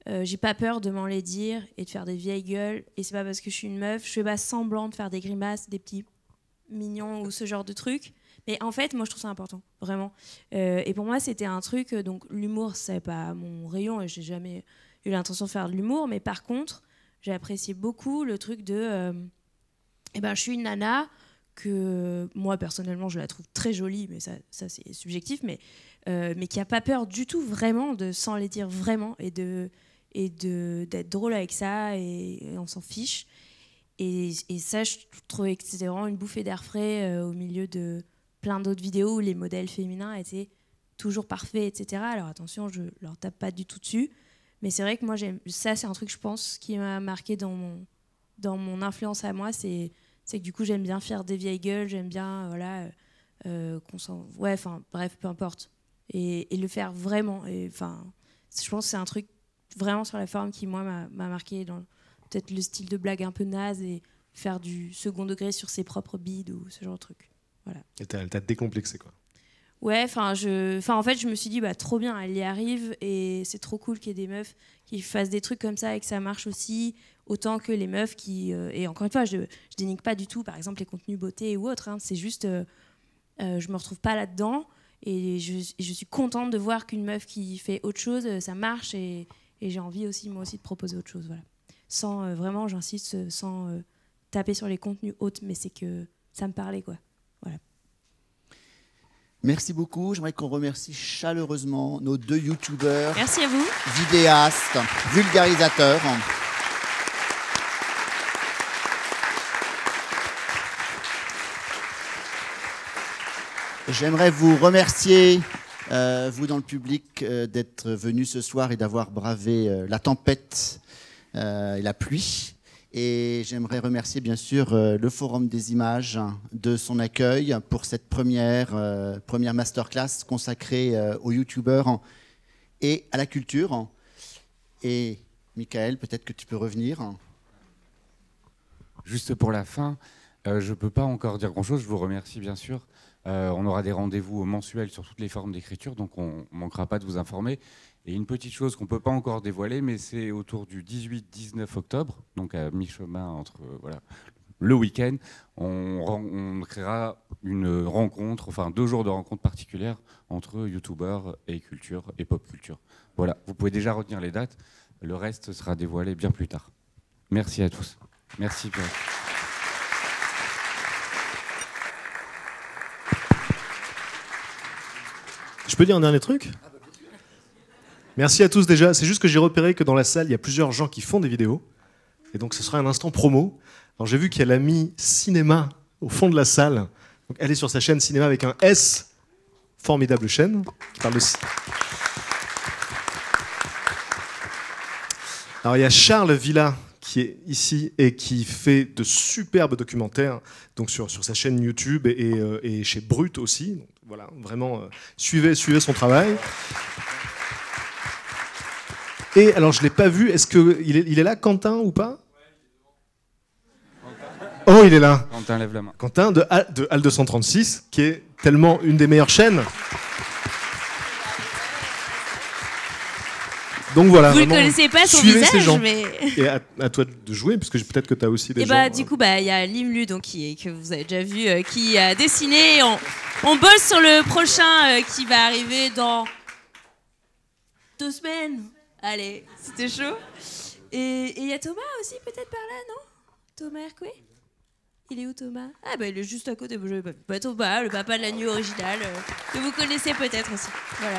euh, j'ai pas peur de m'en les dire et de faire des vieilles gueules, et c'est pas parce que je suis une meuf, je fais pas semblant de faire des grimaces, des petits mignons ou ce genre de trucs, mais en fait, moi, je trouve ça important, vraiment. Euh, et pour moi, c'était un truc, donc l'humour, c'est pas mon rayon, et j'ai jamais eu l'intention de faire de l'humour, mais par contre... J'ai apprécié beaucoup le truc de euh, eh ben, je suis une nana que moi personnellement je la trouve très jolie, mais ça, ça c'est subjectif, mais, euh, mais qui n'a pas peur du tout vraiment de s'en les dire vraiment et de, et de, d'être drôle avec ça et, et on s'en fiche. Et, et ça, je trouvais que c'était vraiment une bouffée d'air frais euh, au milieu de plein d'autres vidéos où les modèles féminins étaient toujours parfaits, et cetera. Alors attention, je ne leur tape pas du tout dessus. Mais c'est vrai que moi, ça, c'est un truc, je pense, qui m'a marqué dans mon, dans mon influence à moi. C'est que du coup, j'aime bien faire des vieilles gueules, j'aime bien, voilà, euh, qu'on s'en... Ouais, enfin, bref, peu importe. Et, et le faire vraiment. Et, enfin, je pense que c'est un truc vraiment sur la forme qui, moi, m'a marqué dans peut-être le style de blague un peu naze et faire du second degré sur ses propres bides ou ce genre de truc. Voilà. Et elle t'a décomplexé, quoi. Ouais, enfin, je, enfin, en fait, je me suis dit, bah, trop bien, elle y arrive, et c'est trop cool qu'il y ait des meufs qui fassent des trucs comme ça et que ça marche aussi, autant que les meufs qui, euh, et encore une fois, je, je dénigre pas du tout, par exemple, les contenus beauté ou autres, hein, c'est juste, euh, euh, je me retrouve pas là-dedans, et je, je suis contente de voir qu'une meuf qui fait autre chose, ça marche, et, et j'ai envie aussi, moi aussi, de proposer autre chose, voilà. Sans, euh, vraiment, j'insiste, sans euh, taper sur les contenus hautes, mais c'est que ça me parlait, quoi, voilà. Merci beaucoup. J'aimerais qu'on remercie chaleureusement nos deux youtubeurs. Merci à vous. Vidéastes, vulgarisateurs. J'aimerais vous remercier, euh, vous dans le public, euh, d'être venus ce soir et d'avoir bravé euh, la tempête euh, et la pluie. Et j'aimerais remercier bien sûr euh, le Forum des images de son accueil pour cette première, euh, première masterclass consacrée euh, aux youtubeurs et à la culture. Et Michael, peut-être que tu peux revenir. Juste pour la fin, euh, je ne peux pas encore dire grand-chose, je vous remercie bien sûr. Euh, on aura des rendez-vous mensuels sur toutes les formes d'écriture, donc on ne manquera pas de vous informer. Et une petite chose qu'on ne peut pas encore dévoiler, mais c'est autour du dix-huit dix-neuf octobre, donc à mi-chemin entre voilà, le week-end, on, on créera une rencontre, enfin deux jours de rencontre particulière entre youtubeurs et culture et pop culture. Voilà, vous pouvez déjà retenir les dates, le reste sera dévoilé bien plus tard. Merci à tous. Merci Pierre. Je peux dire un dernier truc ? Merci à tous déjà, c'est juste que j'ai repéré que dans la salle, il y a plusieurs gens qui font des vidéos. Et donc ce sera un instant promo. Alors j'ai vu qu'elle a mis cinéma au fond de la salle. Donc elle est sur sa chaîne cinéma avec un S. Formidable chaîne. Qui parle de... Alors il y a Charles Villa qui est ici et qui fait de superbes documentaires donc sur, sur sa chaîne YouTube et, et, euh, et chez Brut aussi. Donc, voilà, vraiment, euh, suivez, suivez son travail. Et alors, je ne l'ai pas vu, est-ce qu'il est, il est là, Quentin, ou pas? Oh, il est là. Quentin, lève la main. Quentin de H A L deux cent trente-six, qui est tellement une des meilleures chaînes. Donc voilà, vous ne connaissez pas son visage, mais... Et à, à toi de jouer, parce que peut-être que tu as aussi des... Et gens, bah, du euh... coup, bah, y a Limlu, donc, qui, que vous avez déjà vu, euh, qui a dessiné. On, on bosse sur le prochain euh, qui va arriver dans deux semaines. Allez, c'était chaud. Et il y a Thomas aussi, peut-être par là, non? Thomas Hercoué? Il est où, Thomas? Ah, bah, il est juste à côté. Bah, Thomas, le papa de la nuit originale, euh, que vous connaissez peut-être aussi. Voilà.